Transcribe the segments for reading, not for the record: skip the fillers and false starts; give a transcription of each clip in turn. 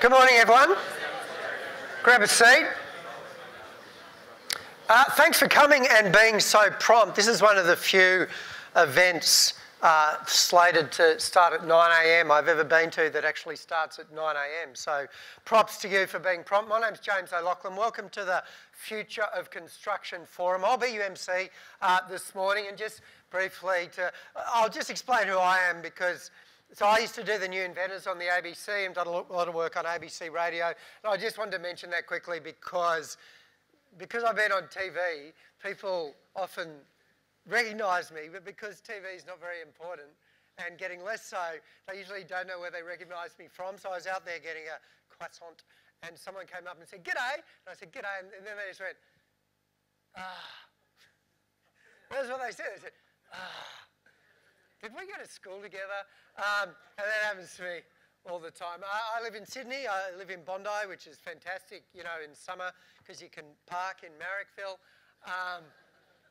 Good morning, everyone. Grab a seat. Thanks for coming and being so prompt. This is one of the few events slated to start at 9 AM I've ever been to that actually starts at 9 AM. So props to you for being prompt. My name's James O'Loughlin. Welcome to the Future of Construction Forum. I'll be your MC this morning, and just briefly, I'll just explain who I am, because so I used to do the New Inventors on the ABC and done a lot of work on ABC Radio. And I just wanted to mention that quickly because I've been on TV, people often recognise me, but because TV is not very important and getting less so, they usually don't know where they recognise me from. So I was out there getting a croissant and someone came up and said, "G'day." And I said, "G'day." And then they just went, "Ah." That's what they said. They said, "Ah. Did we go to school together?" And that happens to me all the time. I live in Sydney. I live in Bondi, which is fantastic, you know, in summer, because you can park in Marrickville. I'm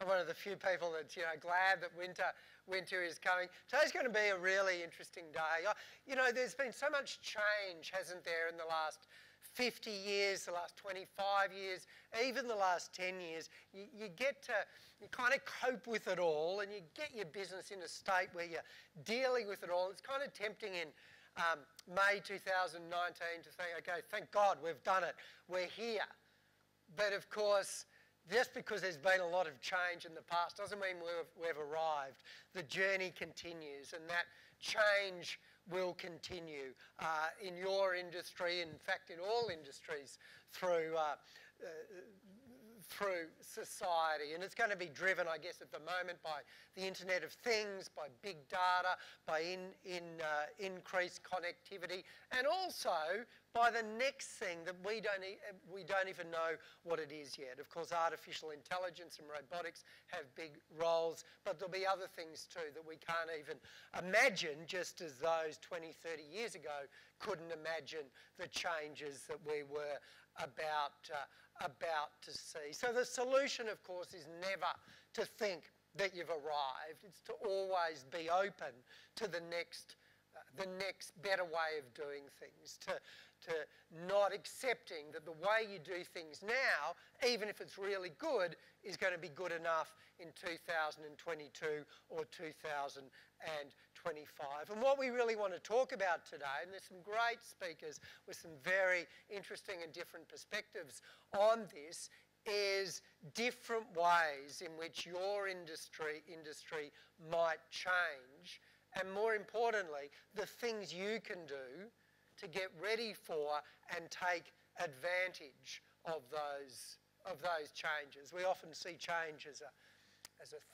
one of the few people that's, you know, glad that winter is coming. Today's going to be a really interesting day. You know, there's been so much change, hasn't there, in the last 50 years, the last 25 years, even the last 10 years. You get to, you kind of cope with it all, and you get your business in a state where you're dealing with it all. It's kind of tempting in May 2019 to think, okay, thank God we've done it, we're here. But of course, just because there's been a lot of change in the past doesn't mean we've arrived. The journey continues, and that change will continue in your industry, in fact in all industries, through society. And it's going to be driven, I guess, at the moment by the Internet of Things, by big data, by increased connectivity, and also by the next thing that we don't even know what it is yet. Of course, artificial intelligence and robotics have big roles, but there'll be other things too that we can't even imagine, just as those 20, 30 years ago couldn't imagine the changes that we were about to see. So the solution, of course, is never to think that you've arrived. It's to always be open to the next better way of doing things, to not accepting that the way you do things now, even if it's really good, is going to be good enough in 2022 or 2025. And what we really want to talk about today, and there's some great speakers with some very interesting and different perspectives on this, is different ways in which your industry might change, and more importantly, the things you can do to get ready for and take advantage of those changes. We often see change as a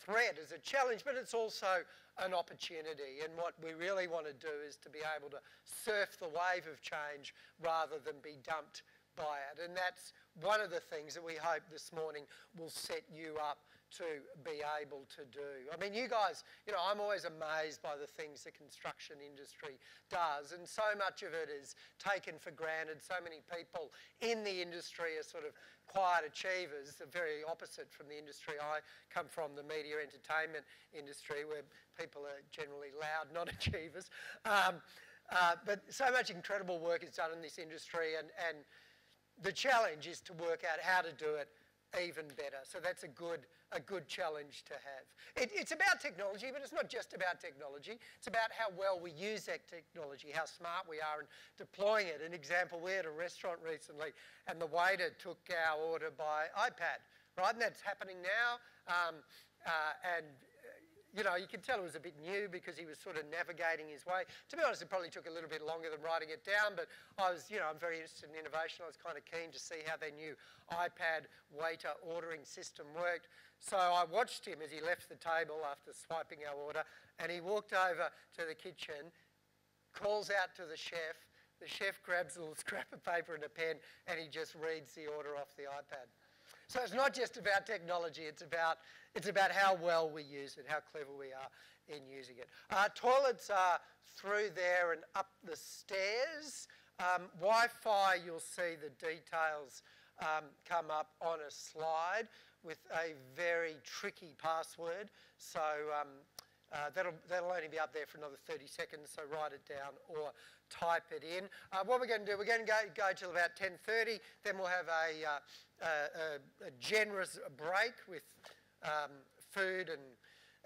threat, as a challenge, but it's also an opportunity. And what we really want to do is to be able to surf the wave of change rather than be dumped by it. And that's one of the things that we hope this morning will set you up to be able to do. I mean, you guys, you know, I'm always amazed by the things the construction industry does, and so much of it is taken for granted. So many people in the industry are sort of quiet achievers, the very opposite from the industry I come from, the media entertainment industry, where people are generally loud, not achievers. But so much incredible work is done in this industry, and the challenge is to work out how to do it even better. So that's a good challenge to have. It's about technology, but it's not just about technology. It's about how well we use that technology, how smart we are in deploying it. An example, we had a restaurant recently, and the waiter took our order by iPad, right? And that's happening now. And you know, you can tell it was a bit new because he was sort of navigating his way. To be honest, it probably took a little bit longer than writing it down, but I was, you know, I'm very interested in innovation. I was kind of keen to see how their new iPad waiter ordering system worked. So I watched him as he left the table after swiping our order, and he walked over to the kitchen, calls out to the chef. The chef grabs a little scrap of paper and a pen, and he just reads the order off the iPad. So it's not just about technology, it's about how well we use it, how clever we are in using it. Toilets are through there and up the stairs. Wi-Fi, you'll see the details come up on a slide with a very tricky password. So That'll only be up there for another 30 seconds, so write it down or type it in. What we're going to do, we're going to go till about 10:30, then we'll have a generous break with food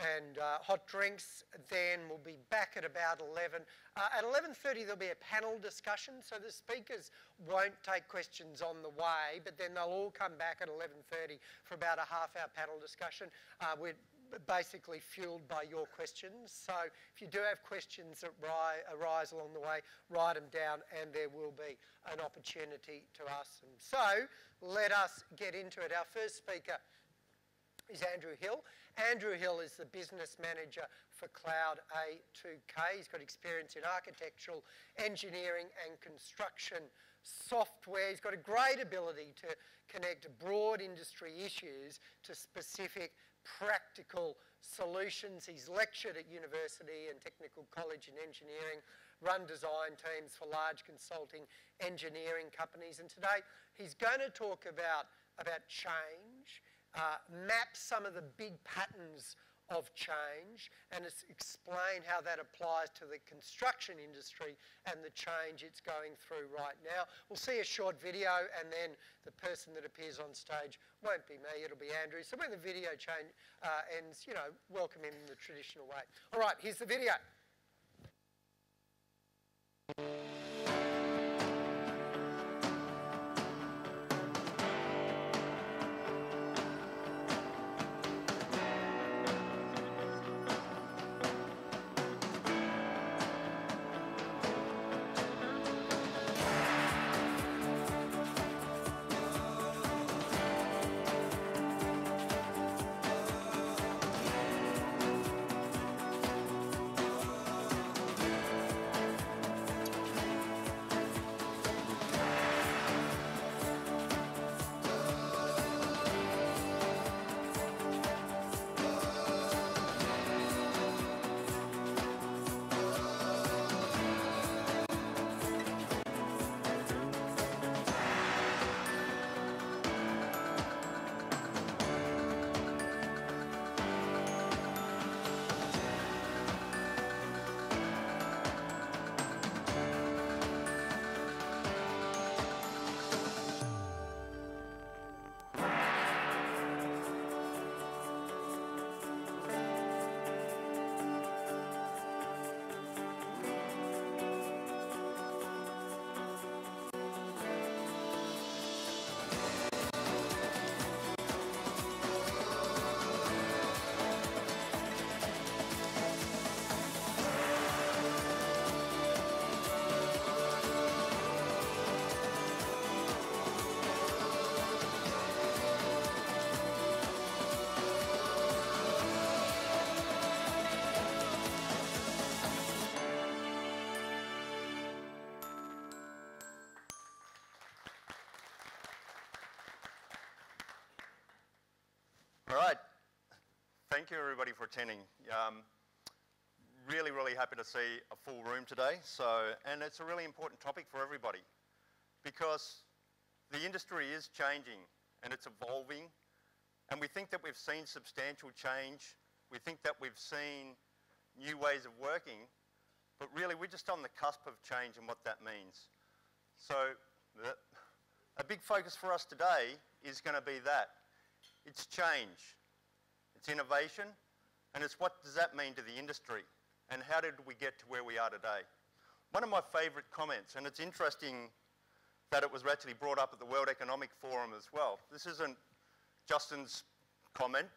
and hot drinks. Then we'll be back at about 11. At 11:30 there'll be a panel discussion, so the speakers won't take questions on the way, but then they'll all come back at 11:30 for about a half-hour panel discussion. We're basically fueled by your questions, so if you do have questions that arise along the way, write them down and there will be an opportunity to ask them. So let us get into it. Our first speaker is Andrew Hill. Andrew Hill is the business manager for Cloud A2K. He's got experience in architectural, engineering and construction software. He's got a great ability to connect broad industry issues to specific practical solutions. He's lectured at university and technical college in engineering, run design teams for large consulting engineering companies, and today he's going to talk about change, map some of the big patterns of change and explain how that applies to the construction industry and the change it's going through right now. We'll see a short video and then the person that appears on stage won't be me, it'll be Andrew. So when the video ends, you know, welcome him in the traditional way. All right, here's the video. Thank you everybody for attending. Really, really happy to see a full room today. And it's a really important topic for everybody because the industry is changing and it's evolving. And we think that we've seen substantial change. We think that we've seen new ways of working, but really we're just on the cusp of change and what that means. So a big focus for us today is going to be that. It's change. It's innovation, and it's what does that mean to the industry, and how did we get to where we are today? One of my favourite comments, and it's interesting that it was actually brought up at the World Economic Forum as well. This isn't Justin's comment,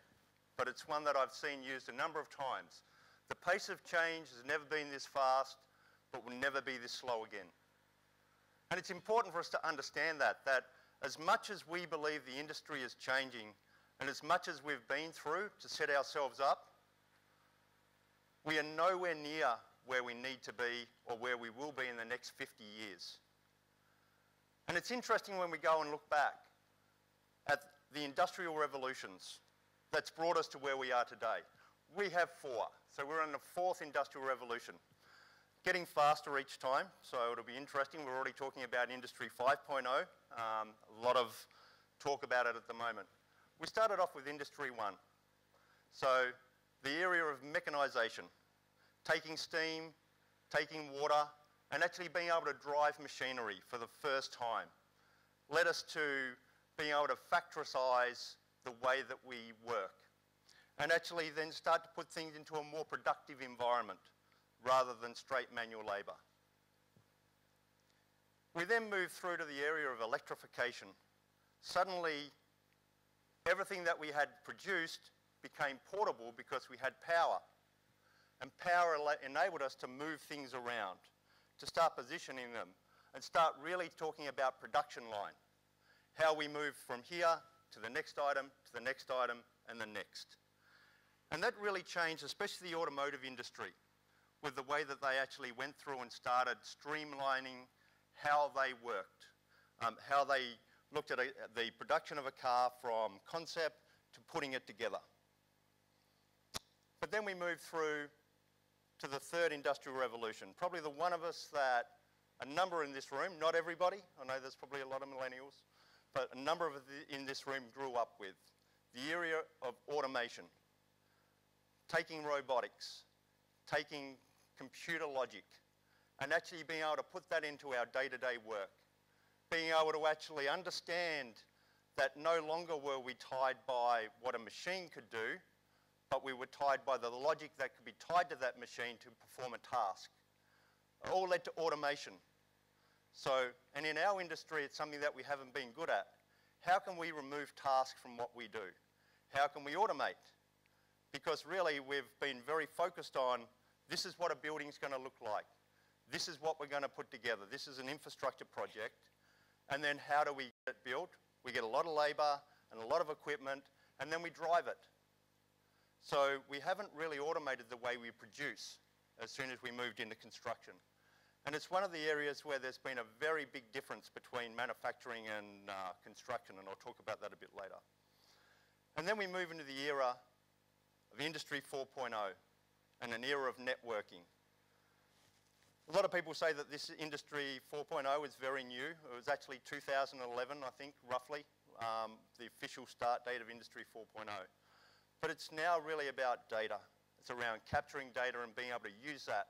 but it's one that I've seen used a number of times. The pace of change has never been this fast, but will never be this slow again. And it's important for us to understand that as much as we believe the industry is changing, and as much as we've been through to set ourselves up, we are nowhere near where we need to be or where we will be in the next 50 years. And it's interesting when we go and look back at the industrial revolutions that's brought us to where we are today. We have four, so we're in the fourth industrial revolution. Getting faster each time, so it'll be interesting. We're already talking about Industry 5.0, a lot of talk about it at the moment. We started off with Industry 1. So the area of mechanisation, taking steam, taking water, and actually being able to drive machinery for the first time, led us to being able to factorisize the way that we work, and actually then start to put things into a more productive environment rather than straight manual labour. We then moved through to the area of electrification. Suddenly, everything that we had produced became portable because we had power. And power enabled us to move things around, to start positioning them, and start really talking about production line. How we move from here to the next item, to the next item, and the next. And that really changed, especially the automotive industry, with the way that they actually went through and started streamlining how they worked, how they looked at the production of a car from concept to putting it together. But then we moved through to the third industrial revolution, probably the one of us that a number in this room, not everybody, I know there's probably a lot of millennials, but a number of in this room grew up with, the area of automation, taking robotics, taking computer logic, and actually being able to put that into our day-to-day work. Being able to actually understand that no longer were we tied by what a machine could do, but we were tied by the logic that could be tied to that machine to perform a task. It all led to automation. So, and in our industry, it's something that we haven't been good at. How can we remove tasks from what we do? How can we automate? Because really, we've been very focused on, this is what a building's going to look like. This is what we're going to put together. This is an infrastructure project. And then how do we get it built? We get a lot of labour and a lot of equipment, and then we drive it. So we haven't really automated the way we produce as soon as we moved into construction. And it's one of the areas where there's been a very big difference between manufacturing and construction, and I'll talk about that a bit later. And then we move into the era of Industry 4.0 and an era of networking. A lot of people say that this Industry 4.0 is very new. It was actually 2011, I think, roughly, the official start date of Industry 4.0. But it's now really about data. It's around capturing data and being able to use that,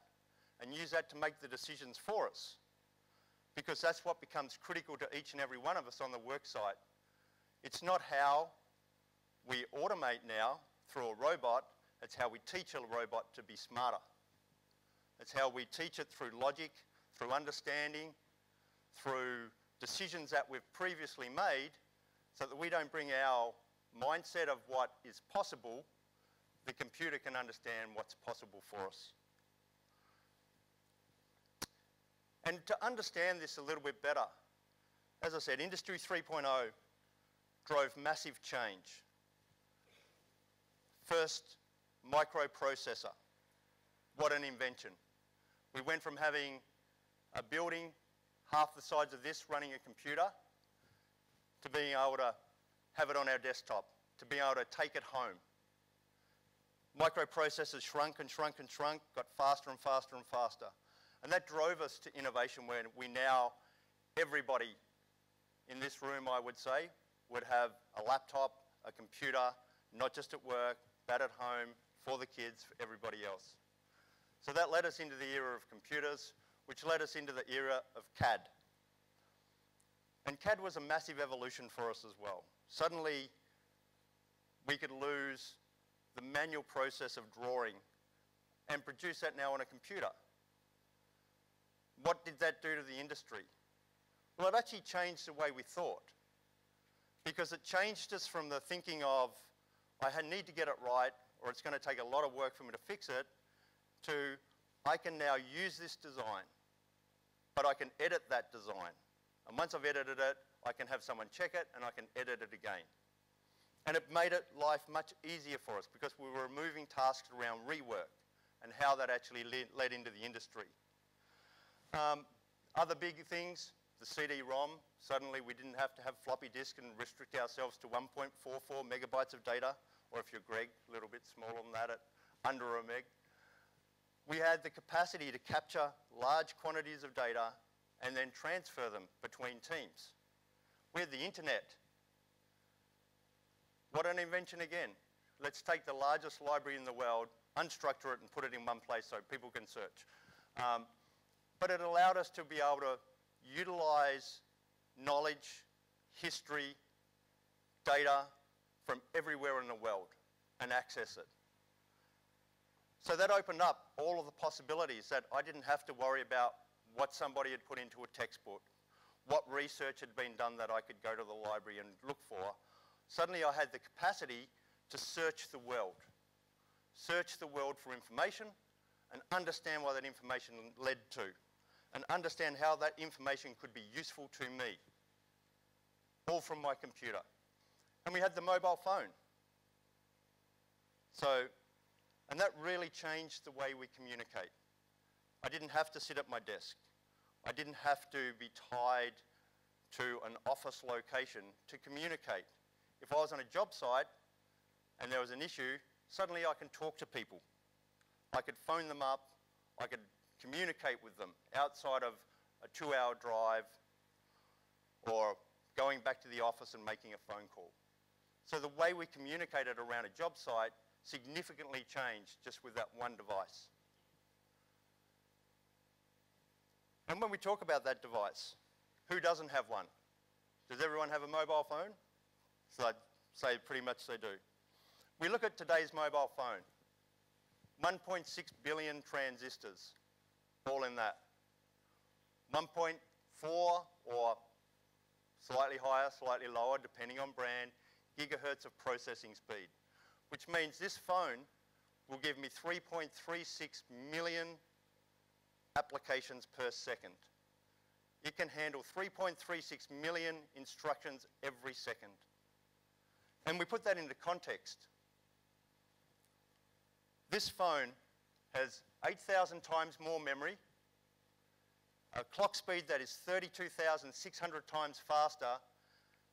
and use that to make the decisions for us, because that's what becomes critical to each and every one of us on the work site. It's not how we automate now through a robot, it's how we teach a robot to be smarter. It's how we teach it through logic, through understanding, through decisions that we've previously made, so that we don't bring our mindset of what is possible, the computer can understand what's possible for us. And to understand this a little bit better, as I said, Industry 3.0 drove massive change. First, microprocessor. What an invention. We went from having a building half the size of this running a computer to being able to have it on our desktop, to being able to take it home. Microprocessors shrunk and shrunk and shrunk, got faster and faster and faster. And that drove us to innovation where we now, everybody in this room, I would say, would have a laptop, a computer, not just at work, but at home, for the kids, for everybody else. So that led us into the era of computers, which led us into the era of CAD. And CAD was a massive evolution for us as well. Suddenly, we could lose the manual process of drawing and produce that now on a computer. What did that do to the industry? Well, it actually changed the way we thought, because it changed us from the thinking of, I need to get it right, or it's going to take a lot of work for me to fix it, to, I can now use this design, but I can edit that design. And once I've edited it, I can have someone check it, and I can edit it again. And it made life much easier for us, because we were removing tasks around rework and how that actually led into the industry. Other big things, the CD-ROM. Suddenly we didn't have to have floppy disk and restrict ourselves to 1.44 megabytes of data, or if you're Greg, a little bit smaller than that, at under a meg. We had the capacity to capture large quantities of data and then transfer them between teams. We had the internet. What an invention again. let's take the largest library in the world, unstructure it, and put it in one place so people can search. But it allowed us to be able to utilize knowledge, history, data from everywhere in the world and access it. So that opened up all of the possibilities that I didn't have to worry about what somebody had put into a textbook, what research had been done that I could go to the library and look for. Suddenly I had the capacity to search the world for information and understand what that information led to and understand how that information could be useful to me, all from my computer. And we had the mobile phone. So, and that really changed the way we communicate. I didn't have to sit at my desk. I didn't have to be tied to an office location to communicate. If I was on a job site and there was an issue, suddenly I can talk to people. I could phone them up. I could communicate with them outside of a 2-hour drive or going back to the office and making a phone call. So the way we communicated around a job site significantly changed just with that one device. And when we talk about that device, who doesn't have one? Does everyone have a mobile phone? So I'd say pretty much they do. We look at today's mobile phone. 1.6 billion transistors, all in that. 1.4 or slightly higher, slightly lower, depending on brand, gigahertz of processing speed, which means this phone will give me 3.36 million applications per second. It can handle 3.36 million instructions every second. And we put that into context. This phone has 8,000 times more memory, a clock speed that is 32,600 times faster,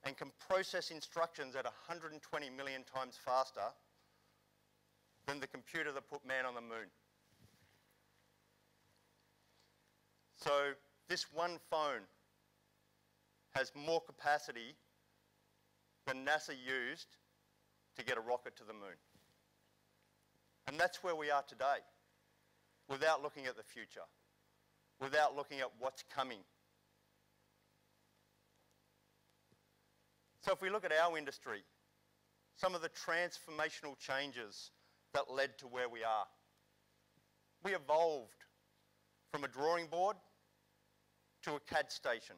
and can process instructions at 120 million times faster than the computer that put man on the moon. So this one phone has more capacity than NASA used to get a rocket to the moon. And that's where we are today, without looking at the future, without looking at what's coming. So if we look at our industry, some of the transformational changes that led to where we are. We evolved from a drawing board to a CAD station.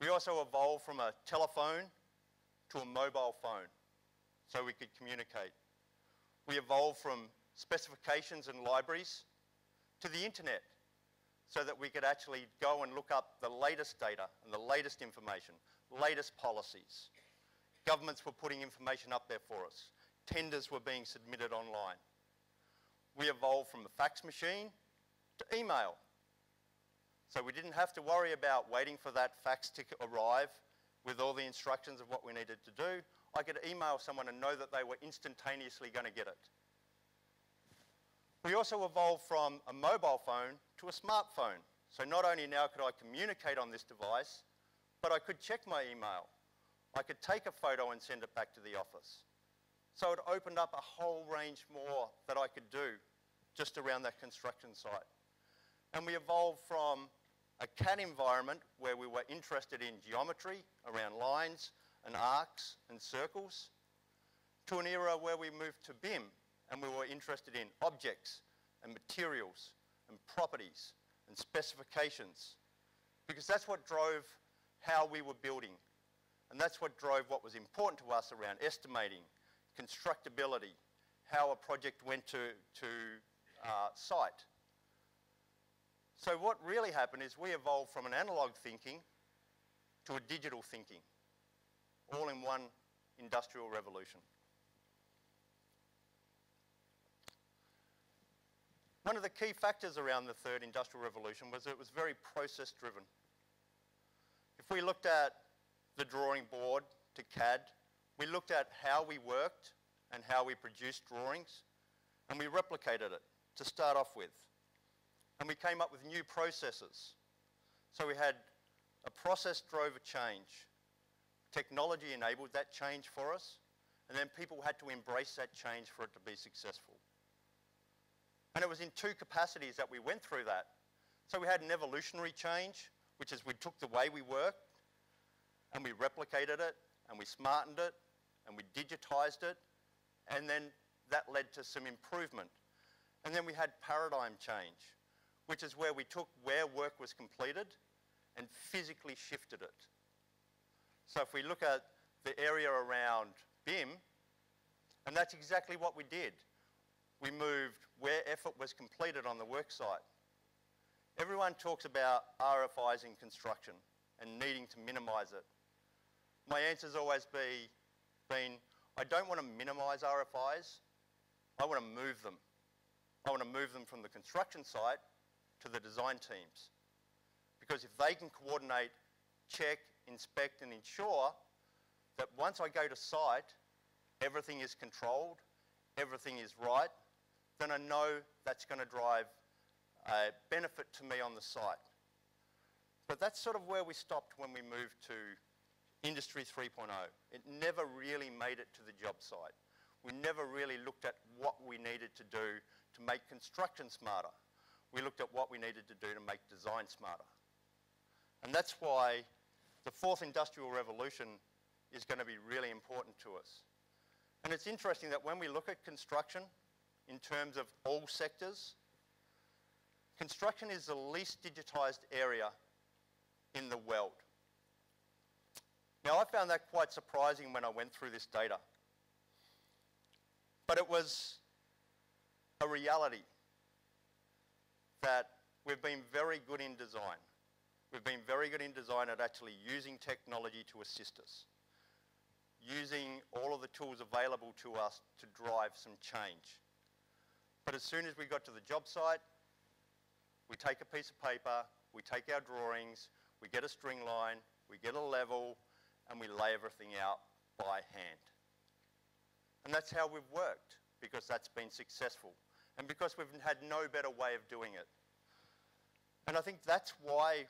We also evolved from a telephone to a mobile phone so we could communicate. We evolved from specifications and libraries to the internet so that we could actually go and look up the latest data and the latest information, latest policies. Governments were putting information up there for us. Tenders were being submitted online. We evolved from the fax machine to email. So we didn't have to worry about waiting for that fax to arrive with all the instructions of what we needed to do. I could email someone and know that they were instantaneously going to get it. We also evolved from a mobile phone to a smartphone. So not only now could I communicate on this device, but I could check my email. I could take a photo and send it back to the office. So it opened up a whole range more that I could do just around that construction site. And we evolved from a CAD environment where we were interested in geometry around lines and arcs and circles to an era where we moved to BIM and we were interested in objects and materials and properties and specifications, because that's what drove how we were building. And that's what drove what was important to us around estimating, constructability, how a project went to site. So what really happened is we evolved from an analog thinking to a digital thinking, all in one industrial revolution. One of the key factors around the third industrial revolution was that it was very process driven. If we looked at the drawing board to CAD, we looked at how we worked and how we produced drawings, and we replicated it to start off with. And we came up with new processes. So we had a process drove a change. Technology enabled that change for us, and then people had to embrace that change for it to be successful. And it was in two capacities that we went through that. So we had an evolutionary change, which is we took the way we worked and we replicated it and we smartened it and we digitized it, and then that led to some improvement. And then we had paradigm change, which is where we took where work was completed and physically shifted it. So if we look at the area around BIM, and that's exactly what we did. We moved where effort was completed on the work site. Everyone talks about RFIs in construction and needing to minimise it. My answer's always been, I don't want to minimise RFIs, I want to move them. I want to move them from the construction site to the design teams. Because if they can coordinate, check, inspect and ensure that once I go to site, everything is controlled, everything is right, then I know that's going to drive a benefit to me on the site. But that's sort of where we stopped when we moved to Industry 3.0. It never really made it to the job site. We never really looked at what we needed to do to make construction smarter. We looked at what we needed to do to make design smarter. And that's why the fourth industrial revolution is going to be really important to us. And it's interesting that when we look at construction in terms of all sectors, construction is the least digitized area in the world. Now, I found that quite surprising when I went through this data. But it was a reality that we've been very good in design. We've been very good in design at actually using technology to assist us, using all of the tools available to us to drive some change. But as soon as we got to the job site, we take a piece of paper, we take our drawings, we get a string line, we get a level, and we lay everything out by hand. And that's how we've worked, because that's been successful, and because we've had no better way of doing it. And I think that's why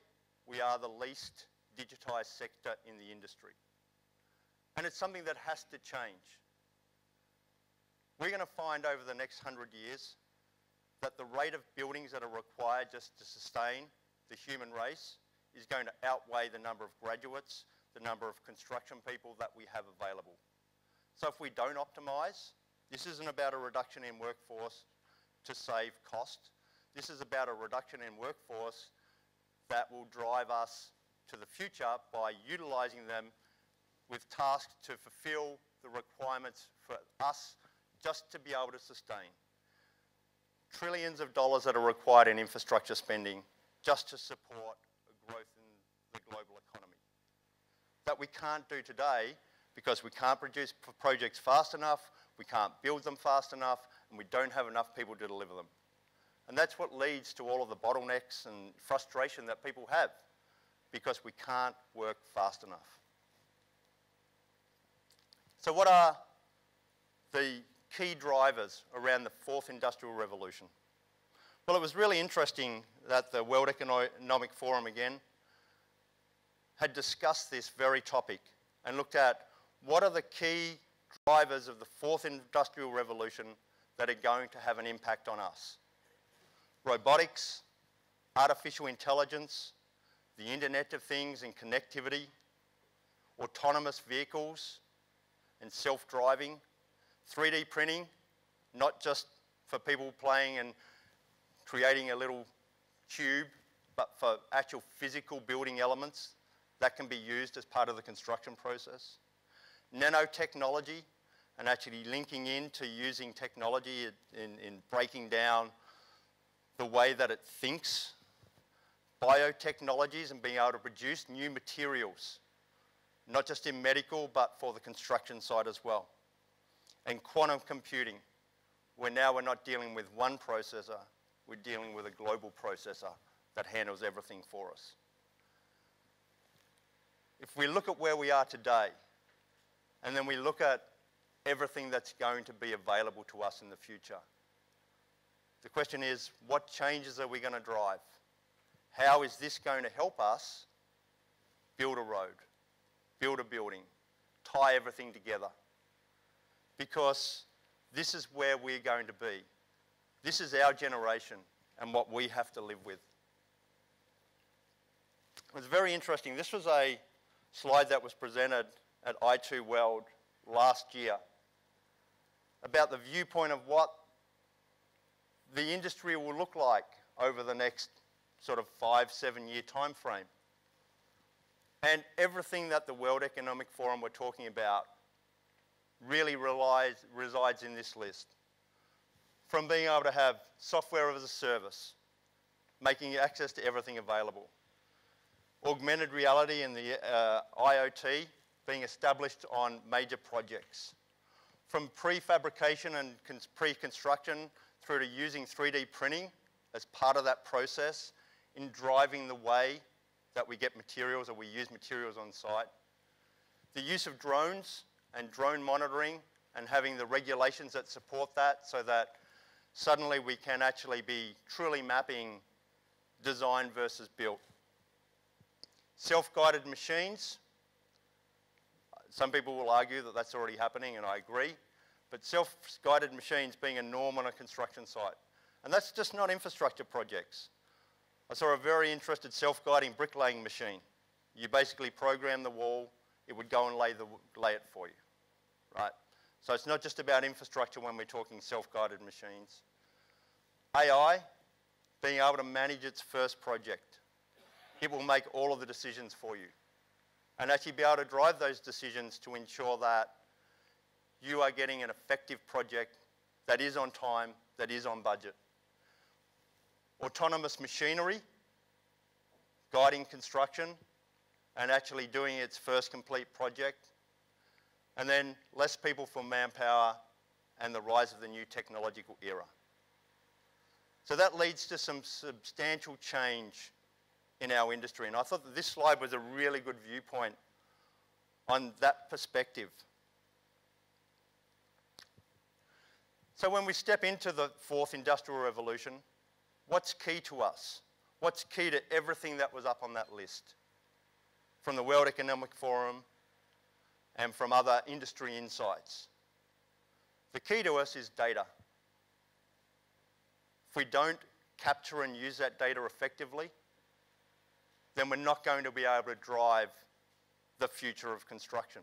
we are the least digitized sector in the industry. And it's something that has to change. We're going to find over the next 100 years that the rate of buildings that are required just to sustain the human race is going to outweigh the number of graduates, the number of construction people that we have available. So if we don't optimise, this isn't about a reduction in workforce to save cost. This is about a reduction in workforce that will drive us to the future by utilising them with tasks to fulfil the requirements for us just to be able to sustain. Trillions of dollars that are required in infrastructure spending just to support a growth in the global economy. That we can't do today because we can't produce projects fast enough, we can't build them fast enough, and we don't have enough people to deliver them. And that's what leads to all of the bottlenecks and frustration that people have, because we can't work fast enough. So what are the key drivers around the fourth industrial revolution? Well, it was really interesting that the World Economic Forum again had discussed this very topic and looked at what are the key drivers of the fourth industrial revolution that are going to have an impact on us. Robotics, artificial intelligence, the Internet of Things and connectivity, autonomous vehicles and self-driving, 3D printing, not just for people playing and creating a little cube, but for actual physical building elements that can be used as part of the construction process. Nanotechnology, and actually linking into using technology in breaking down the way that it thinks. Biotechnologies and being able to produce new materials, not just in medical, but for the construction side as well. And quantum computing, where now we're not dealing with one processor, we're dealing with a global processor that handles everything for us. If we look at where we are today, and then we look at everything that's going to be available to us in the future, the question is, what changes are we going to drive? How is this going to help us build a road, build a building, tie everything together? because this is where we're going to be. This is our generation and what we have to live with. It's very interesting. This was a slide that was presented at I2 World last year about the viewpoint of what the industry will look like over the next sort of 5-7 year time frame. And everything that the World Economic Forum we're talking about really resides in this list. From being able to have software as a service, making access to everything available. Augmented reality and the IoT being established on major projects. From prefabrication and pre-construction through to using 3D printing as part of that process in driving the way that we get materials or we use materials on site. The use of drones and drone monitoring and having the regulations that support that so that suddenly we can actually be truly mapping design versus built. Self-guided machines, some people will argue that that's already happening, and I agree, but self-guided machines being a norm on a construction site. And that's just not infrastructure projects. I saw a very interesting self-guiding bricklaying machine. You basically program the wall, it would go and lay it for you, right? So it's not just about infrastructure when we're talking self-guided machines. AI, being able to manage its first project. It will make all of the decisions for you and actually be able to drive those decisions to ensure that you are getting an effective project that is on time, that is on budget. Autonomous machinery, guiding construction and actually doing its first complete project. And then less people for manpower and the rise of the new technological era. So that leads to some substantial change in our industry. And I thought that this slide was a really good viewpoint on that perspective. So when we step into the fourth industrial revolution, what's key to us? What's key to everything that was up on that list? From the World Economic Forum and from other industry insights. The key to us is data. If we don't capture and use that data effectively, then we're not going to be able to drive the future of construction.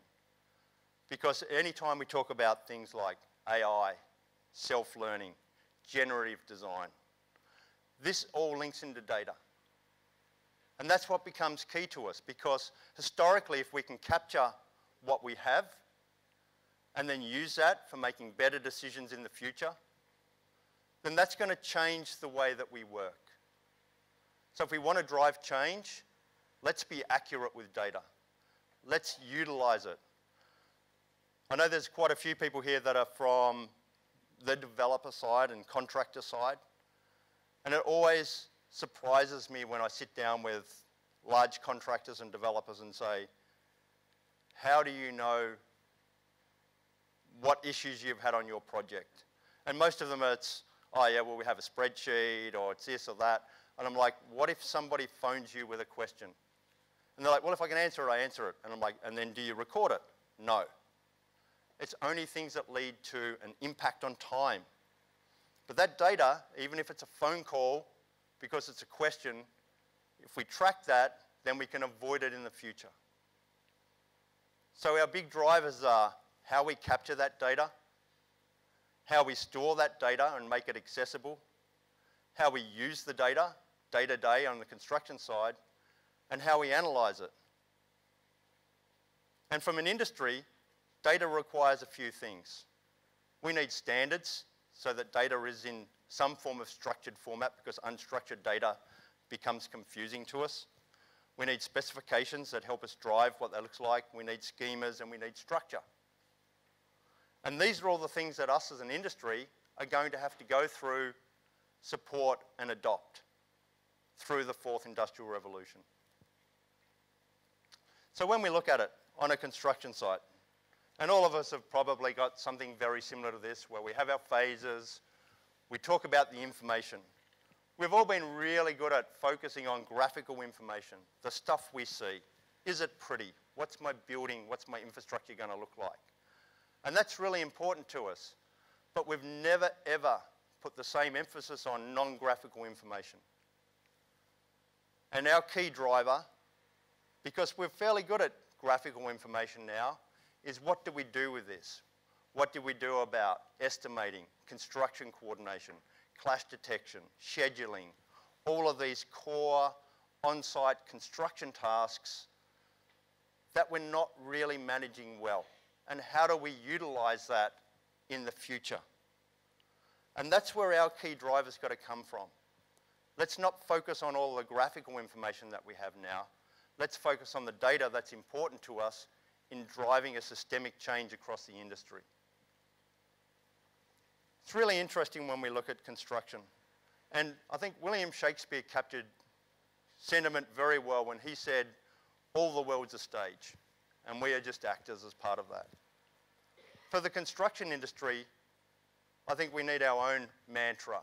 Because anytime we talk about things like AI, self-learning, generative design, this all links into data. And that's what becomes key to us, because historically, if we can capture what we have and then use that for making better decisions in the future, then that's going to change the way that we work. So if we want to drive change, let's be accurate with data. Let's utilize it. I know there's quite a few people here that are from the developer side and contractor side, and it always surprises me when I sit down with large contractors and developers and say, how do you know what issues you've had on your project? And most of them it's, oh yeah, well we have a spreadsheet or it's this or that. And I'm like, what if somebody phones you with a question? And they're like, well, if I can answer it, I answer it. And I'm like, and then do you record it? No. It's only things that lead to an impact on time. But that data, even if it's a phone call, because it's a question, if we track that, then we can avoid it in the future. So our big drivers are how we capture that data, how we store that data and make it accessible, how we use the data, day-to-day on the construction side, and how we analyze it. And from an industry, data requires a few things. We need standards so that data is in some form of structured format because unstructured data becomes confusing to us. We need specifications that help us drive what that looks like. We need schemas and we need structure. And these are all the things that us as an industry are going to have to go through, support and adopt through the fourth industrial revolution. So when we look at it on a construction site, and all of us have probably got something very similar to this where we have our phases, we talk about the information. We've all been really good at focusing on graphical information, the stuff we see. Is it pretty? What's my building? What's my infrastructure going to look like? And that's really important to us. But we've never, ever put the same emphasis on non-graphical information. And our key driver, because we're fairly good at graphical information now, is what do we do with this? What do we do about estimating, construction coordination, clash detection, scheduling, all of these core on-site construction tasks that we're not really managing well? And how do we utilize that in the future? And that's where our key driver's got to come from. Let's not focus on all the graphical information that we have now. Let's focus on the data that's important to us in driving a systemic change across the industry. It's really interesting when we look at construction. And I think William Shakespeare captured sentiment very well when he said, all the world's a stage, and we are just actors as part of that. For the construction industry, I think we need our own mantra,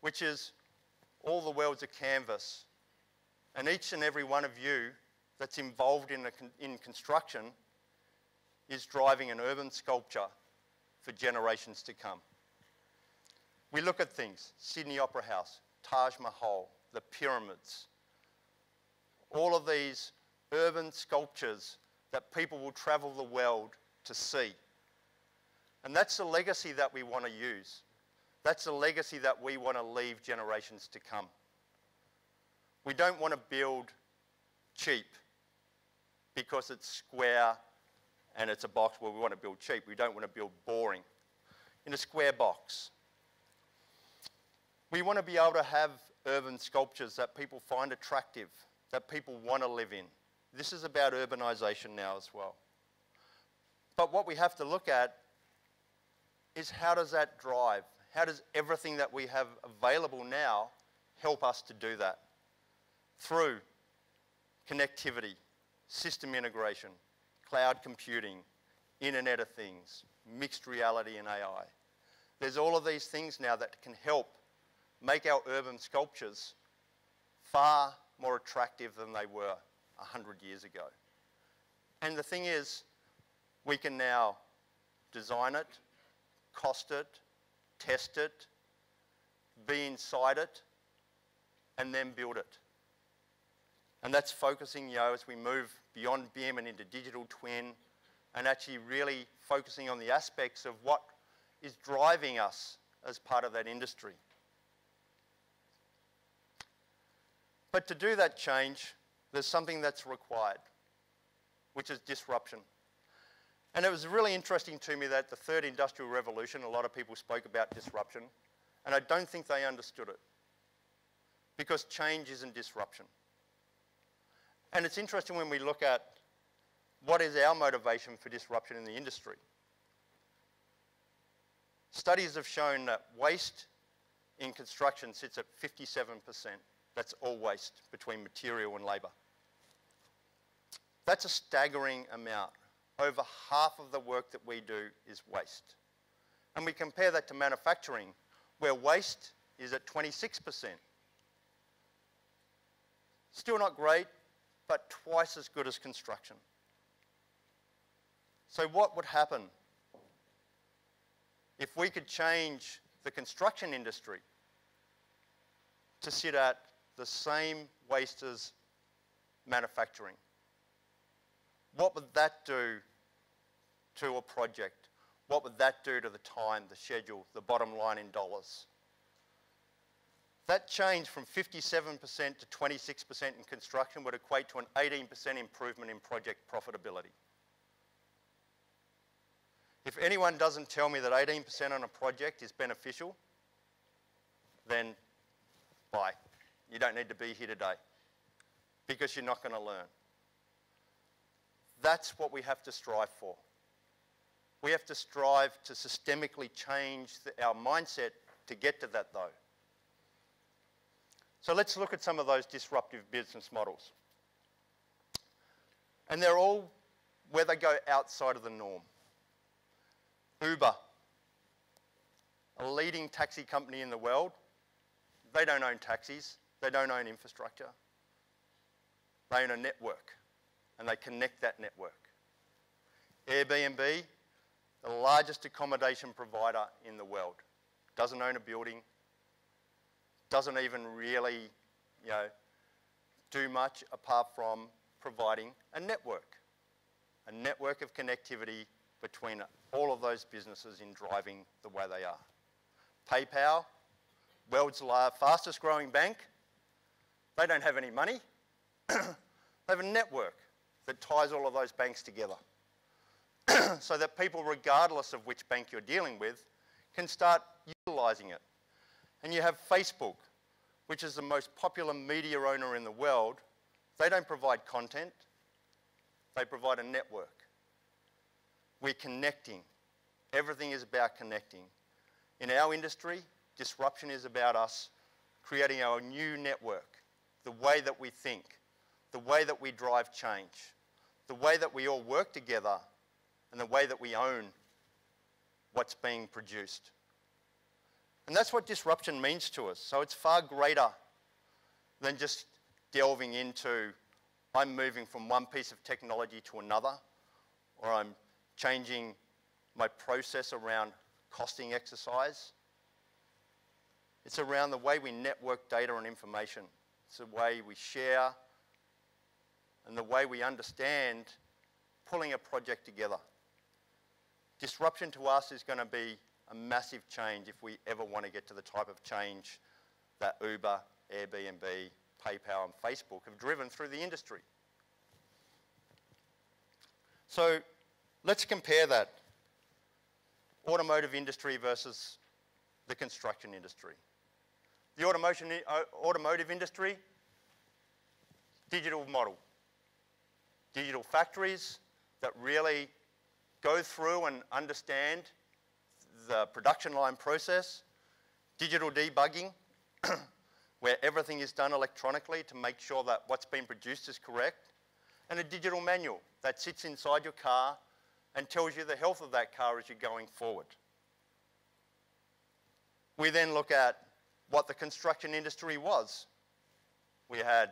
which is, all the world's a canvas, and each and every one of you that's involved in construction is driving an urban sculpture for generations to come. We look at things, Sydney Opera House, Taj Mahal, the pyramids, all of these urban sculptures that people will travel the world to see. And that's the legacy that we want to use. That's the legacy that we want to leave generations to come. We don't want to build cheap because it's square and it's a box. Well, we want to build cheap. We don't want to build boring in a square box. We want to be able to have urban sculptures that people find attractive, that people want to live in. This is about urbanization now as well. But what we have to look at is how does that drive? How does everything that we have available now help us to do that? Through connectivity, system integration, cloud computing, Internet of Things, mixed reality and AI. There's all of these things now that can help make our urban sculptures far more attractive than they were 100 years ago. And the thing is, we can now design it, cost it, test it, be inside it, and then build it. And that's focusing, you know, as we move beyond BIM and into digital twin, and actually really focusing on the aspects of what is driving us as part of that industry. But to do that change, there's something that's required, which is disruption. And it was really interesting to me that the third industrial revolution, a lot of people spoke about disruption, and I don't think they understood it, because change isn't disruption. And it's interesting when we look at what is our motivation for disruption in the industry. Studies have shown that waste in construction sits at 57%. That's all waste between material and labour. That's a staggering amount. Over half of the work that we do is waste. And we compare that to manufacturing, where waste is at 26%. Still not great, but twice as good as construction. So what would happen if we could change the construction industry to sit at the same waste as manufacturing? What would that do to a project? What would that do to the time, the schedule, the bottom line in dollars? That change from 57% to 26% in construction would equate to an 18% improvement in project profitability. If anyone doesn't tell me that 18% on a project is beneficial, then bye. You don't need to be here today, because you're not going to learn. That's what we have to strive for. We have to strive to systemically change our mindset to get to that, though. So let's look at some of those disruptive business models. And they're all where they go outside of the norm. Uber, a leading taxi company in the world. They don't own taxis. They don't own infrastructure. They own a network, and they connect that network. Airbnb, the largest accommodation provider in the world. Doesn't own a building, doesn't even really, you know, do much apart from providing a network of connectivity between all of those businesses in driving the way they are. PayPal, world's fastest growing bank, they don't have any money. They have a network that ties all of those banks together so that people, regardless of which bank you're dealing with, can start utilising it. And you have Facebook, which is the most popular media owner in the world. They don't provide content, they provide a network. We're connecting. Everything is about connecting. In our industry, disruption is about us creating our new network, the way that we think, the way that we drive change, the way that we all work together, and the way that we own what's being produced. And that's what disruption means to us. So it's far greater than just delving into, I'm moving from one piece of technology to another, or I'm changing my process around costing exercise. It's around the way we network data and information. It's the way we share and the way we understand pulling a project together. Disruption to us is going to be a massive change if we ever want to get to the type of change that Uber, Airbnb, PayPal and Facebook have driven through the industry. So let's compare that. Automotive industry versus the construction industry. The automotive industry, digital model. Digital factories that really go through and understand the production line process. Digital debugging, where everything is done electronically to make sure that what's been produced is correct. And a digital manual that sits inside your car and tells you the health of that car as you're going forward. We then look at what the construction industry was. We had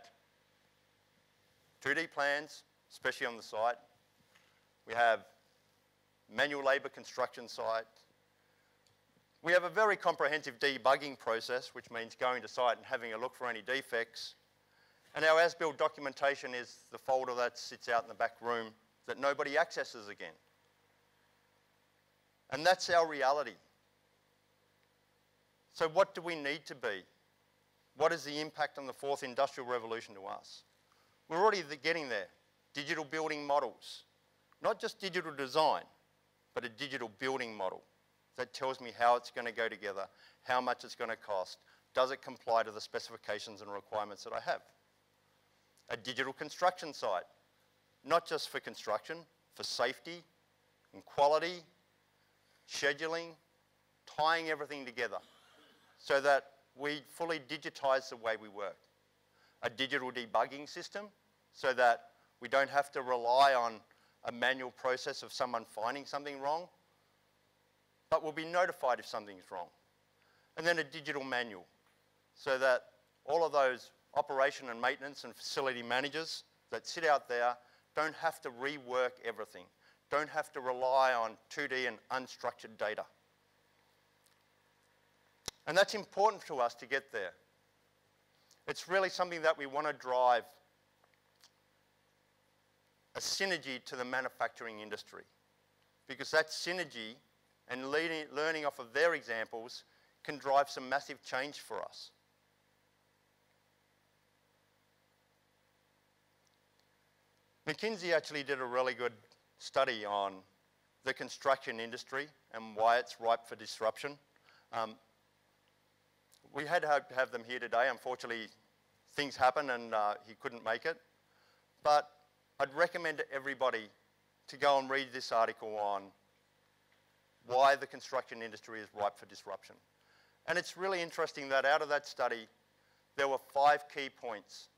2D plans, especially on the site. We have manual labour construction site. We have a very comprehensive debugging process, which means going to site and having a look for any defects. And our as-built documentation is the folder that sits out in the back room that nobody accesses again. And that's our reality. So what do we need to be? What is the impact on the fourth industrial revolution to us? We're already getting there. Digital building models. Not just digital design, but a digital building model that tells me how it's going to go together, how much it's going to cost, does it comply to the specifications and requirements that I have. A digital construction site, not just for construction, for safety and quality, scheduling, tying everything together so that we fully digitize the way we work. A digital debugging system so that we don't have to rely on a manual process of someone finding something wrong, but we'll be notified if something's wrong. And then a digital manual, so that all of those operation and maintenance and facility managers that sit out there don't have to rework everything, don't have to rely on 2D and unstructured data. And that's important to us to get there. It's really something that we want to drive a synergy to the manufacturing industry, because that synergy and learning off of their examples can drive some massive change for us. McKinsey actually did a really good study on the construction industry and why it's ripe for disruption. We had hoped to have them here today. Unfortunately, things happened and he couldn't make it. But I'd recommend to everybody to go and read this article on why the construction industry is ripe for disruption. And it's really interesting that out of that study, there were 5 key points.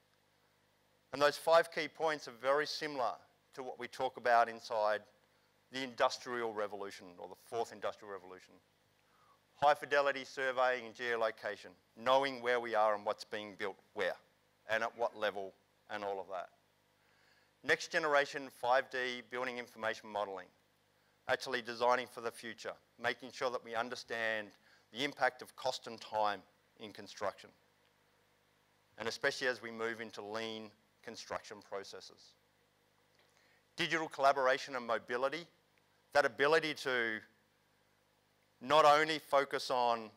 And those 5 key points are very similar to what we talk about inside the Industrial Revolution, or the Fourth Industrial Revolution. High fidelity surveying and geolocation, knowing where we are and what's being built where, and at what level, and all of that. Next generation 5D building information modelling, actually designing for the future, making sure that we understand the impact of cost and time in construction, and especially as we move into lean construction processes. Digital collaboration and mobility, that ability to not only focus on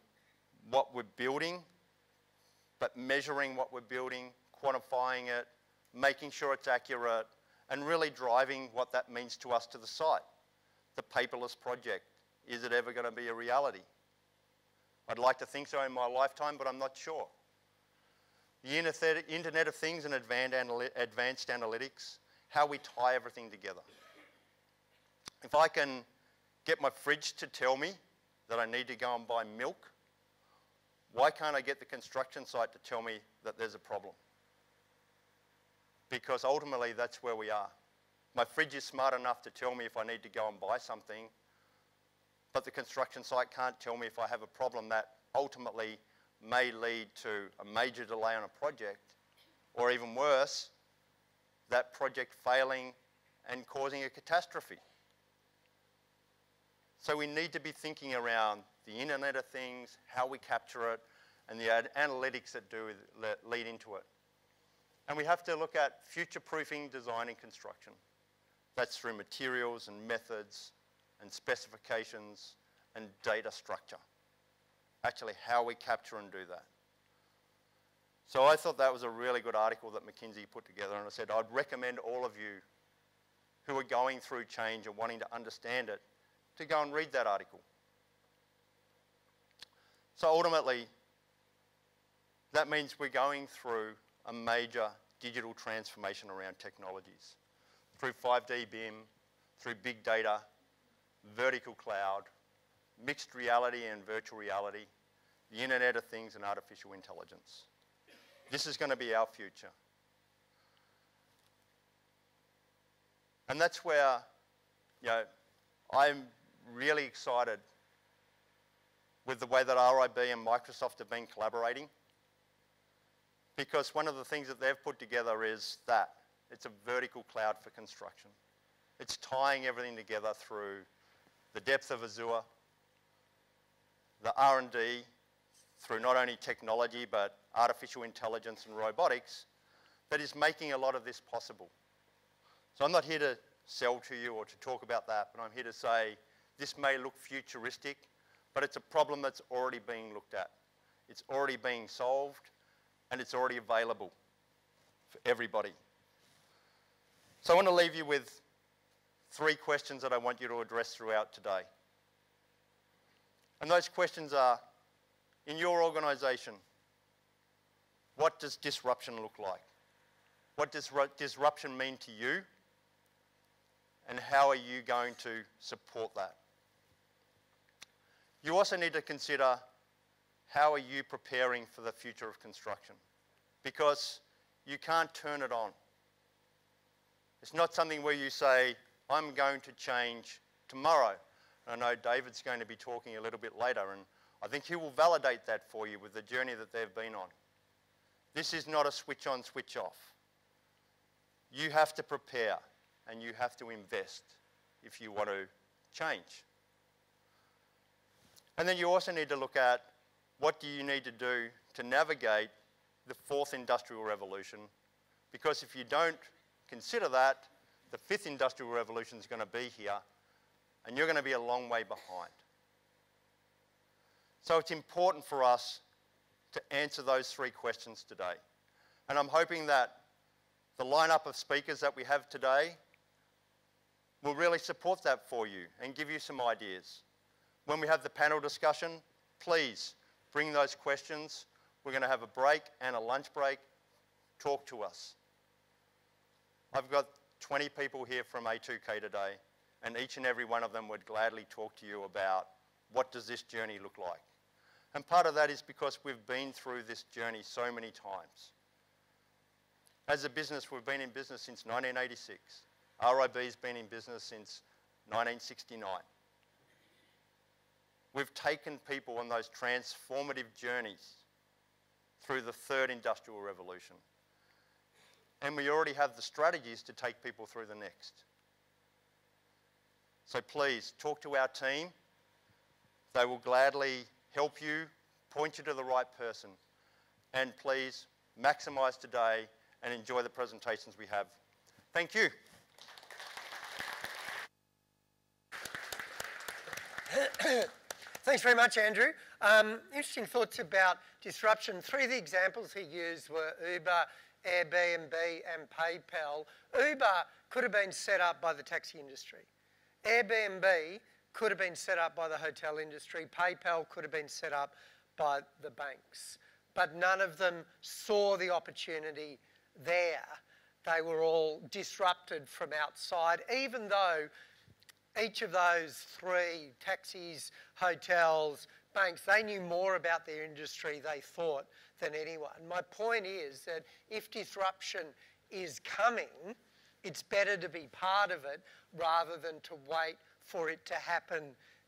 what we're building, but measuring what we're building, quantifying it, making sure it's accurate, and really driving what that means to us to the site. The paperless project, is it ever going to be a reality? I'd like to think so in my lifetime, but I'm not sure. The Internet of Things and advanced analytics, how we tie everything together. If I can get my fridge to tell me that I need to go and buy milk, why can't I get the construction site to tell me that there's a problem? Because ultimately that's where we are. My fridge is smart enough to tell me if I need to go and buy something, but the construction site can't tell me if I have a problem that ultimately may lead to a major delay on a project, or even worse, that project failing and causing a catastrophe. So we need to be thinking around the Internet of Things, how we capture it, and the analytics that do lead into it. And we have to look at future-proofing design and construction. That's through materials and methods and specifications and data structure. Actually, how we capture and do that. So I thought that was a really good article that McKinsey put together, and I said I'd recommend all of you who are going through change and wanting to understand it to go and read that article. So ultimately, that means we're going through a major digital transformation around technologies, through 5D BIM, through big data, vertical cloud, mixed reality and virtual reality, the Internet of Things and artificial intelligence. This is going to be our future. And that's where, you know, I'm really excited with the way that RIB and Microsoft have been collaborating, because one of the things that they've put together is that it's a vertical cloud for construction. It's tying everything together through the depth of Azure, the R&D, through not only technology but artificial intelligence and robotics, that is making a lot of this possible. So I'm not here to sell to you or to talk about that, but I'm here to say this may look futuristic, but it's a problem that's already being looked at. It's already being solved, and it's already available for everybody. So I want to leave you with three questions that I want you to address throughout today. And those questions are, in your organisation, what does disruption look like? What does disruption mean to you? And how are you going to support that? You also need to consider, how are you preparing for the future of construction? Because you can't turn it on. It's not something where you say, I'm going to change tomorrow. And I know David's going to be talking a little bit later, and I think he will validate that for you with the journey that they've been on. This is not a switch on, switch off. You have to prepare, and you have to invest if you want to change. And then you also need to look at, what do you need to do to navigate the fourth industrial revolution? Because if you don't consider that, the fifth industrial revolution is going to be here, and you're going to be a long way behind. So it's important for us to answer those three questions today. And I'm hoping that the lineup of speakers that we have today will really support that for you and give you some ideas. When we have the panel discussion, please bring those questions. We're going to have a break and a lunch break. Talk to us. I've got 20 people here from A2K today, and each and every one of them would gladly talk to you about what does this journey look like. And part of that is because we've been through this journey so many times. As a business, we've been in business since 1986. RIB's been in business since 1969. We've taken people on those transformative journeys through the third industrial revolution. And we already have the strategies to take people through the next. So please, talk to our team. They will gladly help you, point you to the right person. And please, maximise today and enjoy the presentations we have. Thank you. Thanks very much, Andrew. Interesting thoughts about disruption. Three of the examples he used were Uber, Airbnb, and PayPal. Uber could have been set up by the taxi industry. Airbnb could have been set up by the hotel industry. PayPal could have been set up by the banks. But none of them saw the opportunity there. They were all disrupted from outside, even though each of those three, taxis, hotels, banks, they knew more about their industry, they thought, than anyone. My point is that if disruption is coming, it's better to be part of it rather than to wait for it to happen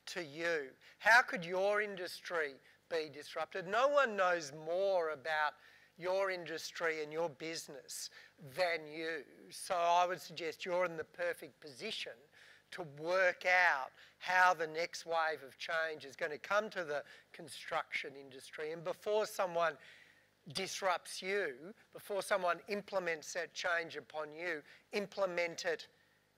to you. How could your industry be disrupted? No one knows more about your industry and your business than you. So I would suggest you're in the perfect position to work out how the next wave of change is going to come to the construction industry. And before someone disrupts you, before someone implements that change upon you, implement it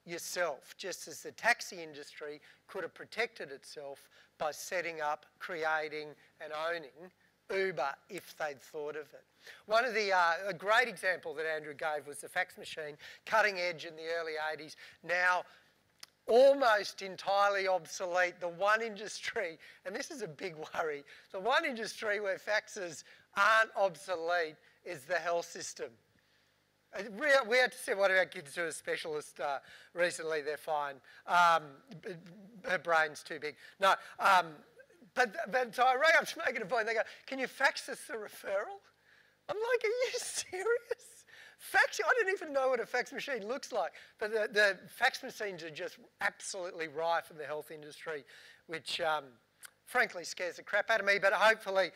yourself, just as the taxi industry could have protected itself by setting up, creating and owning Uber if they'd thought of it. One of the a great example that Andrew gave was the fax machine, cutting edge in the early 80s. Now, almost entirely obsolete, the one industry, and this is a big worry, the one industry where faxes aren't obsolete is the health system. We had to send one of our kids to a specialist recently, they're fine. Her brain's too big. No, but so I rang up to make it a point, they go, can you fax us the referral? I'm like, are you serious? Fax, I didn't even know what a fax machine looks like, but the fax machines are just absolutely rife in the health industry, which frankly scares the crap out of me, but hopefully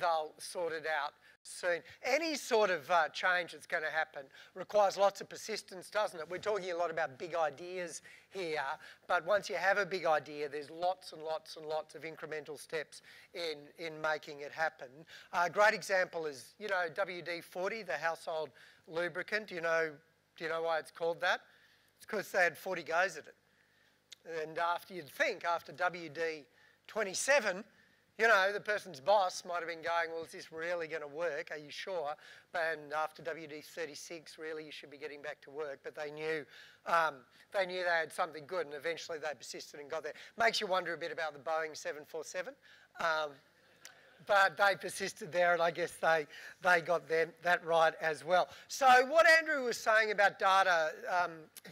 they'll sort it out soon. Any sort of change that's going to happen requires lots of persistence, doesn't it? We're talking a lot about big ideas here, but once you have a big idea, there's lots and lots and lots of incremental steps in making it happen. A great example is, you know, WD-40, the household lubricant. Do you know why it's called that? It's because they had 40 goes at it. And after, you'd think, after WD-27, you know, the person's boss might have been going, well, is this really going to work? Are you sure? And after WD-36, really, you should be getting back to work. But they knew they had something good, and eventually they persisted and got there. Makes you wonder a bit about the Boeing 747. But they persisted there, and I guess they got that right as well. So what Andrew was saying about data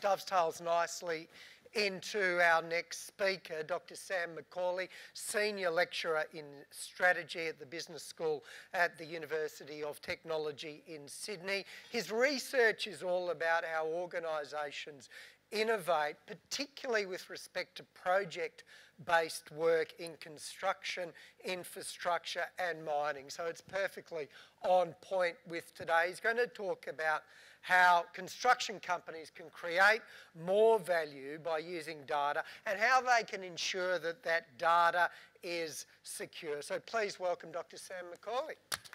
dovetails nicely into our next speaker, Dr. Sam Macaulay, Senior Lecturer in Strategy at the Business School at the University of Technology in Sydney. His research is all about how organisations innovate, particularly with respect to project-based work in construction, infrastructure and mining. So it's perfectly on point with today. He's going to talk about how construction companies can create more value by using data and how they can ensure that that data is secure. So please welcome Dr. Sam Macaulay. Thanks,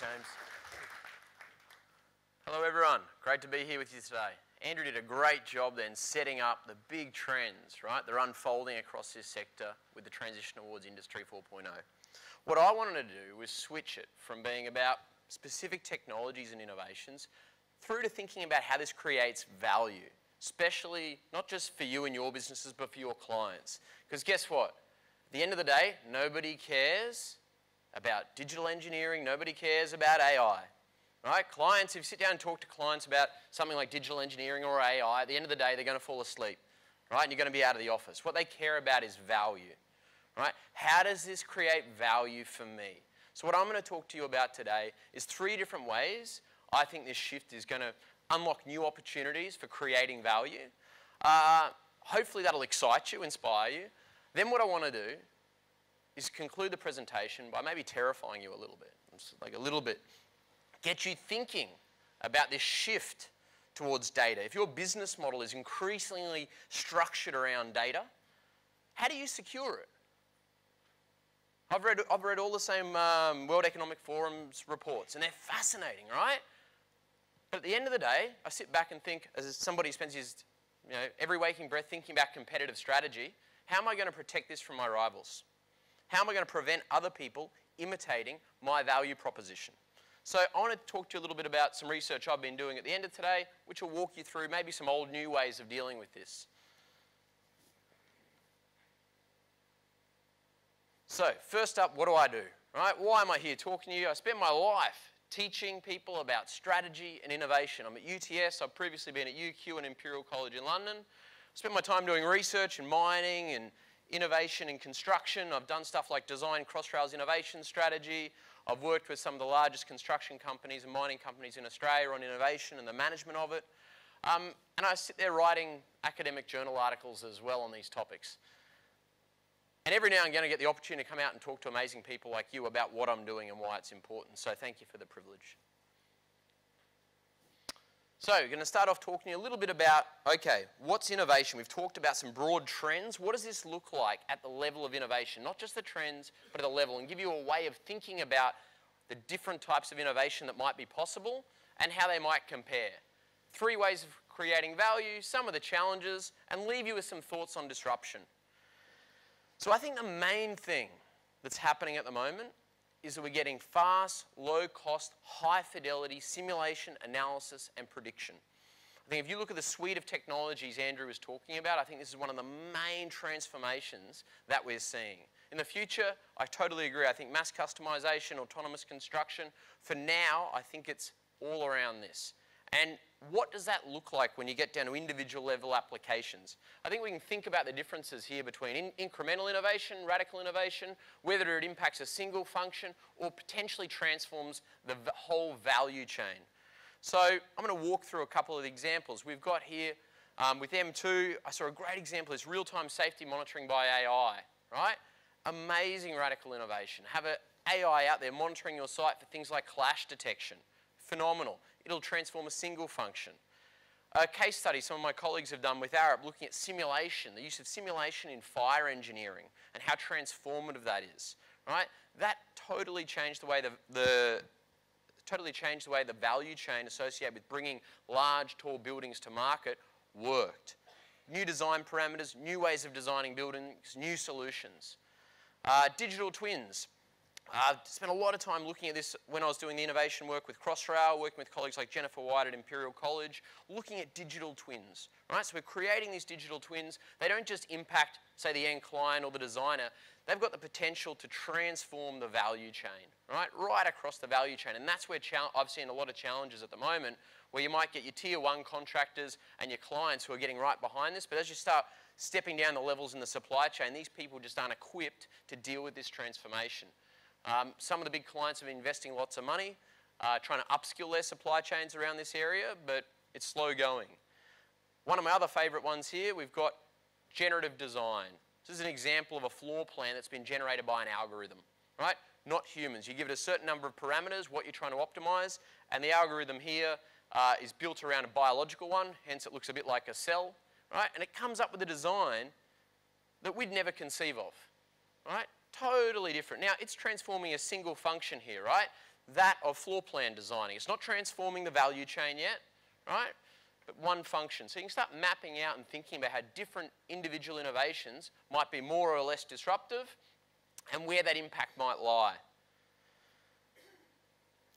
James. Hello, everyone. Great to be here with you today. Andrew did a great job then setting up the big trends, right? They're unfolding across this sector with the transition towards Industry 4.0. What I wanted to do was switch it from being about specific technologies and innovations through to thinking about how this creates value, especially not just for you and your businesses, but for your clients. Because guess what? At the end of the day, nobody cares about digital engineering, nobody cares about AI, right? Clients, if you sit down and talk to clients about something like digital engineering or AI, at the end of the day, they're going to fall asleep, right? And you're going to be out of the office. What they care about is value, right? How does this create value for me? So what I'm going to talk to you about today is three different ways I think this shift is going to unlock new opportunities for creating value. Hopefully that'll excite you, inspire you. Then what I want to do is conclude the presentation by maybe terrifying you a little bit, just like a little bit. Get you thinking about this shift towards data, if your business model is increasingly structured around data, how do you secure it? I've read all the same World Economic Forum's reports, and they're fascinating, right? But at the end of the day, I sit back and think, as somebody who spends his, every waking breath thinking about competitive strategy, how am I going to protect this from my rivals? How am I going to prevent other people imitating my value proposition? So I want to talk to you a little bit about some research I've been doing at the end of today, which will walk you through maybe some old new ways of dealing with this. So first up, what do I do? Right? Why am I here talking to you? I spend my life teaching people about strategy and innovation. I'm at UTS. I've previously been at UQ and Imperial College in London. I spent my time doing research in mining and innovation in construction. I've done stuff like design Crossrail's innovation strategy. I've worked with some of the largest construction companies and mining companies in Australia on innovation and the management of it. And I sit there writing academic journal articles as well on these topics. And every now and again I get the opportunity to come out and talk to amazing people like you about what I'm doing and why it's important. So thank you for the privilege. So we're going to start off talking to you a little bit about, okay, what's innovation? We've talked about some broad trends. What does this look like at the level of innovation? Not just the trends, but at the level, and give you a way of thinking about the different types of innovation that might be possible and how they might compare. 3 ways of creating value, some of the challenges, and leave you with some thoughts on disruption. So I think the main thing that's happening at the moment is that we're getting fast, low-cost, high-fidelity simulation, analysis, and prediction. I think if you look at the suite of technologies Andrew was talking about, I think this is one of the main transformations that we're seeing. In the future, I totally agree. I think mass customization, autonomous construction, for now, I think it's all around this. And what does that look like when you get down to individual level applications? I think we can think about the differences here between incremental innovation, radical innovation, whether it impacts a single function or potentially transforms the whole value chain. So I'm going to walk through a couple of examples. We've got here with M2, I saw a great example. It's real-time safety monitoring by AI, right? Amazing radical innovation. Have an AI out there monitoring your site for things like clash detection. Phenomenal. It'll transform a single function. A case study some of my colleagues have done with Arab looking at simulation, the use of simulation in fire engineering and how transformative that is, right? That totally changed the way the value chain associated with bringing large, tall buildings to market worked. New design parameters, new ways of designing buildings, new solutions. Digital twins. I spent a lot of time looking at this when I was doing the innovation work with Crossrail, working with colleagues like Jennifer White at Imperial College, looking at digital twins, right? So we're creating these digital twins. They don't just impact, say, the end client or the designer. They've got the potential to transform the value chain, right? Right across the value chain. And that's where I've seen a lot of challenges at the moment, where you might get your tier one contractors and your clients who are getting right behind this. But as you start stepping down the levels in the supply chain, these people just aren't equipped to deal with this transformation. Some of the big clients have been investing lots of money, trying to upskill their supply chains around this area, but it's slow going. One of my other favourite ones here, we've got generative design. This is an example of a floor plan that's been generated by an algorithm, right? Not humans. You give it a certain number of parameters, what you're trying to optimise, and the algorithm here is built around a biological one, hence it looks a bit like a cell, right? And it comes up with a design that we'd never conceive of, right? Totally different. Now, it's transforming a single function here, right? That of floor plan designing. It's not transforming the value chain yet, right? But one function. So you can start mapping out and thinking about how different individual innovations might be more or less disruptive and where that impact might lie.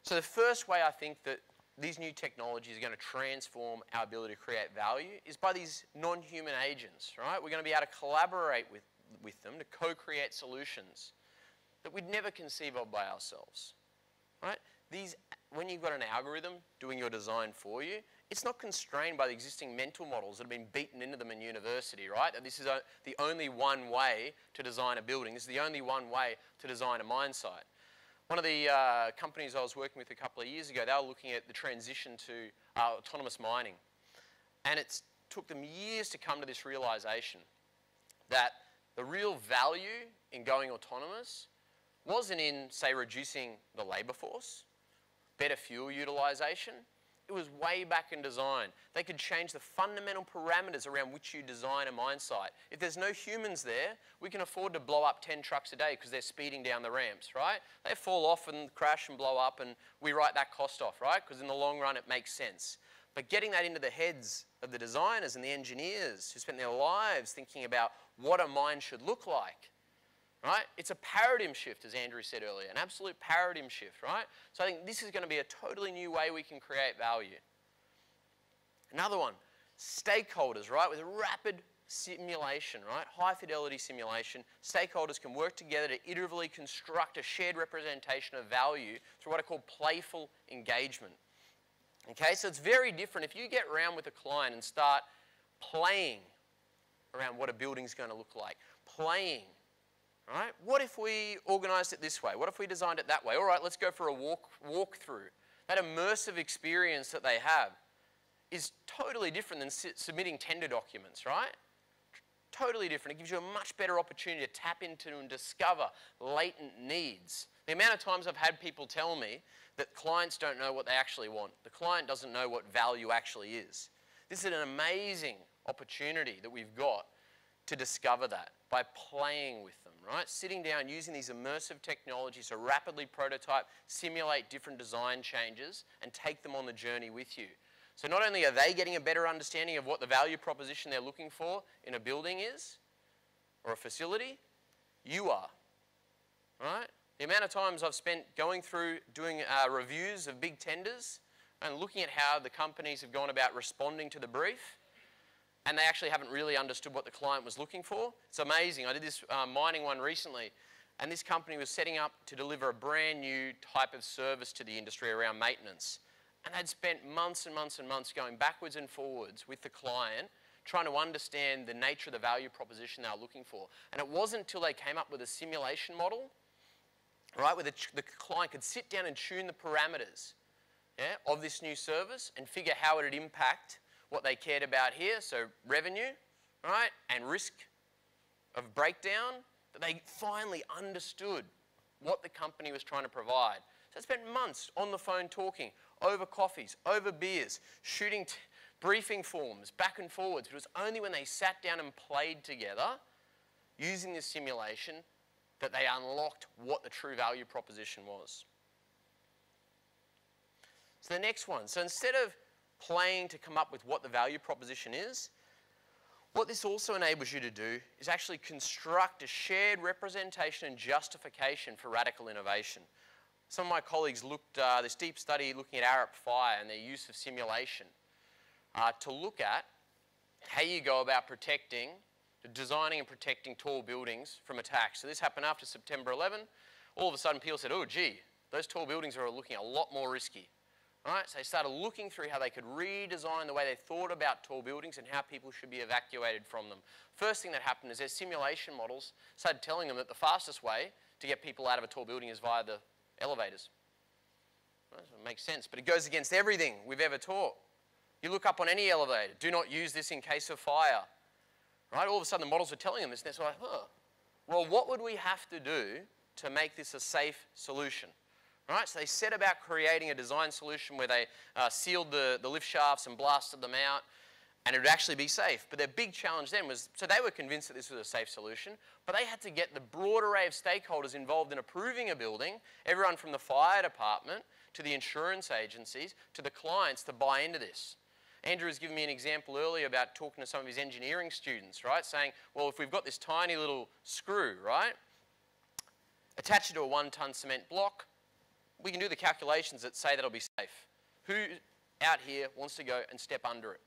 So the first way I think that these new technologies are going to transform our ability to create value is by these non-human agents, right? We're going to be able to collaborate with them to co-create solutions that we'd never conceive of by ourselves, right? These, when you've got an algorithm doing your design for you, it's not constrained by the existing mental models that have been beaten into them in university, right? That this is the only one way to design a building. This is the only one way to design a mine site. One of the companies I was working with a couple of years ago, they were looking at the transition to autonomous mining. And it took them years to come to this realization that the real value in going autonomous wasn't in, say, reducing the labour force, better fuel utilisation. it was way back in design. They could change the fundamental parameters around which you design a mine site. If there's no humans there, we can afford to blow up 10 trucks a day because they're speeding down the ramps, right? They fall off and crash and blow up and we write that cost off, right? Because in the long run, it makes sense. But getting that into the heads of the designers and the engineers who spent their lives thinking about what a mine should look like, right? It's a paradigm shift, as Andrew said earlier, an absolute paradigm shift, right? So I think this is going to be a totally new way we can create value. Another one, stakeholders, right? With rapid simulation, right? High fidelity simulation, stakeholders can work together to iteratively construct a shared representation of value through what I call playful engagement. Okay, so it's very different if you get around with a client and start playing around what a building's going to look like. Playing, right? What if we organised it this way? What if we designed it that way? All right, let's go for a walkthrough. That immersive experience that they have is totally different than submitting tender documents, right? Totally different. It gives you a much better opportunity to tap into and discover latent needs. The amount of times I've had people tell me that clients don't know what they actually want. The client doesn't know what value actually is. This is an amazing opportunity that we've got to discover that by playing with them, right? Sitting down, using these immersive technologies to rapidly prototype, simulate different design changes, and take them on the journey with you. So not only are they getting a better understanding of what the value proposition they're looking for in a building is, or a facility, you are, right? The amount of times I've spent going through doing reviews of big tenders and looking at how the companies have gone about responding to the brief, and they actually haven't really understood what the client was looking for. It's amazing. I did this mining one recently, and this company was setting up to deliver a brand new type of service to the industry around maintenance. And they'd spent months and months and months going backwards and forwards with the client, trying to understand the nature of the value proposition they were looking for. And it wasn't until they came up with a simulation model, right, where the client could sit down and tune the parameters, yeah, of this new service and figure how it would impact what they cared about here, so revenue, right, and risk of breakdown, that they finally understood what the company was trying to provide. So I spent months on the phone talking, over coffees, over beers, shooting briefing forms, back and forwards. It was only when they sat down and played together using this simulation that they unlocked what the true value proposition was. So the next one. So instead of playing to come up with what the value proposition is, what this also enables you to do is actually construct a shared representation and justification for radical innovation. Some of my colleagues looked at this deep study looking at Arup Fire and their use of simulation to look at how you go about protecting, designing and protecting tall buildings from attacks. So this happened after September 11. All of a sudden, people said, oh, gee, those tall buildings are looking a lot more risky. All right, so they started looking through how they could redesign the way they thought about tall buildings and how people should be evacuated from them. First thing that happened is their simulation models started telling them that the fastest way to get people out of a tall building is via the elevators. Right, so it makes sense, but it goes against everything we've ever taught. You look up on any elevator, do not use this in case of fire. Right? All of a sudden, the models are telling them this, and they're like, oh, well, what would we have to do to make this a safe solution? Right? So they set about creating a design solution where they sealed the lift shafts and blasted them out, and it would actually be safe. But their big challenge then was, so they were convinced that this was a safe solution, but they had to get the broad array of stakeholders involved in approving a building, everyone from the fire department to the insurance agencies to the clients, to buy into this. Andrew has given me an example earlier about talking to some of his engineering students, right, saying, well, if we've got this tiny little screw, right, attached to a 1-ton cement block, we can do the calculations that say that'll be safe. Who out here wants to go and step under it?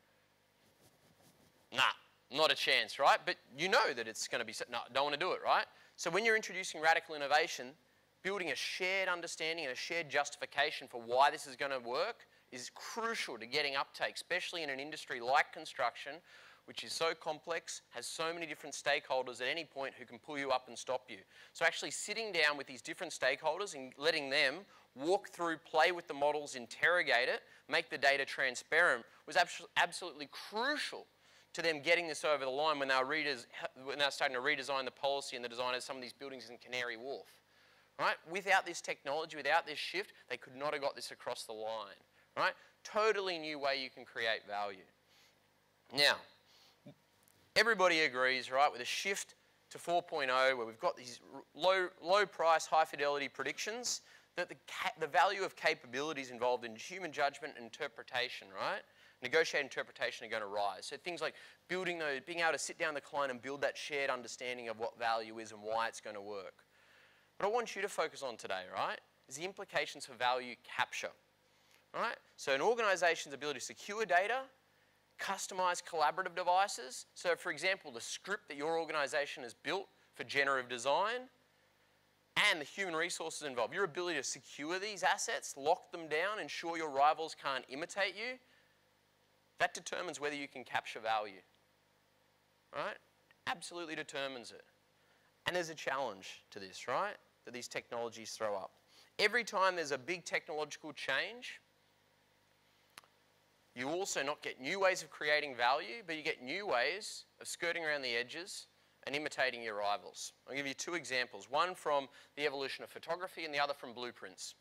Nah, not a chance, right? But you know that it's going to be safe. No, don't want to do it, right? So when you're introducing radical innovation, building a shared understanding and a shared justification for why this is going to work is crucial to getting uptake, especially in an industry like construction, which is so complex, has so many different stakeholders at any point who can pull you up and stop you. So actually sitting down with these different stakeholders and letting them walk through, play with the models, interrogate it, make the data transparent, was absolutely crucial to them getting this over the line when they were starting to redesign the policy and the design of some of these buildings in Canary Wharf. Right? Without this technology, without this shift, they could not have got this across the line. right? Totally new way you can create value. Now, everybody agrees, right, with a shift to 4.0 where we've got these low price, high fidelity predictions, that the value of capabilities involved in human judgment and interpretation, right? Negotiated interpretation are going to rise. So things like building those, being able to sit down with the client and build that shared understanding of what value is and why it's going to work. What I want you to focus on today, right, is the implications for value capture, right? So an organization's ability to secure data, customize collaborative devices. So for example, the script that your organization has built for generative design and the human resources involved. Your ability to secure these assets, lock them down, ensure your rivals can't imitate you. That determines whether you can capture value, right? Absolutely determines it. And there's a challenge to this, right, that these technologies throw up. Every time there's a big technological change, you also not get new ways of creating value, but you get new ways of skirting around the edges and imitating your rivals. I'll give you two examples, one from the evolution of photography and the other from blueprints.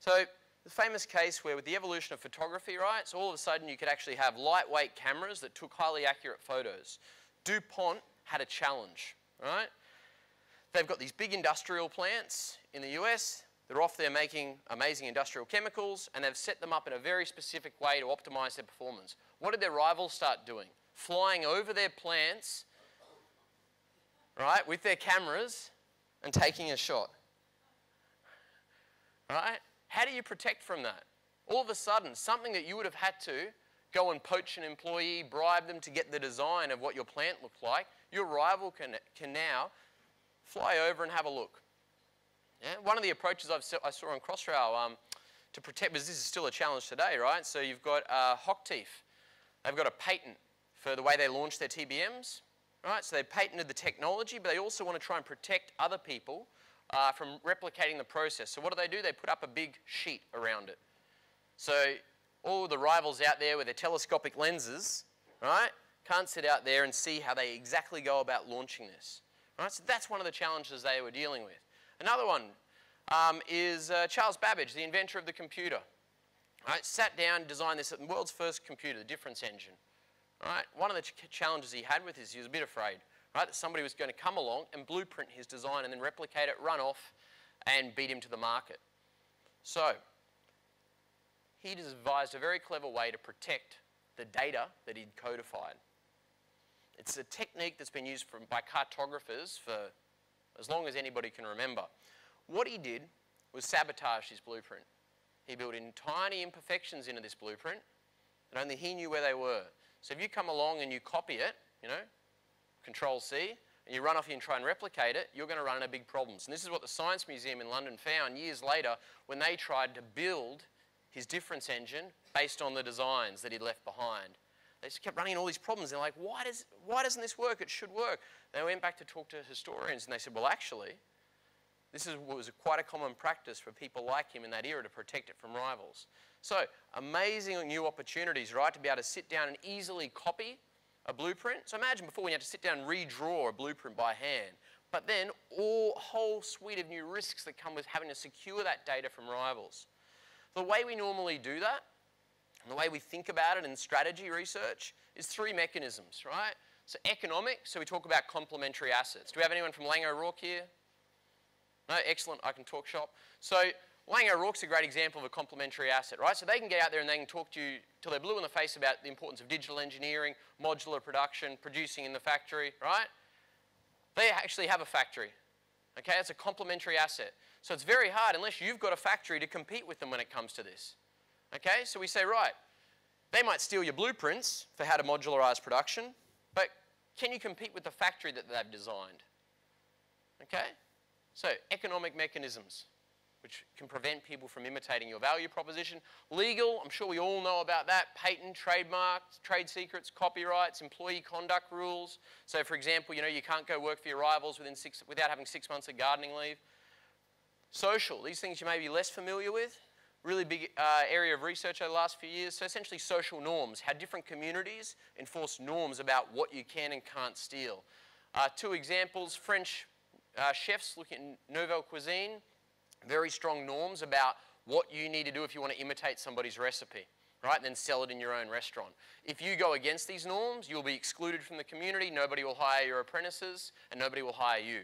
So the famous case where with the evolution of photography, right, so all of a sudden you could actually have lightweight cameras that took highly accurate photos. DuPont had a challenge, right? They've got these big industrial plants in the US. They're off there making amazing industrial chemicals, and they've set them up in a very specific way to optimize their performance. What did their rivals start doing? Flying over their plants, right, with their cameras and taking a shot, right? How do you protect from that? All of a sudden, something that you would have had to go and poach an employee, bribe them to get the design of what your plant looked like, your rival can now fly over and have a look. Yeah? One of the approaches I saw on Crossrail to protect, because this is still a challenge today, right? So you've got Hochtief. They've got a patent for the way they launch their TBMs, right? So they patented the technology, but they also want to try and protect other people from replicating the process. So what do? They put up a big sheet around it. So all the rivals out there with their telescopic lenses, right, can't sit out there and see how they exactly go about launching this. Right, so that's one of the challenges they were dealing with. Another one is Charles Babbage, the inventor of the computer. Right, sat down and designed this, the world's first computer, the Difference Engine. Right, one of the challenges he had with this, he was a bit afraid, right, that somebody was going to come along and blueprint his design and then replicate it, run off, and beat him to the market. So he devised a very clever way to protect the data that he'd codified. It's a technique that's been used by cartographers for as long as anybody can remember. What he did was sabotage his blueprint. He built in tiny imperfections into this blueprint, and only he knew where they were. So if you come along and you copy it, you know, Control-C, and you run off and try and replicate it, you're going to run into big problems. And this is what the Science Museum in London found years later when they tried to build his Difference Engine based on the designs that he'd left behind. They just kept running into all these problems. They're like, why doesn't this work? It should work. They went back to talk to historians, and they said, well, actually, this is what was quite a common practice for people like him in that era to protect it from rivals. So amazing new opportunities, right, to be able to sit down and easily copy a blueprint. So imagine before when you had to sit down and redraw a blueprint by hand, but then all whole suite of new risks that come with having to secure that data from rivals. The way we normally do that, and the way we think about it in strategy research, is three mechanisms, right? So economic, so we talk about complementary assets. Do we have anyone from Lang O'Rourke here? No, excellent, I can talk shop. So Lang O'Rourke's a great example of a complementary asset, right? So they can get out there and they can talk to you till they're blue in the face about the importance of digital engineering, modular production, producing in the factory, right? They actually have a factory, okay? It's a complementary asset. So it's very hard, unless you've got a factory, to compete with them when it comes to this. Okay, so we say, right, they might steal your blueprints for how to modularize production, but can you compete with the factory that they've designed? Okay, so economic mechanisms, which can prevent people from imitating your value proposition. Legal, I'm sure we all know about that. Patent, trademarks, trade secrets, copyrights, employee conduct rules. So for example, you know, you can't go work for your rivals without having 6 months of gardening leave. Social, these things you may be less familiar with. Really big area of research over the last few years. So essentially social norms, how different communities enforce norms about what you can and can't steal. Two examples, French chefs looking at nouvelle cuisine, very strong norms about what you need to do if you want to imitate somebody's recipe, right? And then sell it in your own restaurant. If you go against these norms, you'll be excluded from the community. Nobody will hire your apprentices, and nobody will hire you.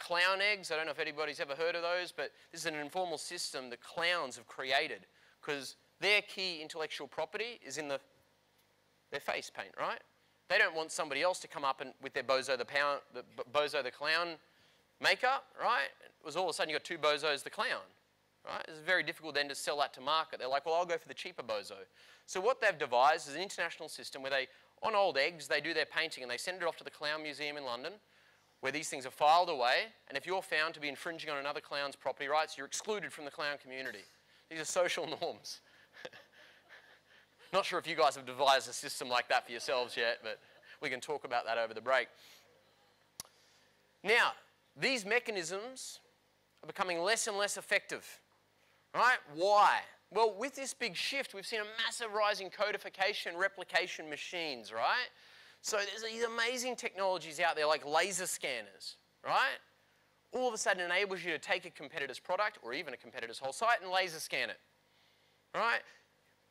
Clown eggs, I don't know if anybody's ever heard of those, but this is an informal system that clowns have created because their key intellectual property is in their face paint, right? They don't want somebody else to come up and with their Bozo the Clown makeup, right? It was all of a sudden you got two Bozos the Clown, right? It's very difficult then to sell that to market. They're like, well, I'll go for the cheaper Bozo. So what they've devised is an international system where they, on old eggs, they do their painting and they send it off to the Clown Museum in London, where these things are filed away, and if you're found to be infringing on another clown's property rights, you're excluded from the clown community. These are social norms. Not sure if you guys have devised a system like that for yourselves yet, but we can talk about that over the break. Now, these mechanisms are becoming less and less effective, right? Why? Well, with this big shift, we've seen a massive rise in codification, replication machines, right? So there's these amazing technologies out there like laser scanners, right? All of a sudden enables you to take a competitor's product or even a competitor's whole site and laser scan it, right?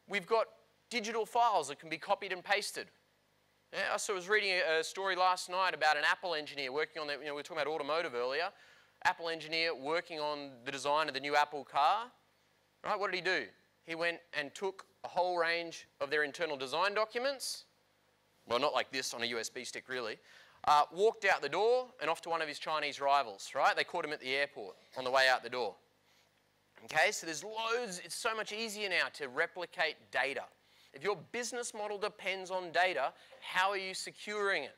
We've got digital files that can be copied and pasted. Yeah, so I was reading a story last night about an Apple engineer working on the, we were talking about automotive earlier, Apple engineer working on the design of the new Apple car, right? What did he do? He went and took a whole range of their internal design documents, well, not like this on a USB stick, really, walked out the door and off to one of his Chinese rivals, right? They caught him at the airport on the way out the door. Okay, so there's loads, it's so much easier now to replicate data. If your business model depends on data, how are you securing it?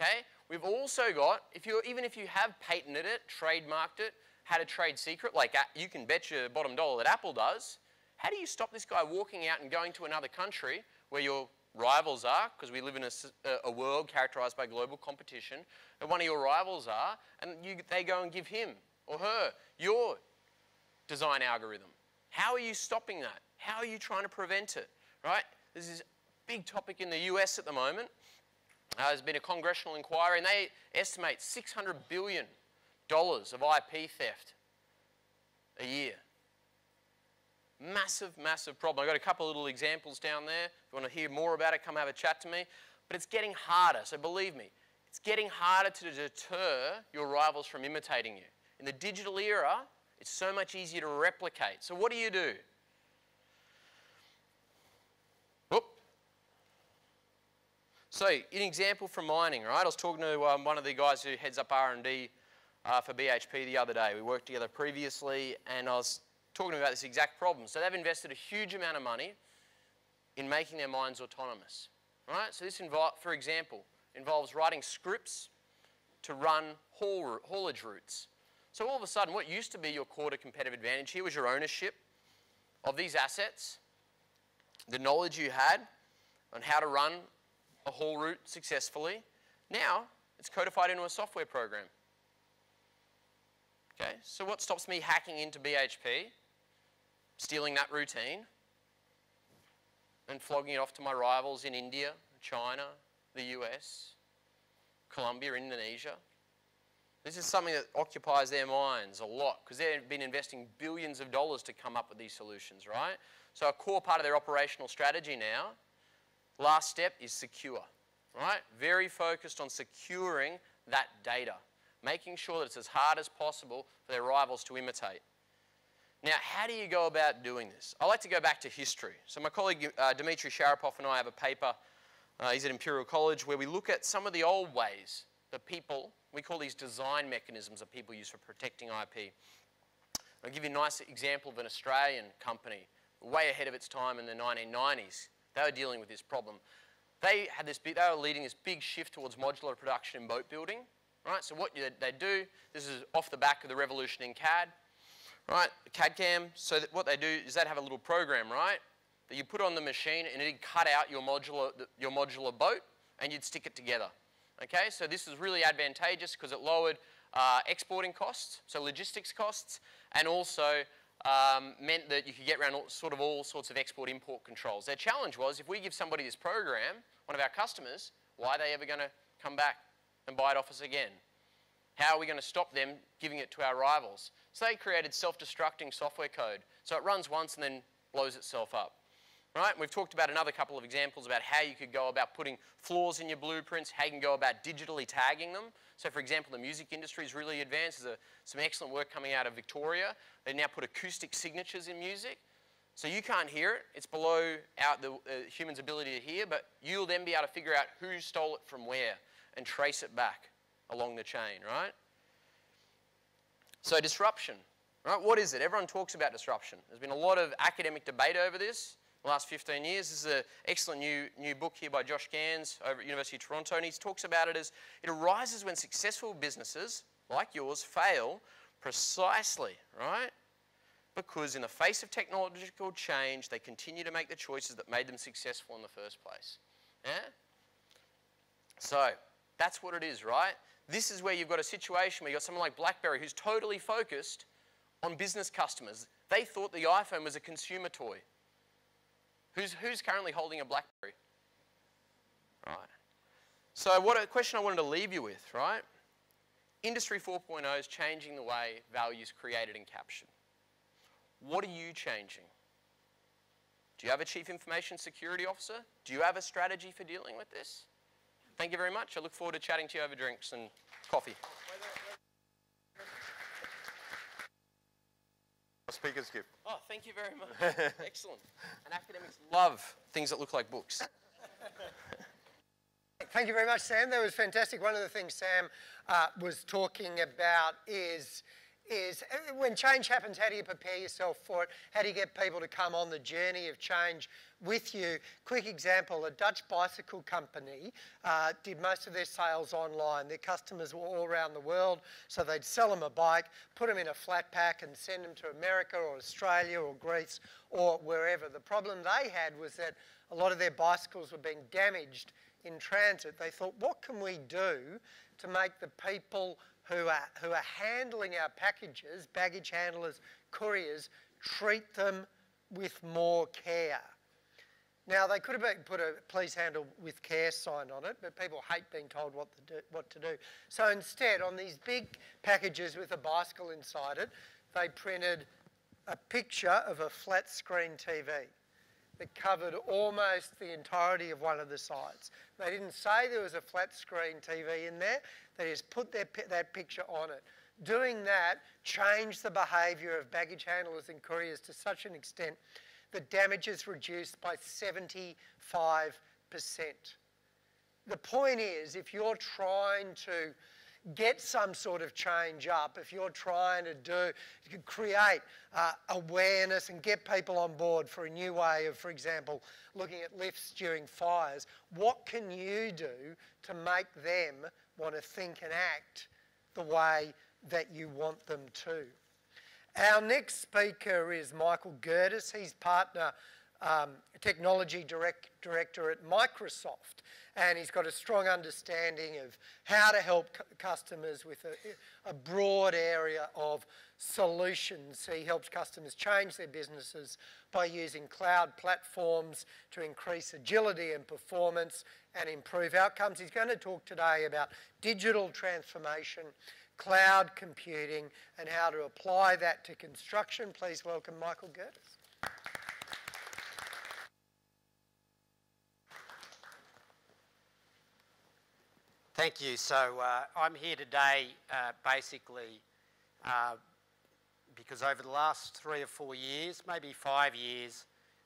Okay, we've also got, even if you have patented it, trademarked it, had a trade secret, like you can bet your bottom dollar that Apple does, how do you stop this guy walking out and going to another country where you're rivals are, because we live in a world characterized by global competition, and one of your rivals are, and they go and give him or her your design algorithm. How are you stopping that? How are you trying to prevent it, right? This is a big topic in the US at the moment. There's been a congressional inquiry, and they estimate $600 billion of IP theft a year. Massive, massive problem. I've got a couple of little examples down there. If you want to hear more about it, come have a chat to me. But it's getting harder, so believe me, it's getting harder to deter your rivals from imitating you. In the digital era, it's so much easier to replicate. So what do? Whoop. So an example from mining, right? I was talking to one of the guys who heads up R&D for BHP the other day. We worked together previously, and I was talking about this exact problem. So they've invested a huge amount of money in making their mines autonomous, right? So this, for example, involves writing scripts to run haulage routes. So all of a sudden, what used to be your core to competitive advantage here was your ownership of these assets, the knowledge you had on how to run a haul route successfully. Now, it's codified into a software program. Okay, so what stops me hacking into BHP, stealing that routine, and flogging it off to my rivals in India, China, the US, Colombia, Indonesia? This is something that occupies their minds a lot because they've been investing billions of dollars to come up with these solutions, right? So a core part of their operational strategy now, last step is secure, right? Very focused on securing that data, making sure that it's as hard as possible for their rivals to imitate. Now, how do you go about doing this? I like to go back to history. So my colleague Dmitry Sharapov and I have a paper, he's at Imperial College, where we look at some of the old ways that people, we call these design mechanisms that people use for protecting IP. I'll give you a nice example of an Australian company, way ahead of its time in the 1990s. They were dealing with this problem. They were leading this big shift towards modular production and boat building. Right, so what they do, this is off the back of the revolution in CAD, right, CAD-CAM. So that what they do is they'd have a little program, right, that you put on the machine and it'd cut out your modular boat and you'd stick it together. Okay, so this is really advantageous because it lowered exporting costs, so logistics costs, and also meant that you could get around all sorts of export-import controls. Their challenge was if we give somebody this program, one of our customers, why are they ever going to come back and buy it off us again? How are we going to stop them giving it to our rivals? So they created self-destructing software code. So it runs once and then blows itself up. Right? We've talked about another couple of examples about how you could go about putting flaws in your blueprints, how you can go about digitally tagging them. So for example, the music industry is really advanced. There's some excellent work coming out of Victoria. They now put acoustic signatures in music. So you can't hear it. It's below the human's ability to hear, but you'll then be able to figure out who stole it from where and trace it back along the chain, right? So disruption, right? What is it? Everyone talks about disruption. There's been a lot of academic debate over this in the last 15 years. This is an excellent new book here by Josh Gans over at University of Toronto, and he talks about it as it arises when successful businesses like yours fail precisely, right? Because in the face of technological change, they continue to make the choices that made them successful in the first place. Yeah? So that's what it is, right? This is where you've got a situation where you've got someone like BlackBerry who's totally focused on business customers. They thought the iPhone was a consumer toy. Who's currently holding a BlackBerry? Right. So what a question I wanted to leave you with, right? Industry 4.0 is changing the way value is created and captured. What are you changing? Do you have a Chief Information Security Officer? Do you have a strategy for dealing with this? Thank you very much. I look forward to chatting to you over drinks and coffee. Speaker's gift. Oh, thank you very much. Excellent. And academics love things that look like books. Thank you very much, Sam. That was fantastic. One of the things Sam was talking about is when change happens, how do you prepare yourself for it? How do you get people to come on the journey of change with you? Quick example, a Dutch bicycle company did most of their sales online. Their customers were all around the world, so they'd sell them a bike, put them in a flat pack and send them to America or Australia or Greece or wherever. The problem they had was that a lot of their bicycles were being damaged in transit. They thought, what can we do to make the people who are handling our packages, baggage handlers, couriers, treat them with more care? Now, they could have put a please handle with care sign on it, but people hate being told what to do. So instead, on these big packages with a bicycle inside it, they printed a picture of a flat screen TV that covered almost the entirety of one of the sides. They didn't say there was a flat screen TV in there. They just put that picture on it. Doing that changed the behaviour of baggage handlers and couriers to such an extent that damage is reduced by 75%. The point is, if you're trying to get some sort of change up, if you're trying to create awareness and get people on board for a new way of, for example, looking at lifts during fires, what can you do to make them want to think and act the way that you want them to? Our next speaker is Michael Girdis. He's partner technology director at Microsoft, and he's got a strong understanding of how to help customers with a broad area of solutions. He helps customers change their businesses by using cloud platforms to increase agility and performance and improve outcomes. He's going to talk today about digital transformation, cloud computing, and how to apply that to construction. Please welcome Michael Girdis. Thank you. So I'm here today basically because over the last 3 or 4 years, maybe 5 years,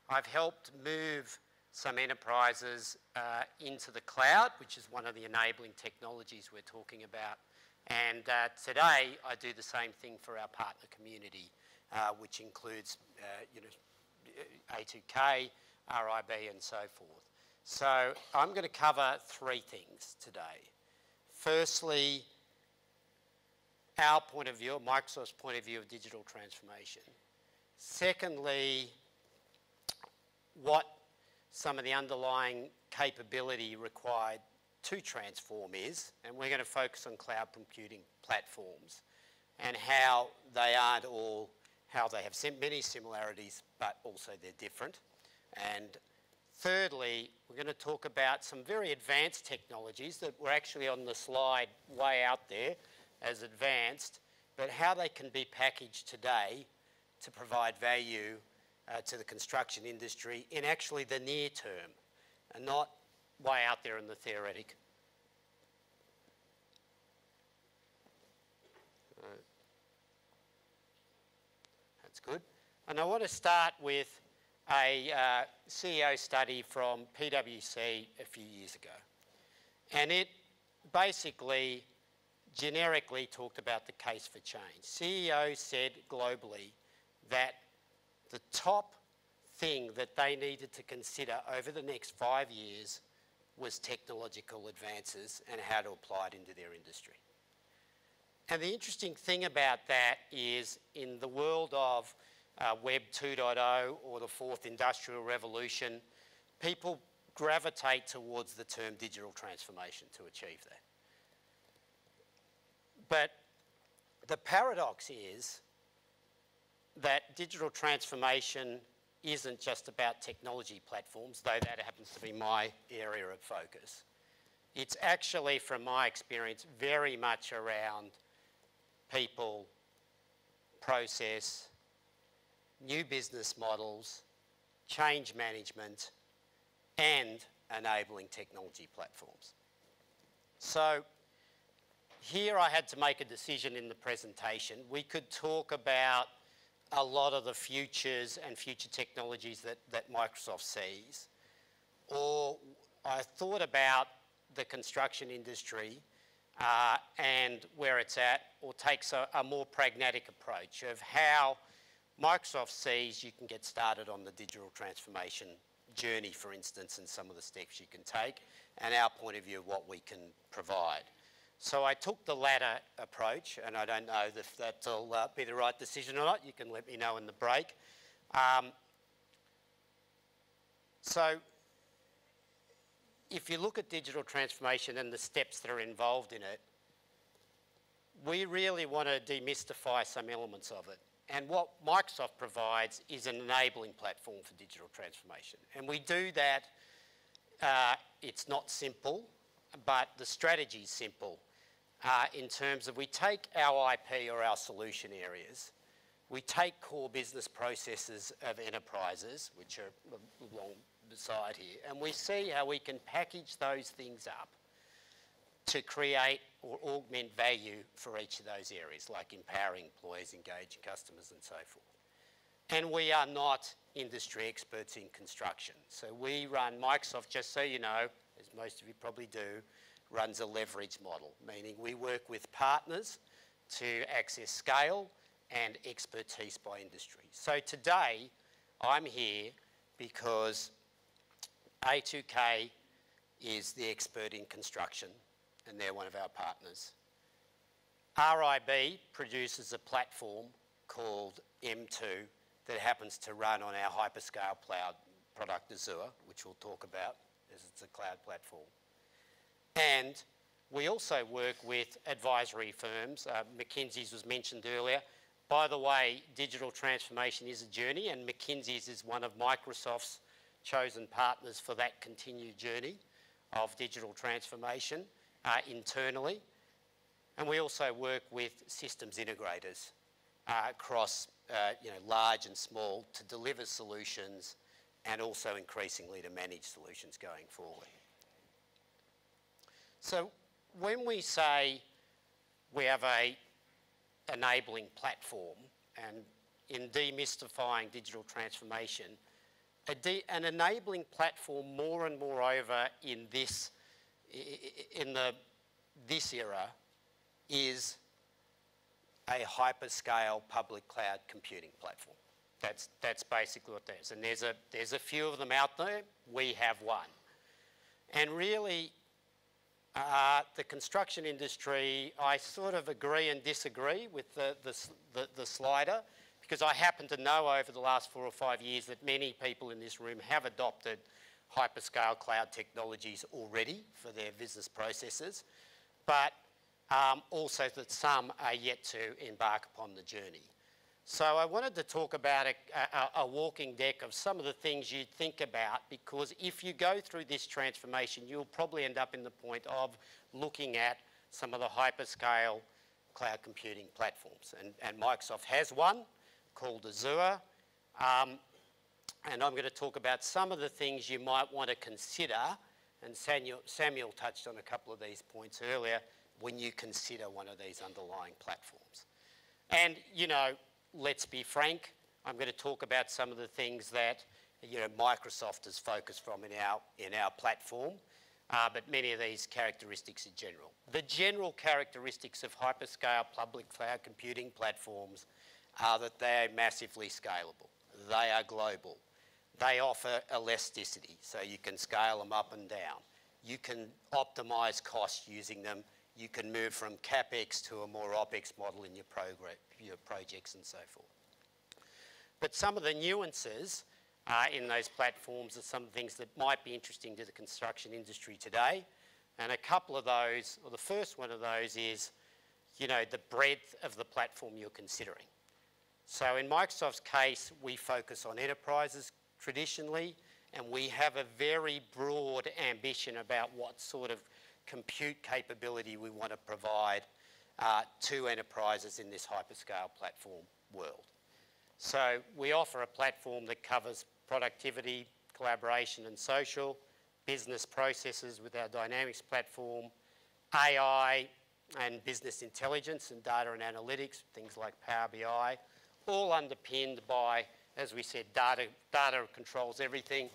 I've helped move some enterprises into the cloud, which is one of the enabling technologies we're talking about. And today I do the same thing for our partner community, which includes A2K, RIB and so forth. So I'm going to cover 3 things today. Firstly, our point of view, Microsoft's point of view of digital transformation. Secondly, what some of the underlying capability required to transform is, and we're going to focus on cloud computing platforms and how they aren't all, how they have many similarities, but also they're different. And thirdly, we're going to talk about some very advanced technologies that were actually on the slide way out there, as advanced, but how they can be packaged today to provide value to the construction industry in actually the near term, and not way out there in the theoretic. That's good. And I want to start with a CEO study from PwC a few years ago. And it basically generically talked about the case for change. CEO said globally that the top thing that they needed to consider over the next 5 years was technological advances and how to apply it into their industry. And the interesting thing about that is, in the world of Web 2.0 or the fourth industrial revolution, people gravitate towards the term digital transformation to achieve that. But the paradox is that digital transformation isn't just about technology platforms, though that happens to be my area of focus. It's actually, from my experience, very much around people, process, new business models, change management, and enabling technology platforms. So here I had to make a decision in the presentation. We could talk about a lot of the futures and future technologies that Microsoft sees, or I thought about the construction industry and where it's at, or takes a more pragmatic approach of how Microsoft sees you can get started on the digital transformation journey, for instance, and some of the steps you can take, and our point of view of what we can provide. So I took the latter approach, and I don't know if that'll be the right decision or not. You can let me know in the break. So if you look at digital transformation and the steps that are involved in it, we really want to demystify some elements of it. And what Microsoft provides is an enabling platform for digital transformation. And we do that, it's not simple, but the strategy is simple in terms of we take our IP or our solution areas, we take core business processes of enterprises, which are along the side here, and we see how we can package those things up to create or augment value for each of those areas, like empowering employees, engaging customers, and so forth. And we are not industry experts in construction. So we run, Microsoft, just so you know, as most of you probably do, runs a leverage model, meaning we work with partners to access scale and expertise by industry. So today, I'm here because A2K is the expert in construction, and they're one of our partners. RIB produces a platform called M2 that happens to run on our hyperscale cloud product Azure, which we'll talk about, as it's a cloud platform. And we also work with advisory firms. McKinsey's was mentioned earlier. By the way, digital transformation is a journey, and McKinsey's is one of Microsoft's chosen partners for that continued journey of digital transformation internally. And we also work with systems integrators across large and small to deliver solutions, and also increasingly to manage solutions going forward. So when we say we have a enabling platform, and in demystifying digital transformation, an enabling platform more and more over in this era is a hyperscale public cloud computing platform. That's basically what that is. And there's a few of them out there. We have one. And really, the construction industry, I sort of agree and disagree with the slider, because I happen to know over the last 4 or 5 years that many people in this room have adopted hyperscale cloud technologies already for their business processes, but also that some are yet to embark upon the journey. So I wanted to talk about a walking deck of some of the things you'd think about, because if you go through this transformation, you'll probably end up in the point of looking at some of the hyperscale cloud computing platforms. And Microsoft has one called Azure. And I'm going to talk about some of the things you might want to consider. And Samuel touched on a couple of these points earlier when you consider one of these underlying platforms. And, you know, let's be frank, I'm going to talk about some of the things that, you know, Microsoft is focused from in our platform, but many of these characteristics are general. The general characteristics of hyperscale public cloud computing platforms are that they are massively scalable. They are global. They offer elasticity, so you can scale them up and down. You can optimize costs using them. You can move from CapEx to a more OpEx model in your projects and so forth. But some of the nuances in those platforms are some things that might be interesting to the construction industry today. And a couple of those, or the first one of those is, you know, the breadth of the platform you're considering. So in Microsoft's case, we focus on enterprises traditionally, and we have a very broad ambition about what sort of compute capability we want to provide to enterprises in this hyperscale platform world. So we offer a platform that covers productivity, collaboration and social, business processes with our Dynamics platform, AI and business intelligence and data and analytics, things like Power BI, all underpinned by, as we said, data controls everything,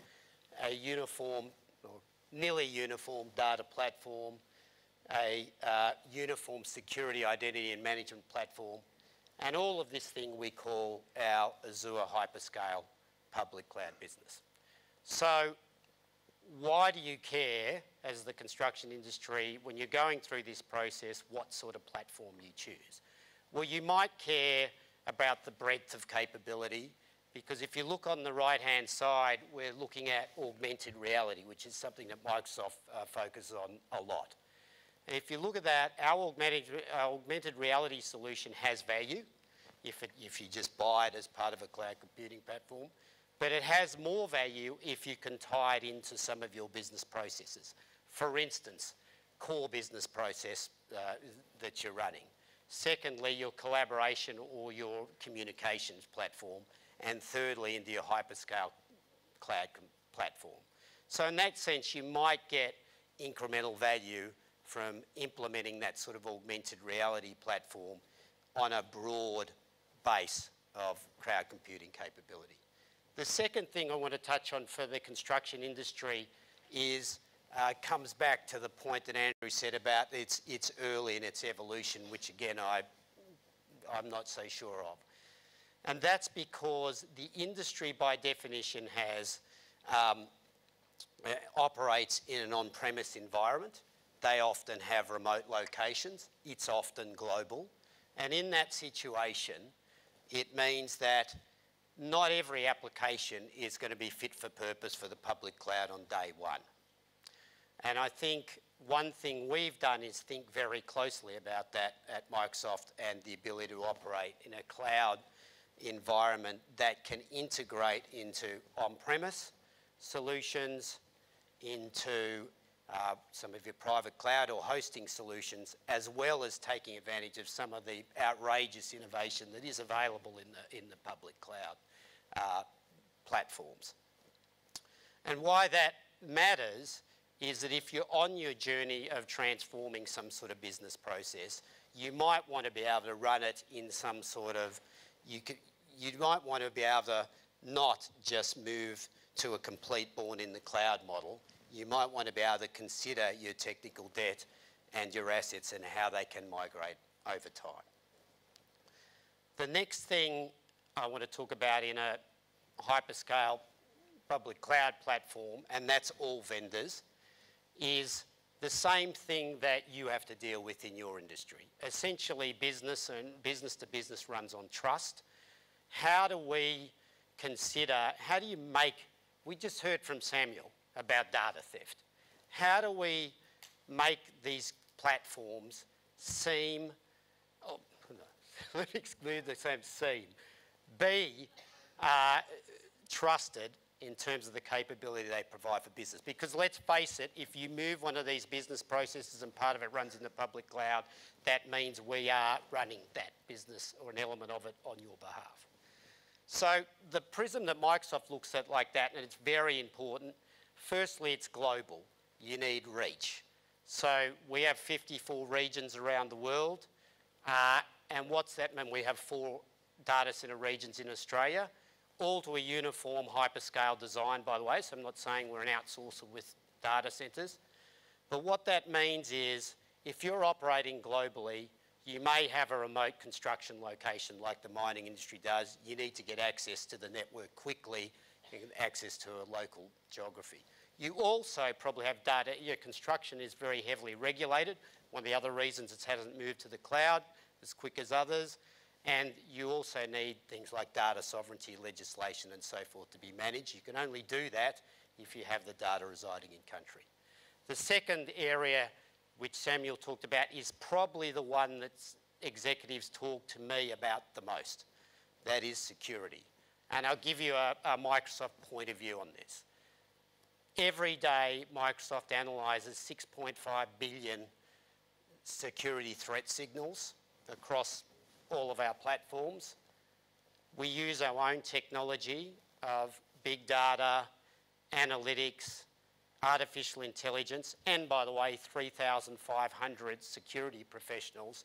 a uniform or nearly uniform data platform, a uniform security, identity and management platform, and all of this thing we call our Azure hyperscale public cloud business. So why do you care as the construction industry when you're going through this process what sort of platform you choose? Well, you might care about the breadth of capability, because if you look on the right-hand side, we're looking at augmented reality, which is something that Microsoft focuses on a lot. And if you look at that, our augmented reality solution has value if you just buy it as part of a cloud computing platform, but it has more value if you can tie it into some of your business processes. For instance, core business process that you're running. Secondly, your collaboration or your communications platform, and thirdly, into your hyperscale cloud platform. So in that sense, you might get incremental value from implementing that sort of augmented reality platform on a broad base of cloud computing capability. The second thing I want to touch on for the construction industry is comes back to the point that Andrew said about it's early in its evolution, which again, I'm not so sure of. And that's because the industry, by definition, has operates in an on-premise environment. They often have remote locations. It's often global. And in that situation, it means that not every application is going to be fit for purpose for the public cloud on day one. And I think one thing we've done is think very closely about that at Microsoft and the ability to operate in a cloud environment that can integrate into on-premise solutions, into some of your private cloud or hosting solutions, as well as taking advantage of some of the outrageous innovation that is available in the public cloud platforms. And why that matters is that if you're on your journey of transforming some sort of business process, you might want to be able to run it in some sort of you might want to be able to not just move to a complete born in the cloud model. You might want to be able to consider your technical debt and your assets and how they can migrate over time. The next thing I want to talk about in a hyperscale public cloud platform, and that's all vendors, is the same thing that you have to deal with in your industry. Essentially, business and business to business runs on trust. How do we consider, how do you make, we just heard from Samuel about data theft. How do we make these platforms seem, oh, no, let me exclude the same seem, be trusted in terms of the capability they provide for business. Because let's face it, if you move one of these business processes and part of it runs in the public cloud, that means we are running that business or an element of it on your behalf. So the prism that Microsoft looks at like that, and it's very important, firstly, it's global. You need reach. So we have 54 regions around the world. And what's that mean? We have 4 data center regions in Australia, all to a uniform hyperscale design, by the way, so I'm not saying we're an outsourcer with data centers. But what that means is if you're operating globally, you may have a remote construction location like the mining industry does. You need to get access to the network quickly and access to a local geography. You also probably have data, your construction is very heavily regulated. One of the other reasons it hasn't moved to the cloud as quick as others. And you also need things like data sovereignty legislation and so forth to be managed. You can only do that if you have the data residing in country. The second area, which Samuel talked about, is probably the one that executives talk to me about the most. That is security. And I'll give you a Microsoft point of view on this. Every day, Microsoft analyzes 6.5 billion security threat signals across all of our platforms. We use our own technology of big data, analytics, artificial intelligence, and by the way, 3,500 security professionals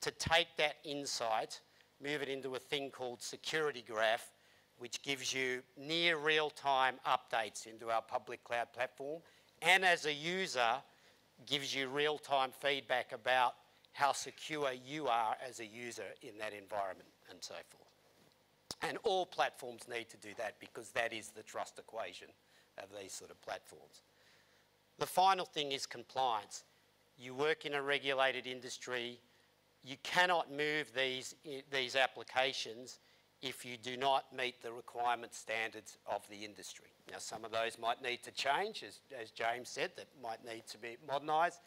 to take that insight, move it into a thing called Security Graph, which gives you near real-time updates into our public cloud platform, and as a user, gives you real-time feedback about how secure you are as a user in that environment and so forth. And all platforms need to do that because that is the trust equation of these sort of platforms. The final thing is compliance. You work in a regulated industry. You cannot move these applications if you do not meet the requirement standards of the industry. Now, some of those might need to change, as James said, that might need to be modernised.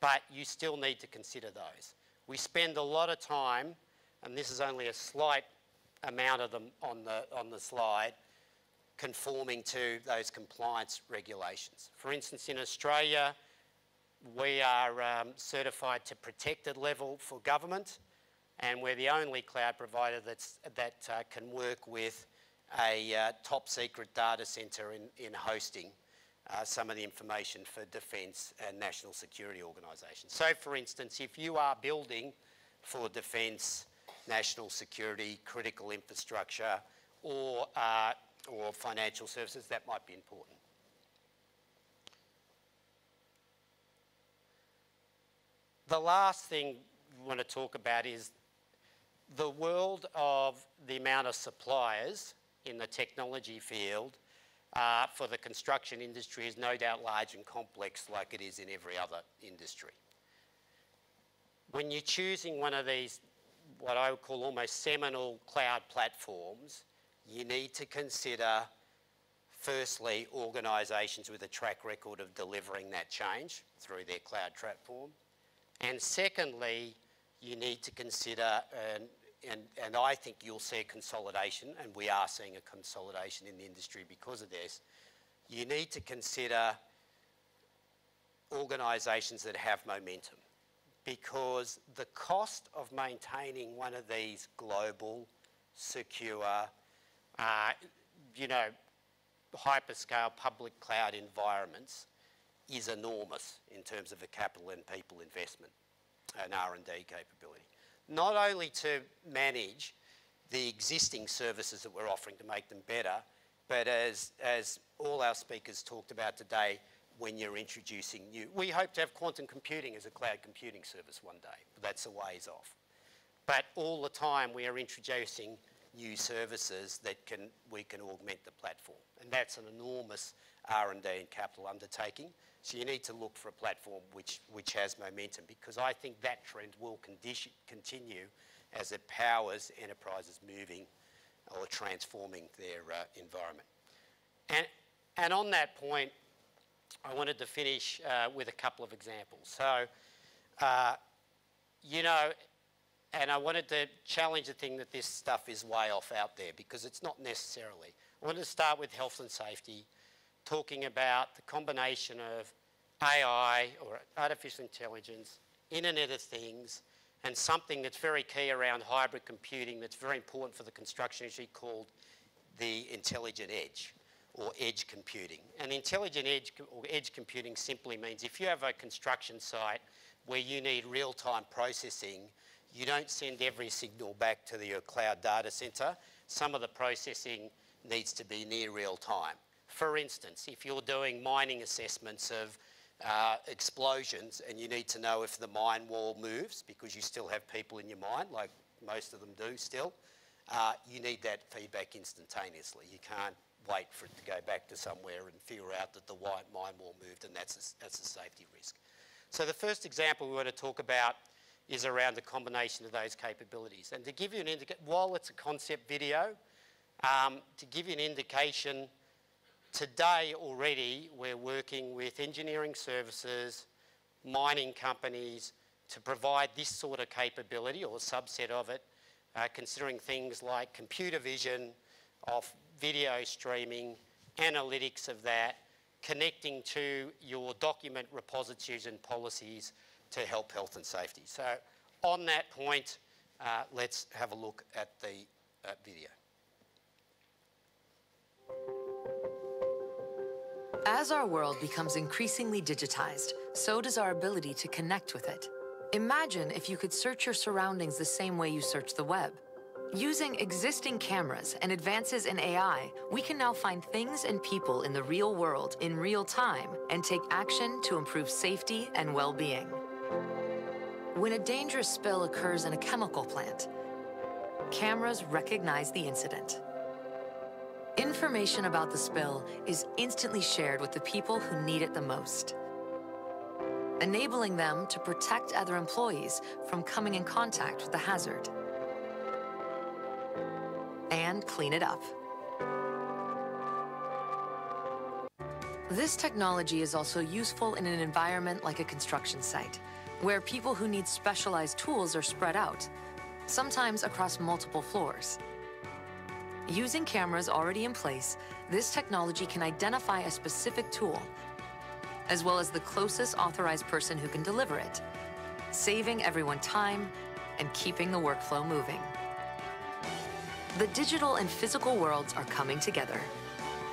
But you still need to consider those. We spend a lot of time, and this is only a slight amount of them on the slide, conforming to those compliance regulations. For instance, in Australia, we are certified to protected level for government, and we're the only cloud provider that can work with a top secret data centre in hosting some of the information for defence and national security organisations. So, for instance, if you are building for defence, national security, critical infrastructure, or financial services, that might be important. The last thing we want to talk about is the world of the amount of suppliers in the technology field for the construction industry is no doubt large and complex like it is in every other industry. When you're choosing one of these, what I would call almost seminal cloud platforms, you need to consider, firstly, organisations with a track record of delivering that change through their cloud platform. And secondly, you need to consider and I think you'll see a consolidation, and we are seeing a consolidation in the industry because of this. You need to consider organisations that have momentum, because the cost of maintaining one of these global, secure, hyperscale public cloud environments is enormous in terms of a capital and people investment and R&D capability. Not only to manage the existing services that we're offering to make them better, but as all our speakers talked about today, when you're introducing new. We hope to have quantum computing as a cloud computing service one day, but that's a ways off. But all the time we are introducing new services that we can augment the platform. And that's an enormous R&D and capital undertaking. So you need to look for a platform which has momentum, because I think that trend will continue as it powers enterprises moving or transforming their environment. And on that point, I wanted to finish with a couple of examples. So, and I wanted to challenge the thing that this stuff is way off out there, because it's not necessarily. I want to start with health and safety, talking about the combination of AI or artificial intelligence, Internet of Things, and something that's very key around hybrid computing that's very important for the construction industry called the intelligent edge or edge computing. And intelligent edge or edge computing simply means if you have a construction site where you need real-time processing, you don't send every signal back to your cloud data center. Some of the processing needs to be near real time. For instance, if you're doing mining assessments of explosions and you need to know if the mine wall moves because you still have people in your mine, like most of them do still, you need that feedback instantaneously. You can't wait for it to go back to somewhere and figure out that the white mine wall moved, and that's a safety risk. So the first example we want to talk about is around the combination of those capabilities. And to give you an indication, while it's a concept video, to give you an indication, today already we're working with engineering services, mining companies to provide this sort of capability or a subset of it, considering things like computer vision, of video streaming, analytics of that, connecting to your document repositories and policies to help health and safety. So on that point, let's have a look at the video. As our world becomes increasingly digitized, so does our ability to connect with it. Imagine if you could search your surroundings the same way you search the web. Using existing cameras and advances in AI, we can now find things and people in the real world in real time and take action to improve safety and well-being. When a dangerous spill occurs in a chemical plant, cameras recognize the incident. Information about the spill is instantly shared with the people who need it the most, enabling them to protect other employees from coming in contact with the hazard and clean it up. This technology is also useful in an environment like a construction site, where people who need specialized tools are spread out, sometimes across multiple floors. Using cameras already in place, this technology can identify a specific tool, as well as the closest authorized person who can deliver it, saving everyone time and keeping the workflow moving. The digital and physical worlds are coming together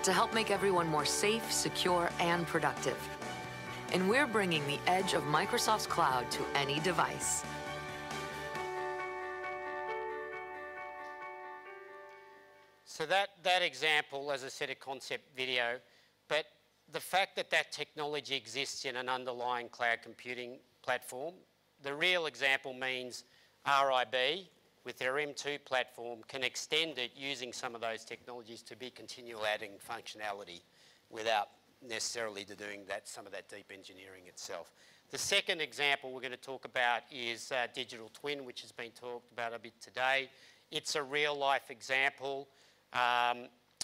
to help make everyone more safe, secure, and productive. And we're bringing the edge of Microsoft's cloud to any device. So that example, as I said, a concept video, but the fact that that technology exists in an underlying cloud computing platform, the real example means RIB, with their M2 platform, can extend it using some of those technologies to be continual adding functionality without necessarily doing that, some of that deep engineering itself. The second example we're going to talk about is digital twin, which has been talked about a bit today. It's a real life example.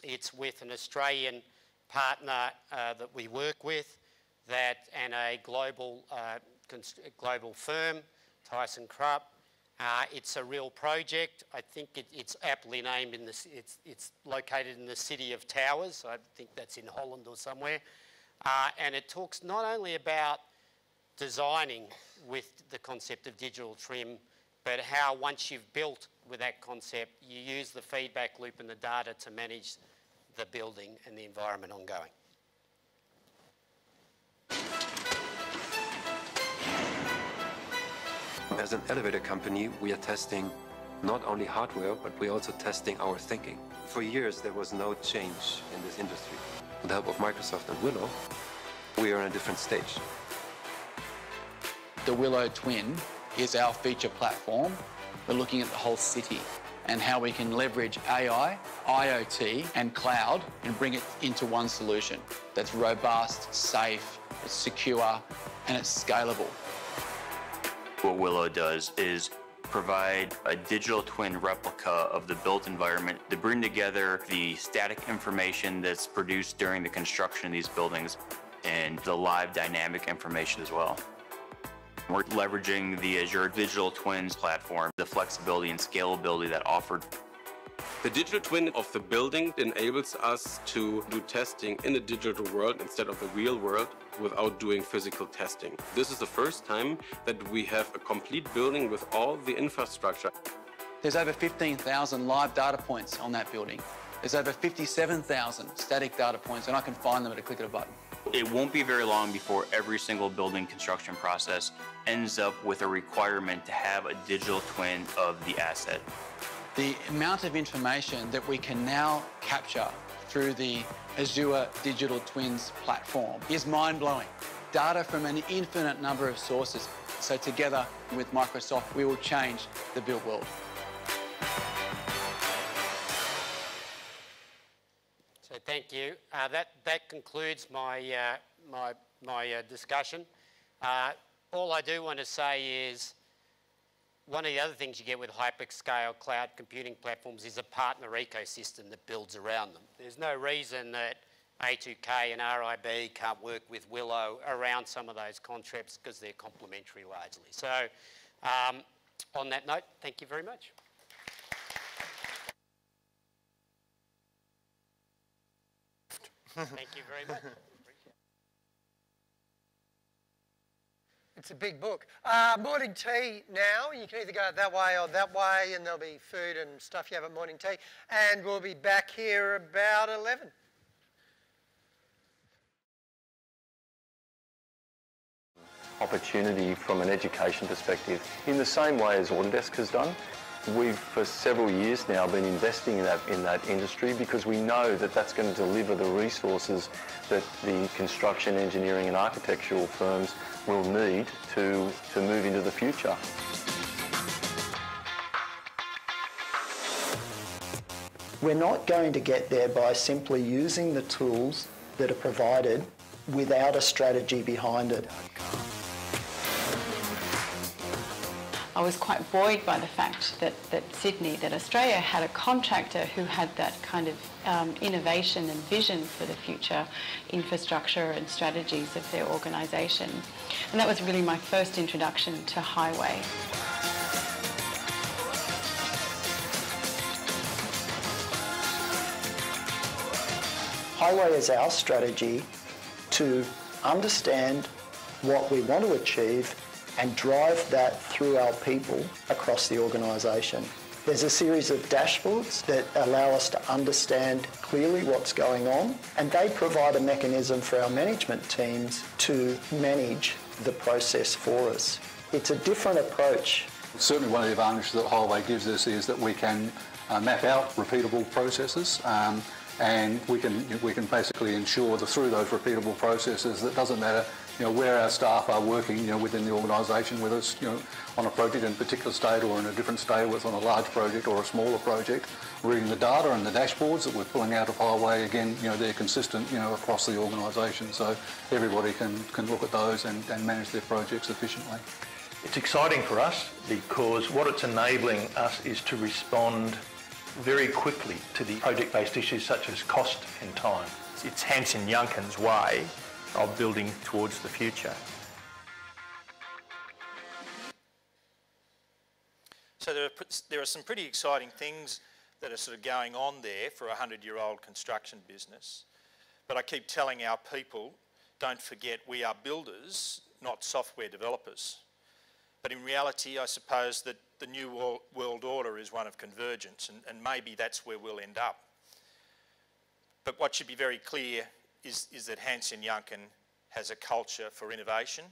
It's with an Australian partner that we work with and a global firm, Tyson Krupp. It's a real project. I think it's aptly named. It's located in the city of Towers. So I think that's in Holland or somewhere. And it talks not only about designing with the concept of digital twin, but how once you've built with that concept, you use the feedback loop and the data to manage the building and the environment ongoing. As an elevator company, we are testing not only hardware, but we're also testing our thinking. For years, there was no change in this industry. With the help of Microsoft and Willow, we are in a different stage. The Willow Twin is our feature platform. We're looking at the whole city and how we can leverage AI, IoT, and cloud and bring it into one solution that's robust, safe, it's secure, and it's scalable. What Willow does is provide a digital twin replica of the built environment to bring together the static information that's produced during the construction of these buildings and the live dynamic information as well. We're leveraging the Azure Digital Twins platform, the flexibility and scalability that offered. The digital twin of the building enables us to do testing in the digital world instead of the real world without doing physical testing. This is the first time that we have a complete building with all the infrastructure. There's over 15,000 live data points on that building. There's over 57,000 static data points, and I can find them at a click of a button. It won't be very long before every single building construction process ends up with a requirement to have a digital twin of the asset. The amount of information that we can now capture through the Azure Digital Twins platform is mind-blowing. Data from an infinite number of sources. So together with Microsoft, we will change the built world. So thank you. That concludes my discussion. All I do want to say is, one of the other things you get with hyperscale cloud computing platforms is a partner ecosystem that builds around them. There's no reason that A2K and RIB can't work with Willow around some of those concepts because they're complementary largely. So on that note, thank you very much. Thank you very much. It's a big book. Morning tea now. You can either go that way or that way, and there'll be food and stuff you have at morning tea. And we'll be back here about 11. Opportunity from an education perspective, in the same way as Autodesk has done. We've, for several years now, been investing in that industry because we know that that's going to deliver the resources that the construction, engineering and architectural firms will need to move into the future. We're not going to get there by simply using the tools that are provided without a strategy behind it. I was quite buoyed by the fact that Australia had a contractor who had that kind of innovation and vision for the future infrastructure and strategies of their organisation. And that was really my first introduction to highway. Highway is our strategy to understand what we want to achieve and drive that through our people across the organisation. There's a series of dashboards that allow us to understand clearly what's going on, and they provide a mechanism for our management teams to manage the process for us. It's a different approach. Certainly one of the advantages that Highway gives us is that we can map out repeatable processes, and we can basically ensure that through those repeatable processes, that doesn't matter where our staff are working within the organisation, whether it's on a project in a particular state or in a different state, whether it's on a large project or a smaller project. Reading the data and the dashboards that we're pulling out of Highway, again, they're consistent across the organisation, so everybody can look at those and manage their projects efficiently. It's exciting for us because what it's enabling us is to respond very quickly to the project-based issues such as cost and time. It's Hansen Yuncken's way of building towards the future. So there are some pretty exciting things that are sort of going on there for a 100-year-old construction business. But I keep telling our people, don't forget we are builders, not software developers. But in reality, I suppose that the new world order is one of convergence, and maybe that's where we'll end up. But what should be very clear is that Hansen Yuncken has a culture for innovation,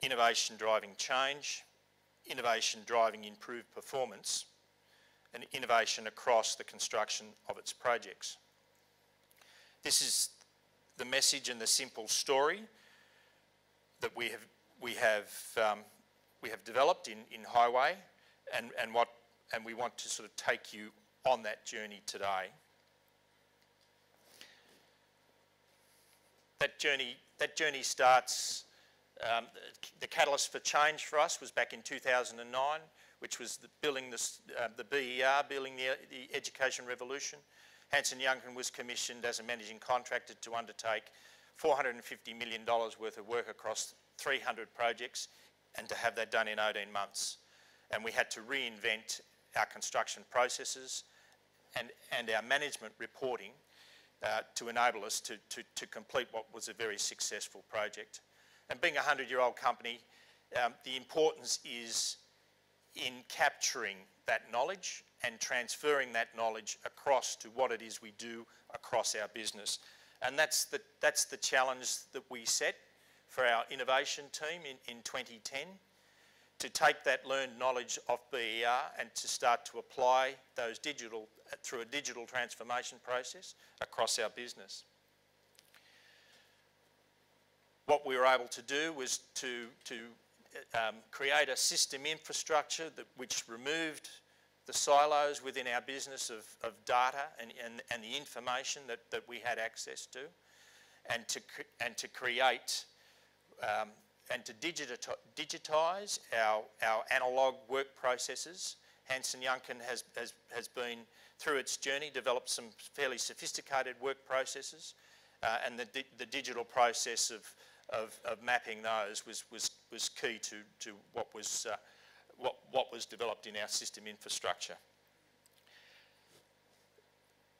innovation driving change, innovation driving improved performance, and innovation across the construction of its projects. This is the message and the simple story that we have developed in Highway, and we want to sort of take you on that journey today. That journey starts, the catalyst for change for us was back in 2009, which was the BER, building the education revolution. Hansen Yuncken was commissioned as a managing contractor to undertake $450 million worth of work across 300 projects and to have that done in 18 months. And we had to reinvent our construction processes and our management reporting to enable us to complete what was a very successful project. And being a 100-year-old company, the importance is in capturing that knowledge and transferring that knowledge across to what it is we do across our business. And that's the challenge that we set for our innovation team in 2010, to take that learned knowledge of BER and to start to apply those digital, through a digital transformation process across our business. What we were able to do was to create a system infrastructure which removed the silos within our business of data and the information that we had access to, and to create and to digitise our analogue work processes. Hansen Yuncken has been, through its journey, developed some fairly sophisticated work processes, and the digital process of mapping those was key to what was developed in our system infrastructure.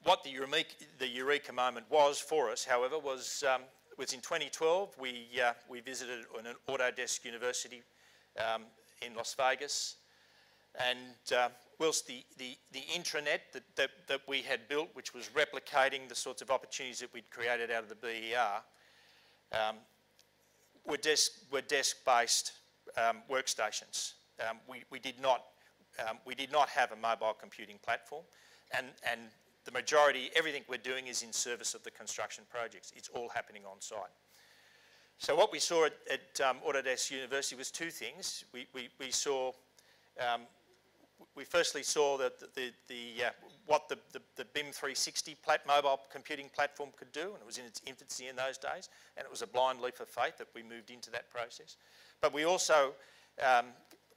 What the eureka moment was for us, however, was in 2012. We visited an Autodesk University in Las Vegas, and whilst the intranet that we had built, which was replicating the sorts of opportunities that we'd created out of the BER, were desk-based workstations. We did not have a mobile computing platform, and the majority, everything we're doing is in service of the construction projects. It's all happening on site. So what we saw at Autodesk University was two things. We firstly saw that what the BIM 360 mobile computing platform could do, and it was in its infancy in those days, and it was a blind leap of faith that we moved into that process. But we also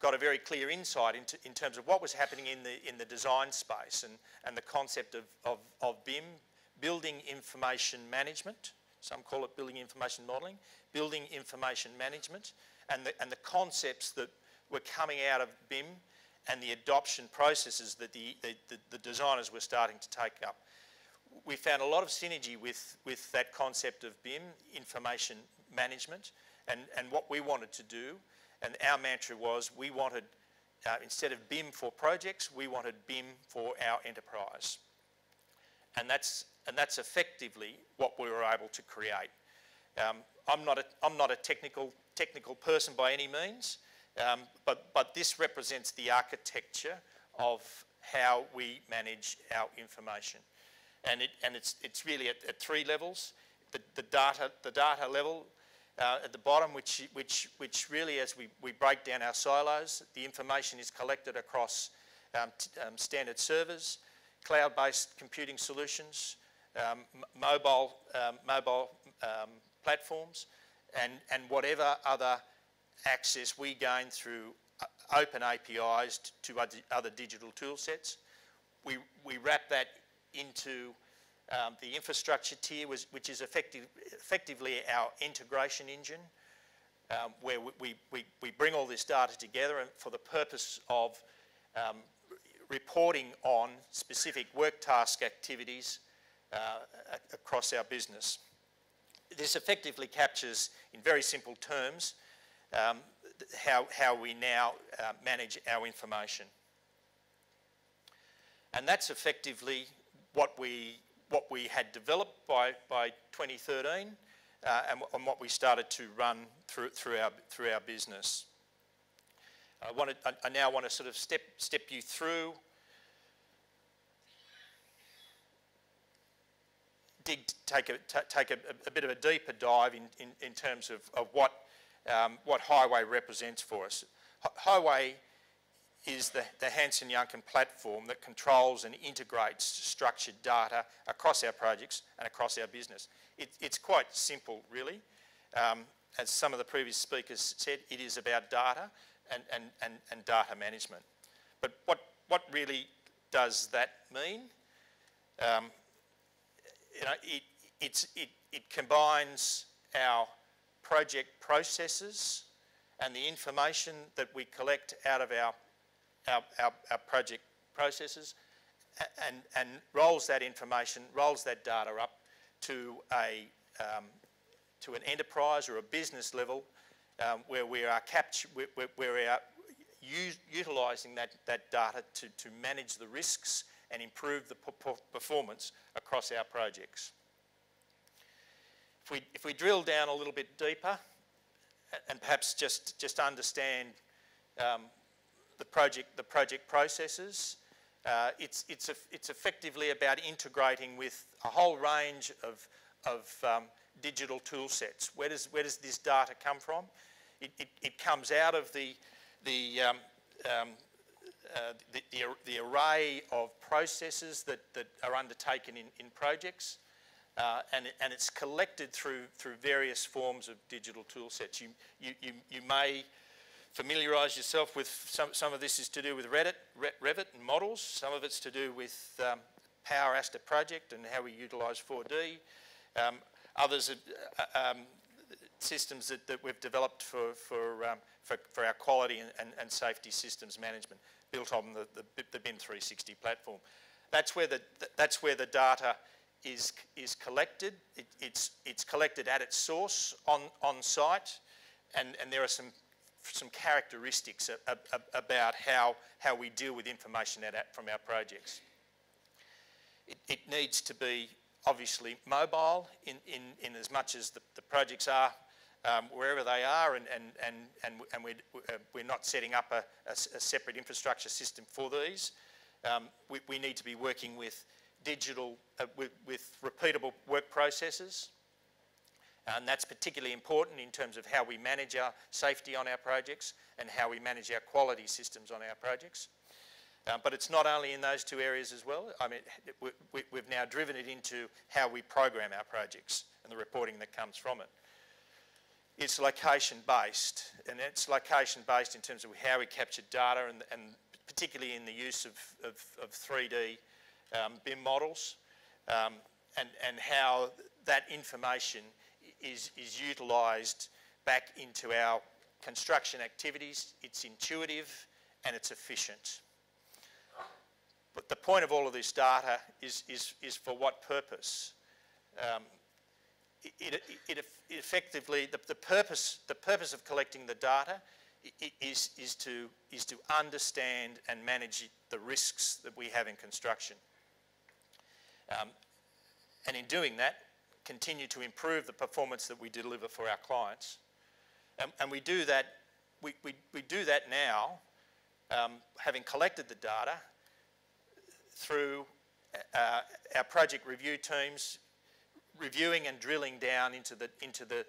got a very clear insight in terms of what was happening in the design space and the concept of BIM, building information management. Some call it building information modelling, building information management, and the concepts that were coming out of BIM and the adoption processes that the designers were starting to take up. We found a lot of synergy with that concept of BIM, information management, and what we wanted to do. And our mantra was, we wanted, instead of BIM for projects, we wanted BIM for our enterprise. And that's effectively what we were able to create. I'm not a technical person by any means, but this represents the architecture of how we manage our information. And it's really at three levels. The data level, at the bottom, which really, as we break down our silos, the information is collected across standard servers, cloud-based computing solutions, mobile platforms, and whatever other access we gain through open APIs to other digital tool sets. We wrap that into the infrastructure tier, which is effectively our integration engine, where we bring all this data together and for the purpose of reporting on specific work task activities across our business. This effectively captures, in very simple terms, how we now manage our information. And that's effectively what we had developed by 2013, and what we started to run through our business. I now want to sort of step you through, take a bit of a deeper dive in terms of what Highway represents for us. Highway is the Hansen Yuncken platform that controls and integrates structured data across our projects and across our business. It's quite simple, really. As some of the previous speakers said, it is about data and data management. But what really does that mean? It combines our project processes and the information that we collect out of our project processes, and rolls that information, rolls that data up to an enterprise or a business level, where we are utilising that data to manage the risks and improve the performance across our projects. If we drill down a little bit deeper, and perhaps just understand the project processes, it's effectively about integrating with a whole range of digital tool sets. Where does this data come from? It comes out of the array of processes that are undertaken in projects, and it's collected through various forms of digital tool sets. You may familiarise yourself with some of this is to do with Revit and models. Some of it's to do with Power Asta project and how we utilise 4D. Others are systems that we've developed for our quality and safety systems management, built on the BIM 360 platform. That's where the data is collected. It's collected at its source on site, and there are some characteristics about how we deal with information from our projects. It needs to be obviously mobile in as much as the projects are wherever they are, and we're not setting up a separate infrastructure system for these. We need to be working with digital, with repeatable work processes, and that's particularly important in terms of how we manage our safety on our projects and how we manage our quality systems on our projects. But it's not only in those two areas as well. I mean, we've now driven it into how we program our projects and the reporting that comes from it. It's location-based, and it's location-based in terms of how we capture data, and particularly in the use of 3D BIM models, and how that information is utilised back into our construction activities. It's intuitive and it's efficient. But the point of all of this data is for what purpose? It effectively, the purpose of collecting the data is to understand and manage the risks that we have in construction. And in doing that, continue to improve the performance that we deliver for our clients. And we do that, we do that now, having collected the data, through our project review teams, reviewing and drilling down into the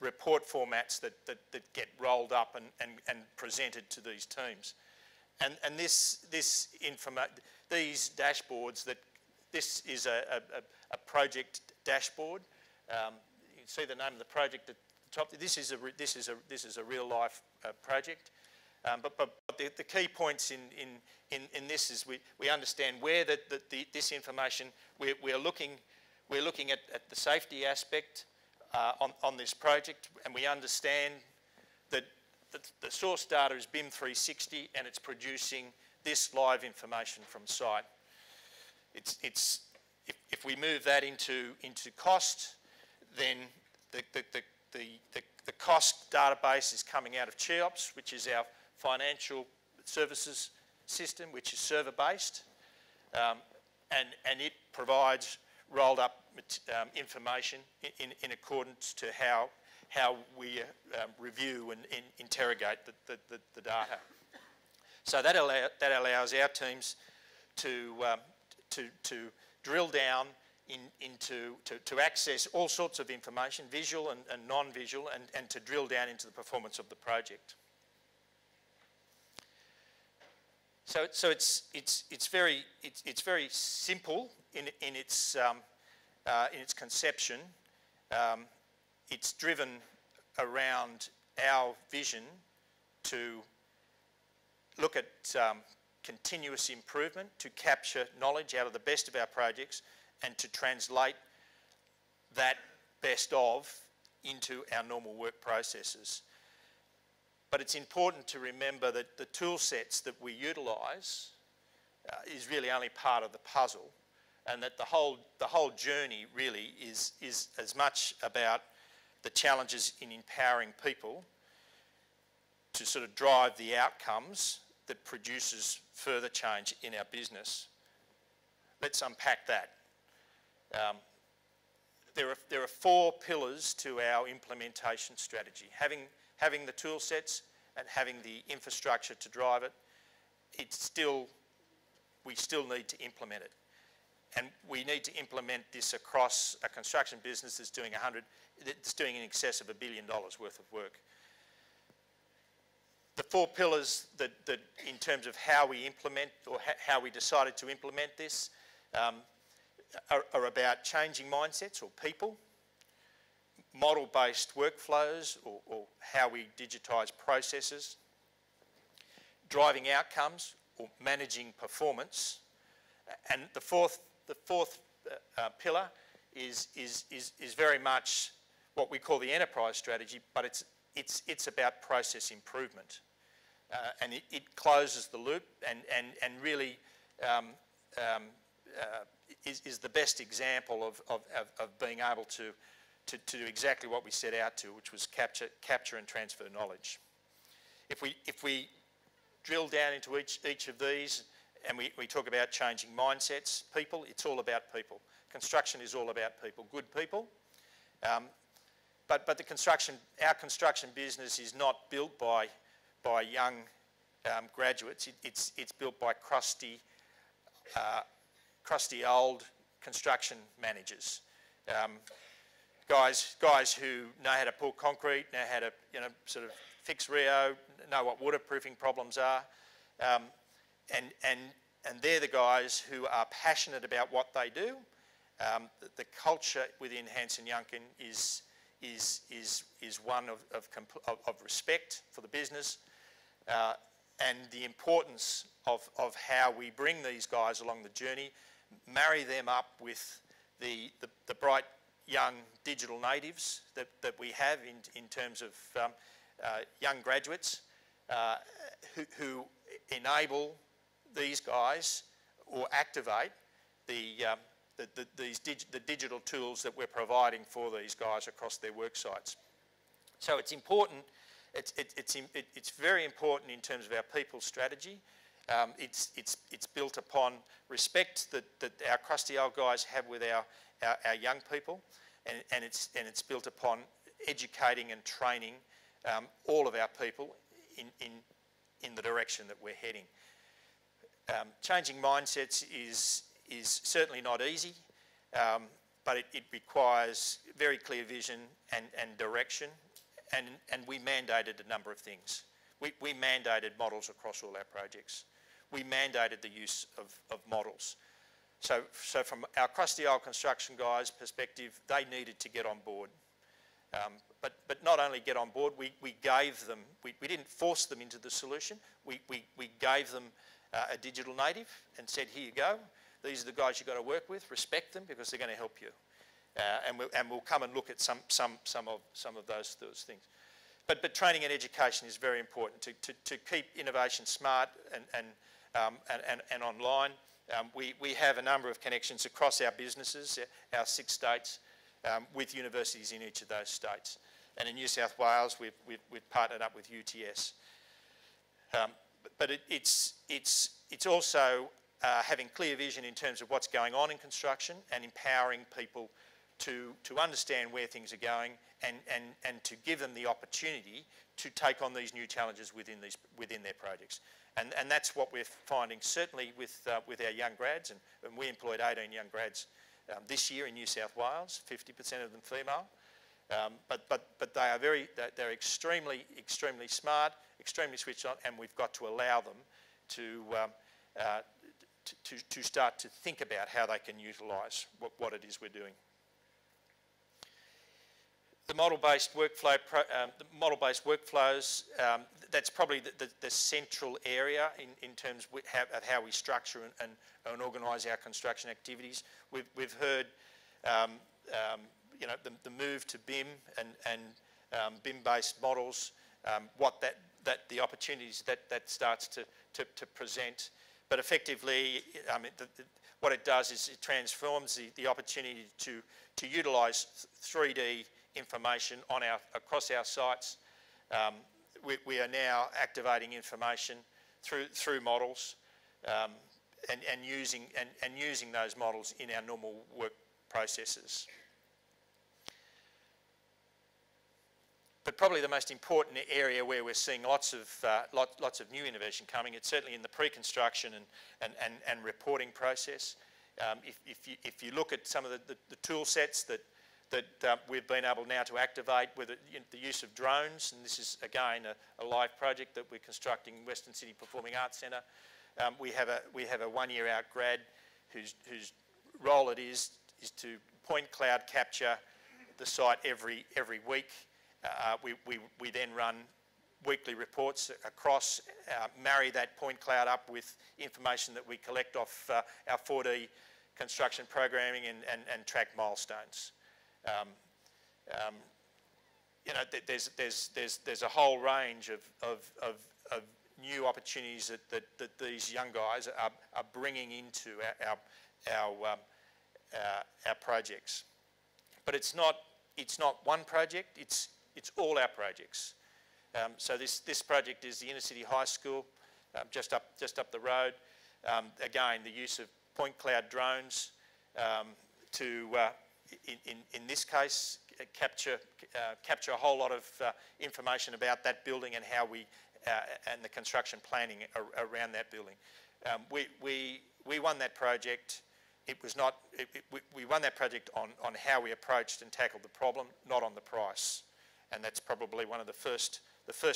report formats that get rolled up and presented to these teams, and these dashboards, that this is a project dashboard. You can see the name of the project at the top. This is a real life project. But the key points in this is we understand where this information, we're looking at the safety aspect on this project, and we understand that the source data is BIM 360 and it's producing this live information from site. If we move that into cost, then the cost database is coming out of CHEOPS, which is our financial services system, which is server-based, and it provides rolled-up information in accordance to how we review and interrogate the data. So that allows our teams to drill down into access all sorts of information, visual and non-visual, and to drill down into the performance of the project. So it's very simple in its conception. It's driven around our vision to look at continuous improvement, to capture knowledge out of the best of our projects, and to translate that best of into our normal work processes. But it's important to remember that the tool sets that we utilise is really only part of the puzzle, and that the whole journey really is as much about the challenges in empowering people to sort of drive the outcomes that produces further change in our business. Let's unpack that. There are four pillars to our implementation strategy. Having the tool sets and having the infrastructure to drive it, we still need to implement it. And we need to implement this across a construction business that's doing in excess of $1 billion worth of work. The four pillars that in terms of how we implement or how we decided to implement this are about changing mindsets or people, model-based workflows or how we digitise processes, driving outcomes or managing performance, and the fourth pillar is very much what we call the enterprise strategy, but it's about process improvement. And it closes the loop and really is the best example of being able to do exactly what we set out to, which was capture and transfer knowledge. If we drill down into each of these and we talk about changing mindsets, people, it's all about people. Construction is all about people, good people. But our construction business is not built by young graduates. It's built by crusty old construction managers, guys who know how to pour concrete, know how to sort of fix Rio, know what waterproofing problems are, and they're the guys who are passionate about what they do. The culture within Hansen Yuncken is one of respect for the business, and the importance of how we bring these guys along the journey, marry them up with the bright young digital natives that we have in terms of young graduates who enable these guys or activate the digital tools that we're providing for these guys across their work sites. So it's important, it's very important in terms of our people strategy. It's built upon respect that our crusty old guys have with our young people, and it's built upon educating and training all of our people in the direction that we're heading. Changing mindsets is certainly not easy, but it requires very clear vision and direction, and we mandated a number of things. We mandated models across all our projects. We mandated the use of models. So from our crusty old construction guys' perspective, they needed to get on board. But not only get on board, we gave them, we didn't force them into the solution, we gave them a digital native and said, here you go. These are the guys you've got to work with. Respect them because they're going to help you, and we'll come and look at some of those things. But training and education is very important to keep innovation smart and online. We have a number of connections across our businesses, our 6 states, with universities in each of those states. And in New South Wales, we've partnered up with UTS. But it's also having clear vision in terms of what's going on in construction and empowering people to understand where things are going and to give them the opportunity to take on these new challenges within their projects. And that's what we're finding certainly with our young grads, and we employed 18 young grads this year in New South Wales, 50% of them female. But they are they're extremely smart, extremely switched on, and we've got to allow them to start to think about how they can utilise what it is we're doing. The model-based workflows, that's probably the central area in terms of how we structure and organise our construction activities. We've heard the move to BIM and BIM-based models, what the opportunities that starts to present. But effectively, what it does is it transforms the opportunity to utilise 3D information on across our sites. We are now activating information through models and using those models in our normal work processes. But probably the most important area where we're seeing lots of new innovation coming, it's certainly in the pre-construction and reporting process. If you look at some of the tool sets that we've been able now to activate with the use of drones, and this is again a live project that we're constructing in Western City Performing Arts Centre. We have a one-year-out grad whose role it is to point cloud capture the site every week. We then run weekly reports across, marry that point cloud up with information that we collect off our 4D construction programming and track milestones. There's a whole range of new opportunities that these young guys are bringing into our projects. But it's not one project. It's all our projects. So this project is the Inner City High School, just up the road. Again, the use of point cloud drones to, in this case, capture a whole lot of information about that building and how we and the construction planning around that building. We won that project. It was not. We won that project on how we approached and tackled the problem, not on the price. And that's probably one of the first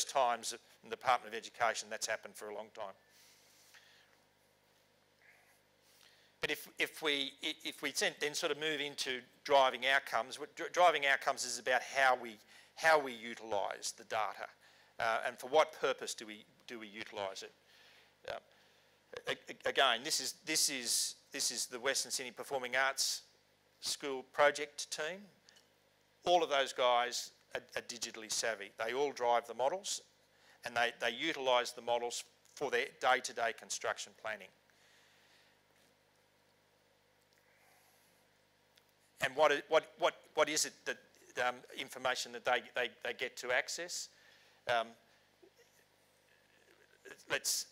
times in the Department of Education that's happened for a long time. But if we then sort of move into driving outcomes, driving outcomes is about how we utilise the data, and for what purpose do we utilise it. Again, this is the Western Sydney Performing Arts School project team. All of those guys are digitally savvy. They all drive the models and they utilise the models for their day-to-day construction planning. And what is it that information that they get to access? It's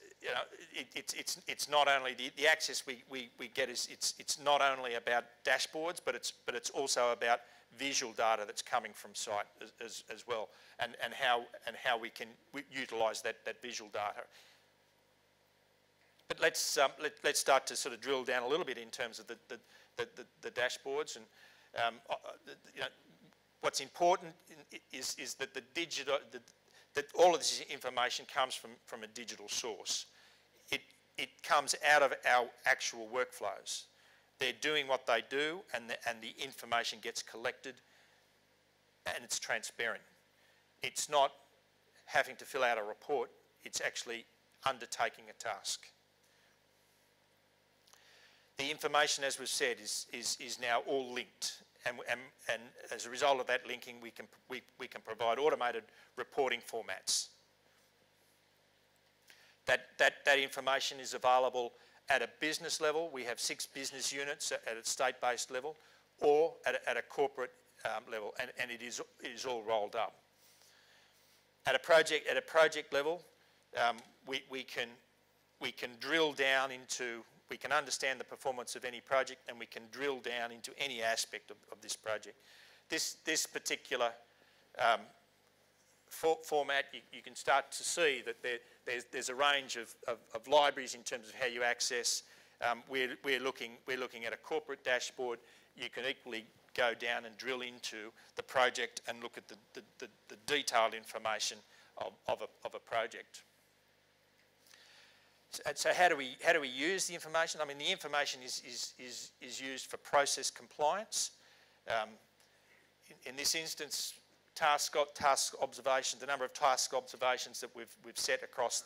not only the access we get is it's not only about dashboards, but it's also about visual data that's coming from site as well, and how we can utilise that visual data. But let's start to sort of drill down a little bit in terms of the dashboards, and what's important is that that all of this information comes from a digital source. It comes out of our actual workflows. They're doing what they do, and the information gets collected, and it's transparent. It's not having to fill out a report. It's actually undertaking a task. The information, as we've said, is now all linked. And as a result of that linking, we can provide automated reporting formats. That information is available at a business level. We have 6 business units at a state-based level, or at a corporate level, and it is all rolled up. At a project level, we can drill down into. We can understand the performance of any project, and we can drill down into any aspect of this project. This particular format, you can start to see that there's a range of libraries in terms of how you access. We're looking at a corporate dashboard. You can equally go down and drill into the project and look at the detailed information of a project. So how do we use the information? I mean, the information is used for process compliance. In this instance, task observations, the number of task observations that we've set across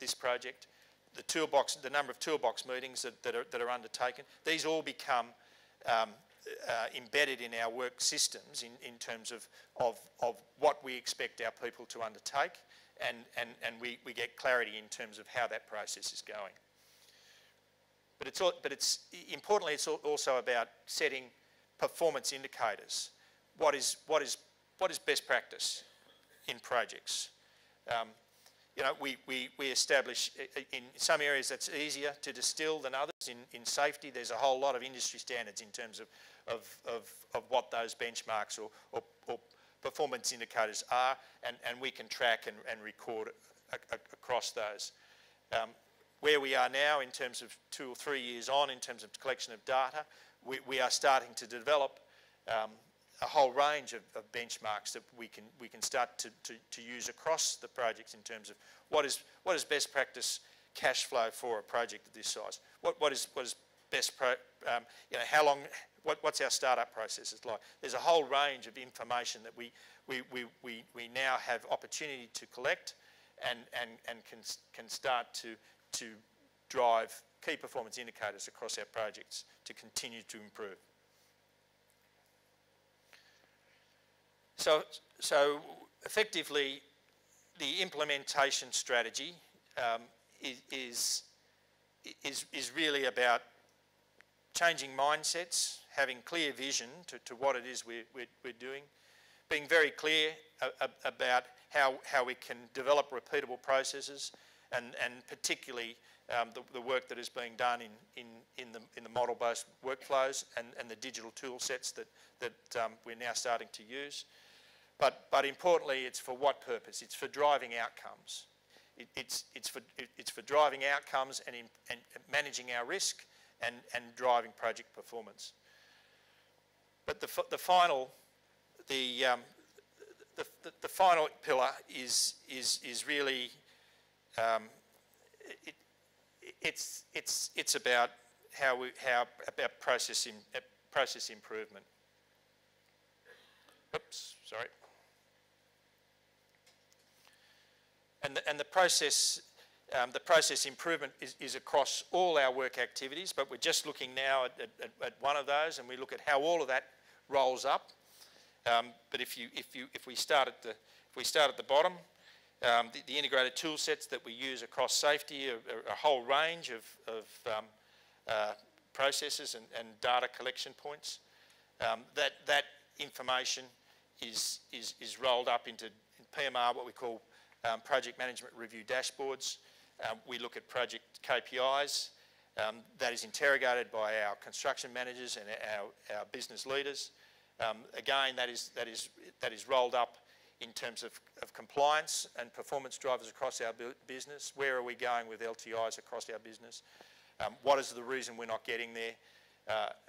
this project, the toolbox, the number of toolbox meetings that are undertaken. These all become embedded in our work systems in terms of what we expect our people to undertake. And we get clarity in terms of how that process is going. But importantly, it's also about setting performance indicators. What is best practice in projects? You know, we establish in some areas that's easier to distill than others. In safety, there's a whole lot of industry standards in terms of what those benchmarks or performance indicators are, and we can track and record across those. Where we are now in terms of 2 or 3 years on in terms of collection of data, we are starting to develop a whole range of benchmarks that we can start to use across the projects in terms of what is best practice cash flow for a project of this size. What is best you know, how long, what's our startup processes like? There's a whole range of information that we now have opportunity to collect and can start to drive key performance indicators across our projects to continue to improve. So effectively, the implementation strategy is really about changing mindsets, having clear vision to what it is we're doing, being very clear about how we can develop repeatable processes, and particularly the work that is being done in the model-based workflows and the digital tool sets that we're now starting to use. But importantly, it's for what purpose? It's for driving outcomes. It's for driving outcomes and managing our risk and driving project performance. But the final pillar is really it's about about process improvement. Oops, sorry. And the process, improvement is across all our work activities, but we're just looking now at one of those, and we look at how all of that rolls up. But if we start at the bottom, the integrated tool sets that we use across safety are a whole range of processes and data collection points. That information is rolled up into PMR, what we call project management review dashboards. We look at project KPIs. That is interrogated by our construction managers and our business leaders. Again, that is rolled up in terms of compliance and performance drivers across our business. Where are we going with LTIs across our business? What is the reason we're not getting there?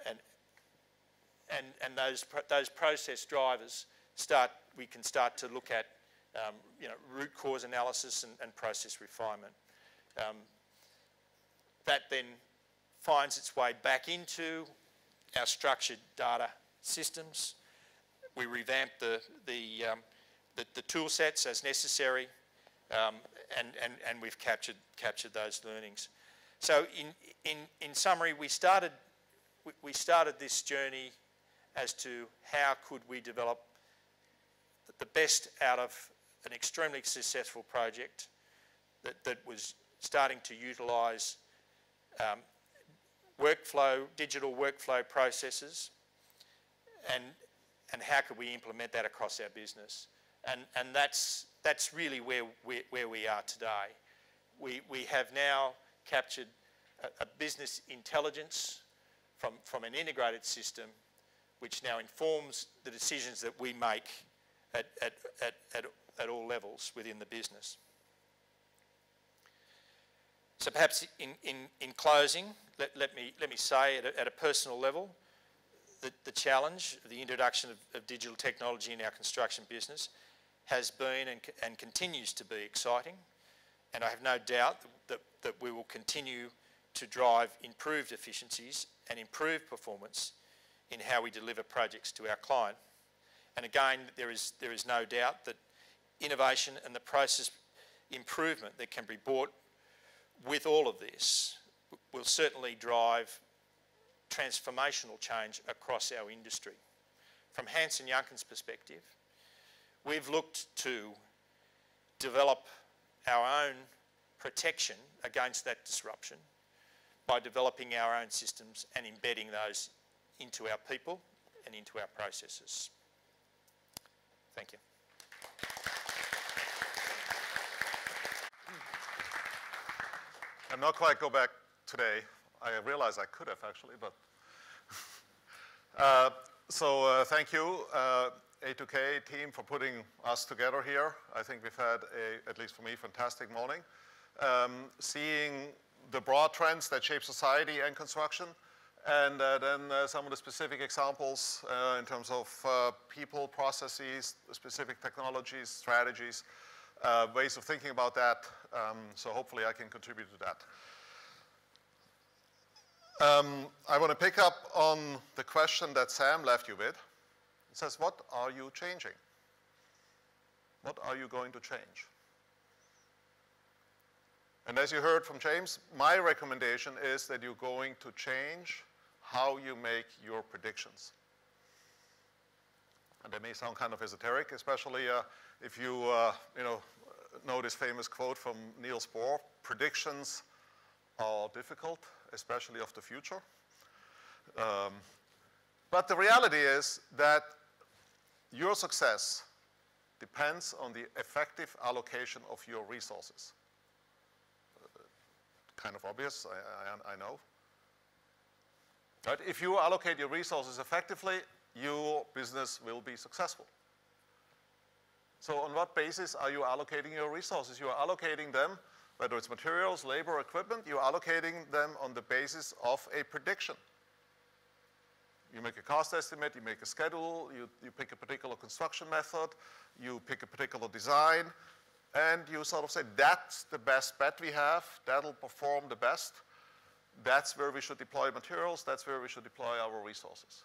And those process drivers we can start to look at you know, root cause analysis and process refinement. That then finds its way back into our structured data systems. We revamp the tool sets as necessary, and we've captured those learnings. So in summary, we started this journey as to how could we develop the best out of an extremely successful project that was starting to utilise digital workflow processes, and how could we implement that across our business. And that's really where we are today. We have now captured a business intelligence from an integrated system, which now informs the decisions that we make at all levels within the business. So perhaps in closing, let me say at a personal level, the challenge of the introduction of digital technology in our construction business has been and continues to be exciting, and I have no doubt that we will continue to drive improved efficiencies and improved performance in how we deliver projects to our client. And again, there is no doubt that innovation and the process improvement that can be brought with all of this will certainly drive transformational change across our industry. From Hansen Yuncken's perspective, we've looked to develop our own protection against that disruption by developing our own systems and embedding those into our people and into our processes. Thank you. I'm not quite go back today. I realize I could have actually, but. Thank you, A2K team, for putting us together here. I think we've had, at least for me, fantastic morning. Seeing the broad trends that shape society and construction, and then some of the specific examples in terms of people, processes, specific technologies, strategies, ways of thinking about that. So hopefully I can contribute to that. I want to pick up on the question that Sam left you with. It says, what are you changing? What are you going to change? And as you heard from James, my recommendation is that you're going to change how you make your predictions. And that may sound kind of esoteric, especially if you know this famous quote from Niels Bohr, predictions are difficult, especially of the future. But the reality is that your success depends on the effective allocation of your resources. Kind of obvious, I know. But if you allocate your resources effectively, your business will be successful. So on what basis are you allocating your resources? You are allocating them, whether it's materials, labor, equipment, you're allocating them on the basis of a prediction. You make a cost estimate, you make a schedule, you pick a particular construction method, you pick a particular design, and you sort of say, that's the best bet we have, that'll perform the best, that's where we should deploy materials, that's where we should deploy our resources.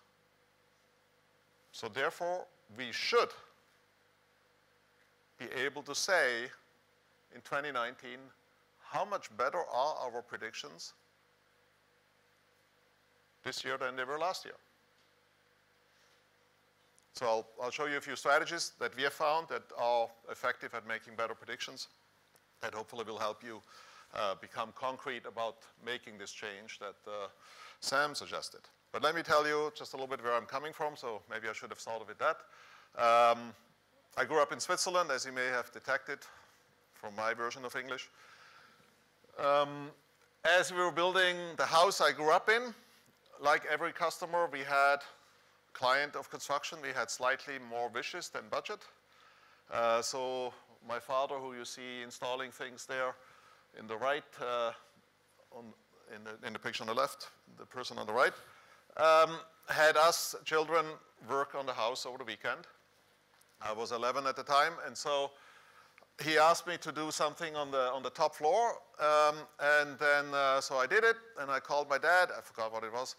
So therefore, we should be able to say, in 2019, how much better are our predictions this year than they were last year? So I'll show you a few strategies that we have found that are effective at making better predictions that hopefully will help you become concrete about making this change that Sam suggested. But let me tell you just a little bit where I'm coming from, so maybe I should have started with that. I grew up in Switzerland, as you may have detected from my version of English. As we were building the house I grew up in, like every customer, we had client of construction, we had slightly more wishes than budget. So my father, who you see installing things there in the right, in the picture on the left, the person on the right, had us children work on the house over the weekend. I was 11 at the time, and so he asked me to do something on the top floor, and then so I did it, and I called my dad. I forgot what it was.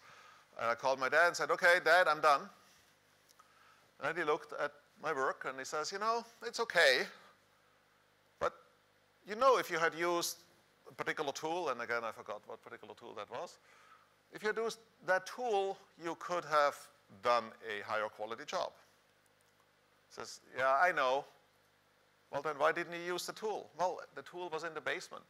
And I called my dad and said, "Okay, Dad, I'm done." And he looked at my work and he says, "You know, it's okay, but you know, if you had used a particular tool," and again, I forgot what particular tool that was. "If you had used that tool, you could have done a higher quality job." He says, "Yeah, I know." "Well, then why didn't you use the tool?" "Well, the tool was in the basement.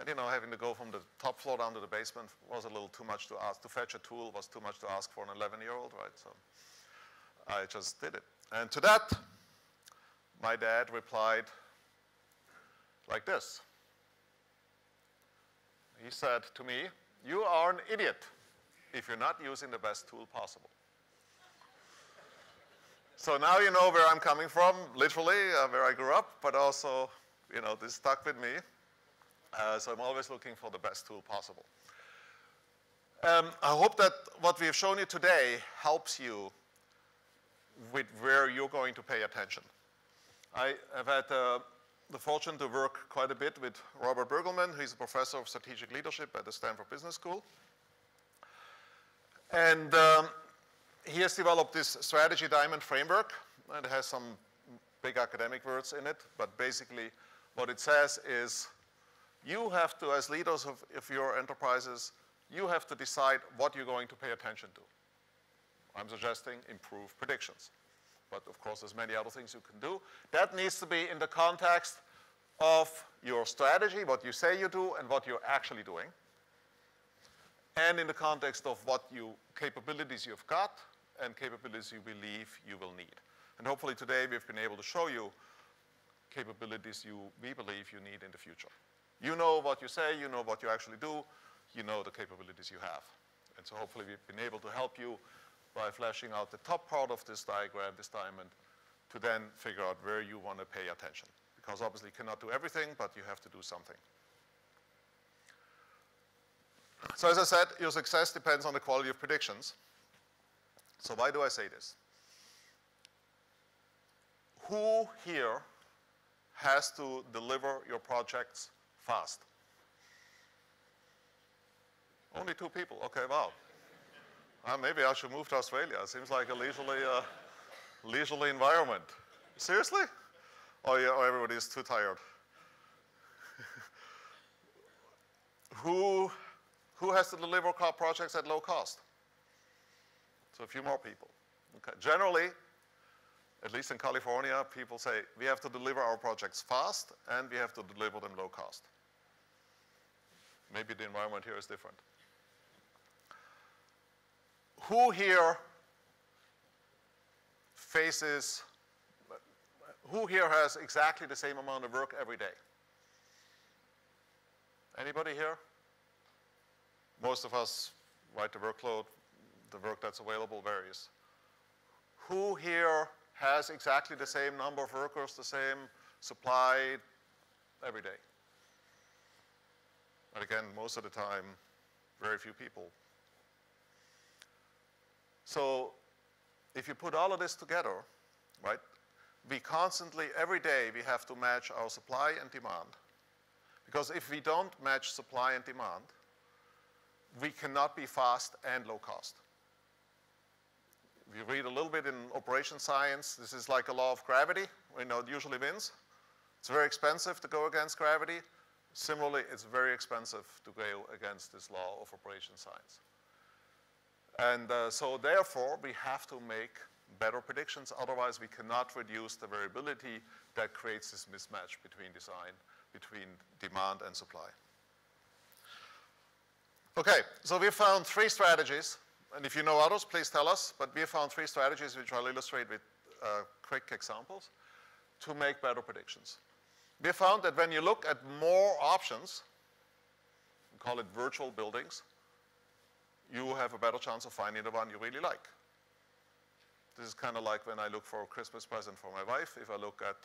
And you know, having to go from the top floor down to the basement was a little too much to ask. To fetch a tool was too much to ask for an 11-year-old, right? So I just did it." And to that, my dad replied like this. He said to me, "You are an idiot if you're not using the best tool possible." So now you know where I'm coming from, literally, where I grew up, but also, you know, this stuck with me. So I'm always looking for the best tool possible. I hope that what we've shown you today helps you with where you're going to pay attention. I have had the fortune to work quite a bit with Robert Bergelman, who's a professor of strategic leadership at the Stanford Business School. And he has developed this strategy diamond framework, and it has some big academic words in it, but basically what it says is you have to, as leaders of your enterprises, you have to decide what you're going to pay attention to. I'm suggesting improve predictions, but of course there's many other things you can do. That needs to be in the context of your strategy, what you say you do, and what you're actually doing. and in the context of what capabilities you've got and capabilities you believe you will need. And hopefully today we've been able to show you capabilities we believe you need in the future. You know what you say, you know what you actually do, you know the capabilities you have. And so hopefully we've been able to help you by fleshing out the top part of this diagram, this diamond, to then figure out where you want to pay attention. Because obviously you cannot do everything, but you have to do something. So as I said, your success depends on the quality of predictions. So why do I say this? Who here has to deliver your projects fast? Only two people. Okay, wow. Maybe I should move to Australia. It seems like a leisurely environment. Seriously? Oh, yeah, everybody's too tired. Who has to deliver car projects at low cost? So a few more people. Okay. Generally, at least in California, people say, we have to deliver our projects fast, and we have to deliver them low cost. Maybe the environment here is different. Who here has exactly the same amount of work every day? Anybody here? Most of us write the workload, the work that's available varies. Who here has exactly the same number of workers, the same supply every day? But again, most of the time, very few people. So if you put all of this together, right, we constantly, every day, we have to match our supply and demand. Because if we don't match supply and demand, we cannot be fast and low cost. If you read a little bit in operations science, this is like a law of gravity. We know it usually wins. It's very expensive to go against gravity. Similarly, it's very expensive to go against this law of operations science. And so therefore, we have to make better predictions. Otherwise, we cannot reduce the variability that creates this mismatch between design, between demand and supply. Okay, so we found three strategies. And if you know others, please tell us. But we found three strategies, which I'll illustrate with quick examples, to make better predictions. We found that when you look at more options, we call it virtual buildings, you have a better chance of finding the one you really like. This is kind of like when I look for a Christmas present for my wife. If I look at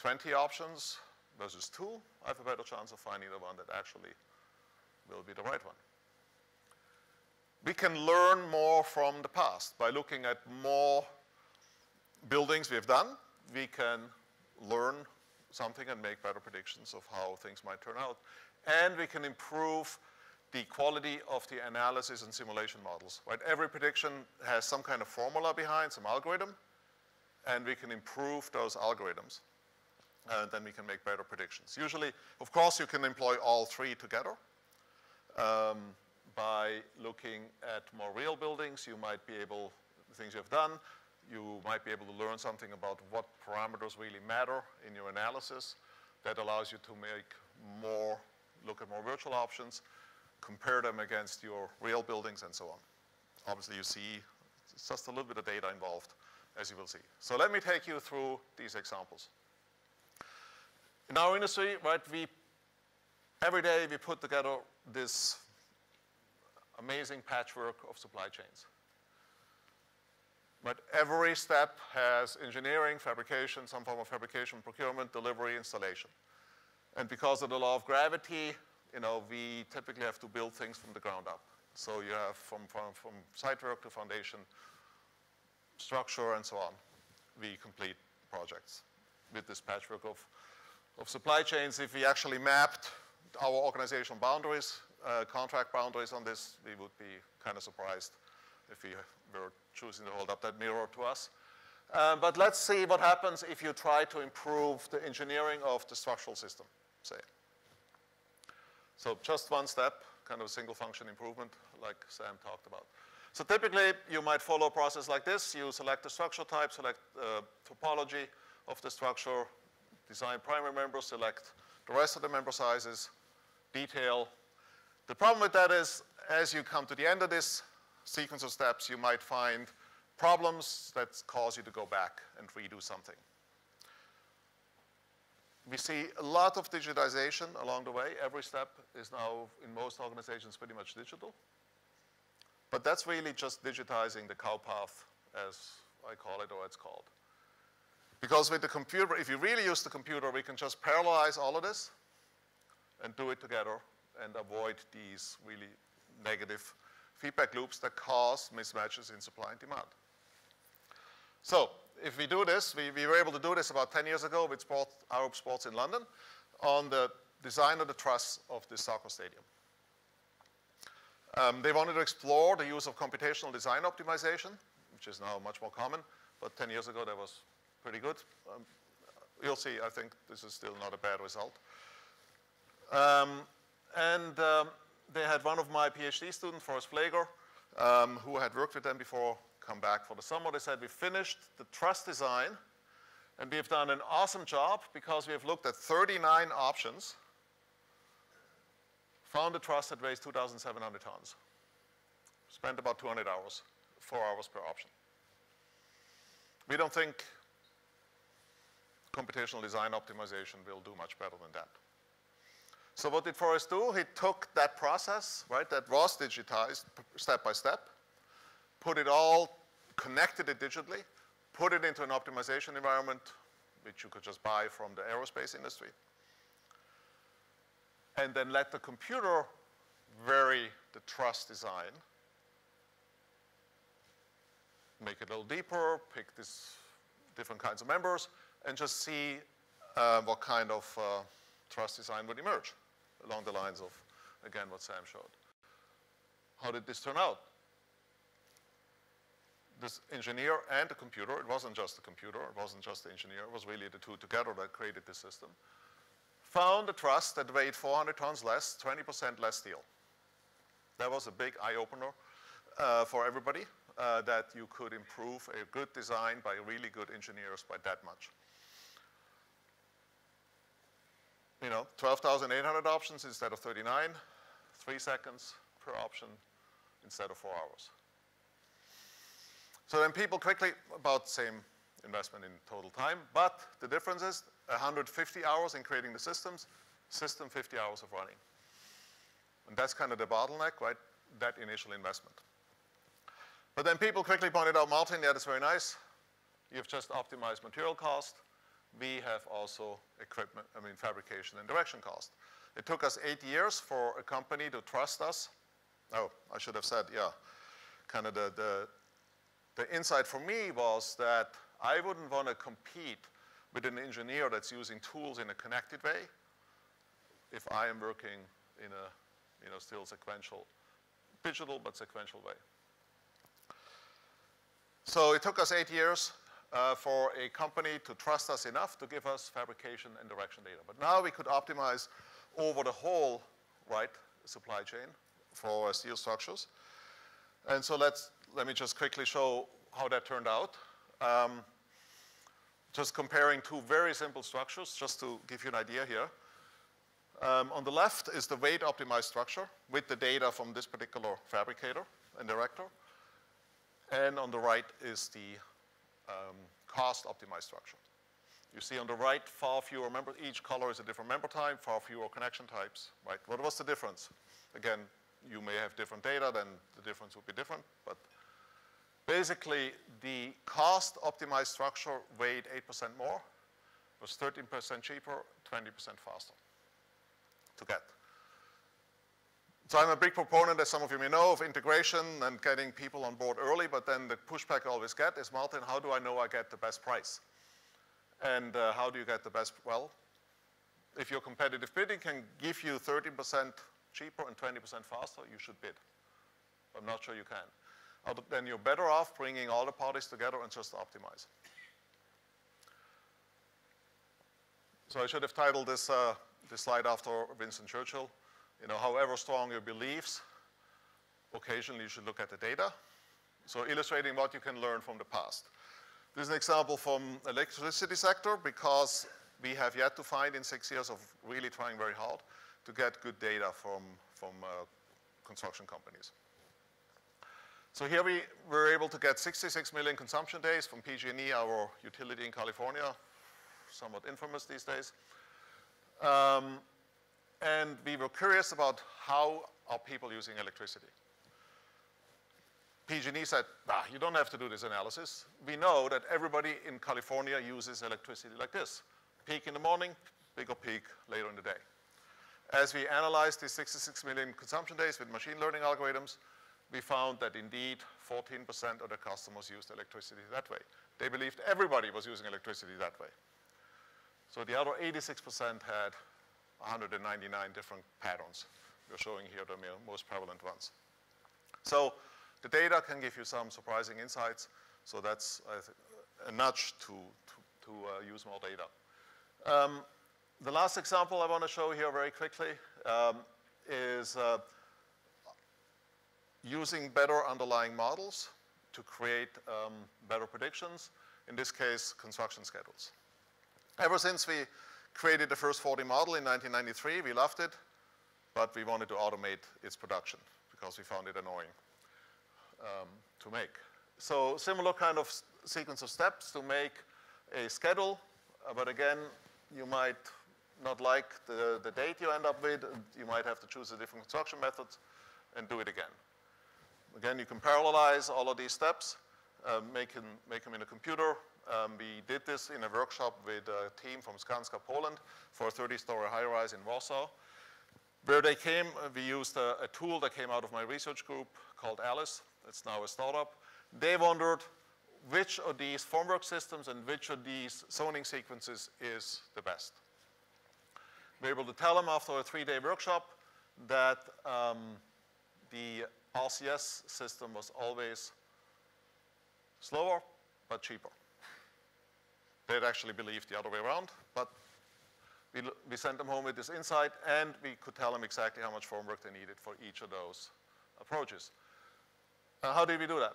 20 options versus 2, I have a better chance of finding the one that actually will be the right one. We can learn more from the past. By looking at more buildings we've done, we can learn something and make better predictions of how things might turn out. And we can improve the quality of the analysis and simulation models. Right? Every prediction has some kind of formula behind, some algorithm, and we can improve those algorithms. And then we can make better predictions. Usually, of course, you can employ all three together. By looking at more real buildings, you might be able, the things you've done, you might be able to learn something about what parameters really matter in your analysis. That allows you to look at more virtual options, compare them against your real buildings, and so on. Obviously, you see it's just a little bit of data involved, as you will see. So let me take you through these examples. In our industry, right, every day we put together this amazing patchwork of supply chains. But every step has engineering, fabrication, some form of fabrication, procurement, delivery, installation. And because of the law of gravity, you know, we typically have to build things from the ground up. So you have from site work to foundation, structure, and so on. We complete projects with this patchwork of supply chains. If we actually mapped our organizational boundaries, contract boundaries on this, we would be kind of surprised if we were choosing to hold up that mirror to us. But let's see what happens if you try to improve the engineering of the structural system, say. So just one step, kind of a single function improvement, like Sam talked about. So typically, you might follow a process like this. You select the structure type, select the topology of the structure, design primary members, select the rest of the member sizes, detail. The problem with that is as you come to the end of this sequence of steps, you might find problems that cause you to go back and redo something. We see a lot of digitization along the way. Every step is now, in most organizations, pretty much digital. But that's really just digitizing the cow path, as I call it, or it's called. Because with the computer, if you really use the computer, we can just parallelize all of this and do it together and avoid these really negative feedback loops that cause mismatches in supply and demand. So if we do this, we were able to do this about 10 years ago with Arab Sports in London on the design of the truss of the soccer stadium. They wanted to explore the use of computational design optimization, which is now much more common, but 10 years ago that was pretty good. You'll see, I think this is still not a bad result. They had one of my PhD students, Forrest Flager, who had worked with them before, come back for the summer. They said, we finished the truss design, and we have done an awesome job because we have looked at 39 options, found a truss that weighs 2,700 tons, spent about 200 hours, 4 hours per option. We don't think computational design optimization will do much better than that. So what did Forrest do? He took that process, right, that was digitized step by step, put it all, connected it digitally, put it into an optimization environment, which you could just buy from the aerospace industry, and then let the computer vary the truss design, make it a little deeper, pick these different kinds of members, and just see what kind of truss design would emerge along the lines of, again, what Sam showed. How did this turn out? This engineer and the computer, it wasn't just the computer, it wasn't just the engineer, it was really the two together that created the system, found a truss that weighed 400 tons less, 20% less steel. That was a big eye-opener for everybody, that you could improve a good design by really good engineers by that much. You know, 12,800 options instead of 39, 3 seconds per option instead of 4 hours. So then people quickly, about same investment in total time, but the difference is 150 hours in creating the systems, system 50 hours of running. And that's kind of the bottleneck, right? That initial investment. But then people quickly pointed out, Martin, yeah, that's very nice. You've just optimized material cost. We have also equipment, fabrication and direction cost. It took us 8 years for a company to trust us. Oh, I should have said, yeah, kind of the insight for me was that I wouldn't want to compete with an engineer that's using tools in a connected way if I am working in a, you know, still sequential, digital but sequential way. So it took us 8 years for a company to trust us enough to give us fabrication and direction data. But now we could optimize over the whole, right, supply chain for steel structures. And so let me just quickly show how that turned out. Just comparing two very simple structures, just to give you an idea here. On the left is the weight optimized structure with the data from this particular fabricator and director. And on the right is the cost optimized structure. You see on the right, far fewer members. Each color is a different member type, far fewer connection types, right? What was the difference? Again, you may have different data, then the difference would be different, but basically, the cost-optimized structure weighed 8% more, was 13% cheaper, 20% faster to get. So I'm a big proponent, as some of you may know, of integration and getting people on board early, but then the pushback I always get is, Martin, how do I know I get the best price? And how do you get the best? Well, if your competitive bidding can give you 13% cheaper and 20% faster, you should bid. I'm not sure you can. Then you're better off bringing all the parties together and just optimize. So I should have titled this, this slide after Winston Churchill. You know, however strong your beliefs, occasionally you should look at the data. So illustrating what you can learn from the past. This is an example from electricity sector because we have yet to find in 6 years of really trying very hard to get good data from construction companies. So here we were able to get 66 million consumption days from PG&E, our utility in California, somewhat infamous these days. And we were curious about how are people using electricity. PG&E said, you don't have to do this analysis. We know that everybody in California uses electricity like this. Peak in the morning, bigger peak later in the day. As we analyzed these 66 million consumption days with machine learning algorithms, we found that indeed 14% of the customers used electricity that way. They believed everybody was using electricity that way. So the other 86% had 199 different patterns. We're showing here the most prevalent ones. So the data can give you some surprising insights. So that's a nudge to use more data. The last example I want to show here very quickly is using better underlying models to create better predictions, in this case, construction schedules. Ever since we created the first 4D model in 1993, we loved it, but we wanted to automate its production because we found it annoying to make. So similar kind of sequence of steps to make a schedule, but again, you might not like the date you end up with. You might have to choose a different construction method and do it again. Again, you can parallelize all of these steps, make them in a computer. We did this in a workshop with a team from Skanska, Poland, for a 30-story high-rise in Warsaw. Where they came, we used a tool that came out of my research group called Alice. It's now a startup. They wondered which of these formwork systems and which of these zoning sequences is the best. We were able to tell them after a 3-day workshop that the RCS system was always slower, but cheaper. They'd actually believed the other way around, but we sent them home with this insight, and we could tell them exactly how much formwork they needed for each of those approaches. How did we do that?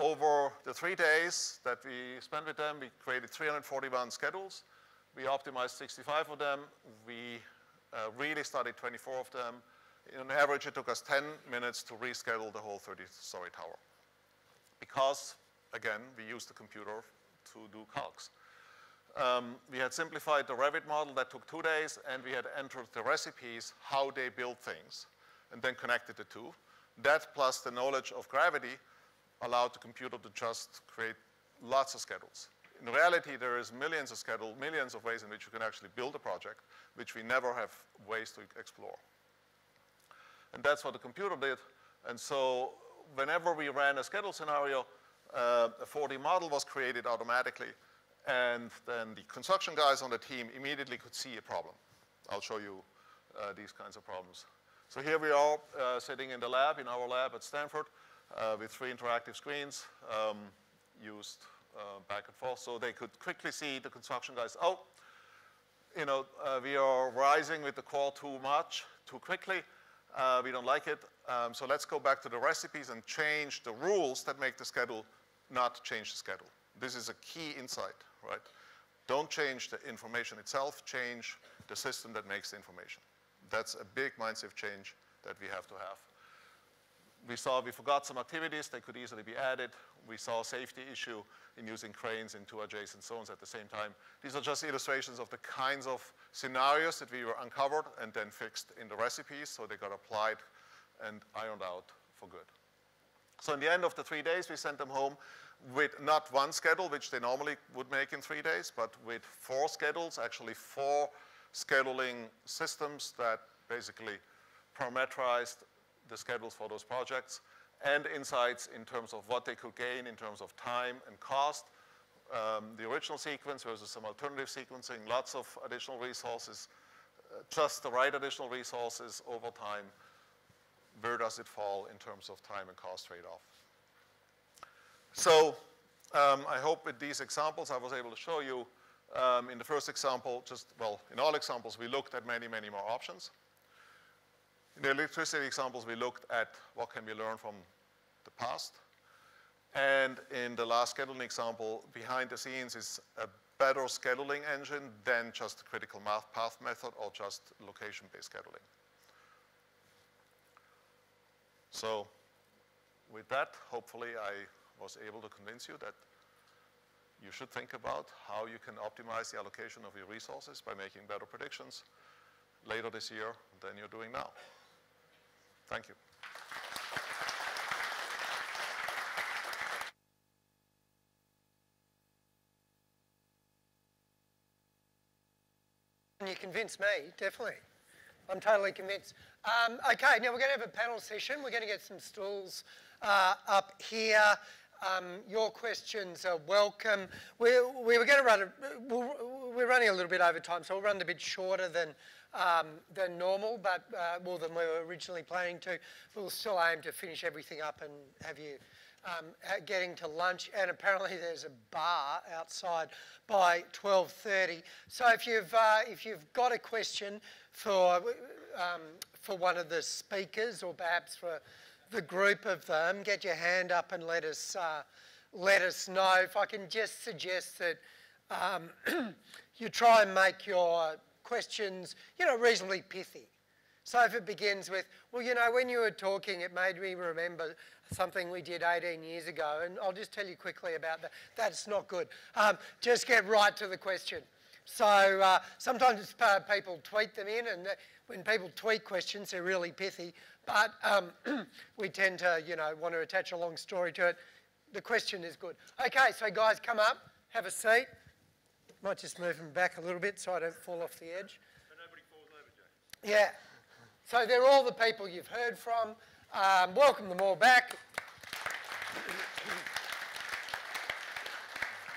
Over the 3 days that we spent with them, we created 341 schedules. We optimized 65 of them. We really studied 24 of them. On average, it took us 10 minutes to reschedule the whole 30-story tower because, again, we used the computer to do calcs. We had simplified the Revit model. That took 2 days, and we had entered the recipes, how they build things, and then connected the two. That plus the knowledge of gravity allowed the computer to just create lots of schedules. In reality, there is millions of schedules, millions of ways in which you can actually build a project, which we never have ways to explore. And that's what the computer did. And so whenever we ran a schedule scenario, a 4D model was created automatically. And then the construction guys on the team immediately could see a problem. I'll show you these kinds of problems. So here we are sitting in the lab, in our lab at Stanford, with 3 interactive screens used back and forth. So they could quickly see the construction guys, we are rising with the core too much, too quickly. We don't like it, so let's go back to the recipes and change the rules that make the schedule, not change the schedule. This is a key insight, right? Don't change the information itself, change the system that makes the information. That's a big mindset change that we have to have. We saw we forgot some activities that could easily be added. We saw a safety issue in using cranes in 2 adjacent zones at the same time. These are just illustrations of the kinds of scenarios that we were uncovered and then fixed in the recipes, so they got applied and ironed out for good. So in the end of the 3 days, we sent them home with not one schedule, which they normally would make in 3 days, but with 4 schedules, actually 4 scheduling systems that basically parameterized the schedules for those projects, and insights in terms of what they could gain in terms of time and cost, the original sequence versus some alternative sequencing, lots of additional resources, just the right additional resources over time. Where does it fall in terms of time and cost trade-off? So I hope with these examples I was able to show you, in the first example, in all examples, we looked at many, many more options. In the electricity examples, we looked at what can we learn from the past. And in the last scheduling example, behind the scenes is a better scheduling engine than just the critical path method or just location-based scheduling. So with that, hopefully I was able to convince you that you should think about how you can optimize the allocation of your resources by making better predictions later this year than you're doing now. Thank you. You convinced me, definitely. I'm totally convinced. Okay, now we're going to have a panel session. We're going to get some stools up here. Your questions are welcome. We were going to we're running a little bit over time, so we'll run a bit shorter than normal, but more than we were originally planning to. We'll still aim to finish everything up and have you getting to lunch, and apparently there's a bar outside by 12:30. So if you've got a question for one of the speakers or perhaps for the group of them, get your hand up and let us know. If I can just suggest that you try and make your questions, reasonably pithy. So if it begins with, well, when you were talking, it made me remember something we did 18 years ago, and I'll just tell you quickly about that. That's not good. Just get right to the question. So sometimes people tweet them in, and when people tweet questions, they're really pithy, but we tend to, want to attach a long story to it. The question is good. Okay, so guys, come up, have a seat. Might just move them back a little bit so I don't fall off the edge. So nobody falls over, James. Yeah. So they're all the people you've heard from. Welcome them all back.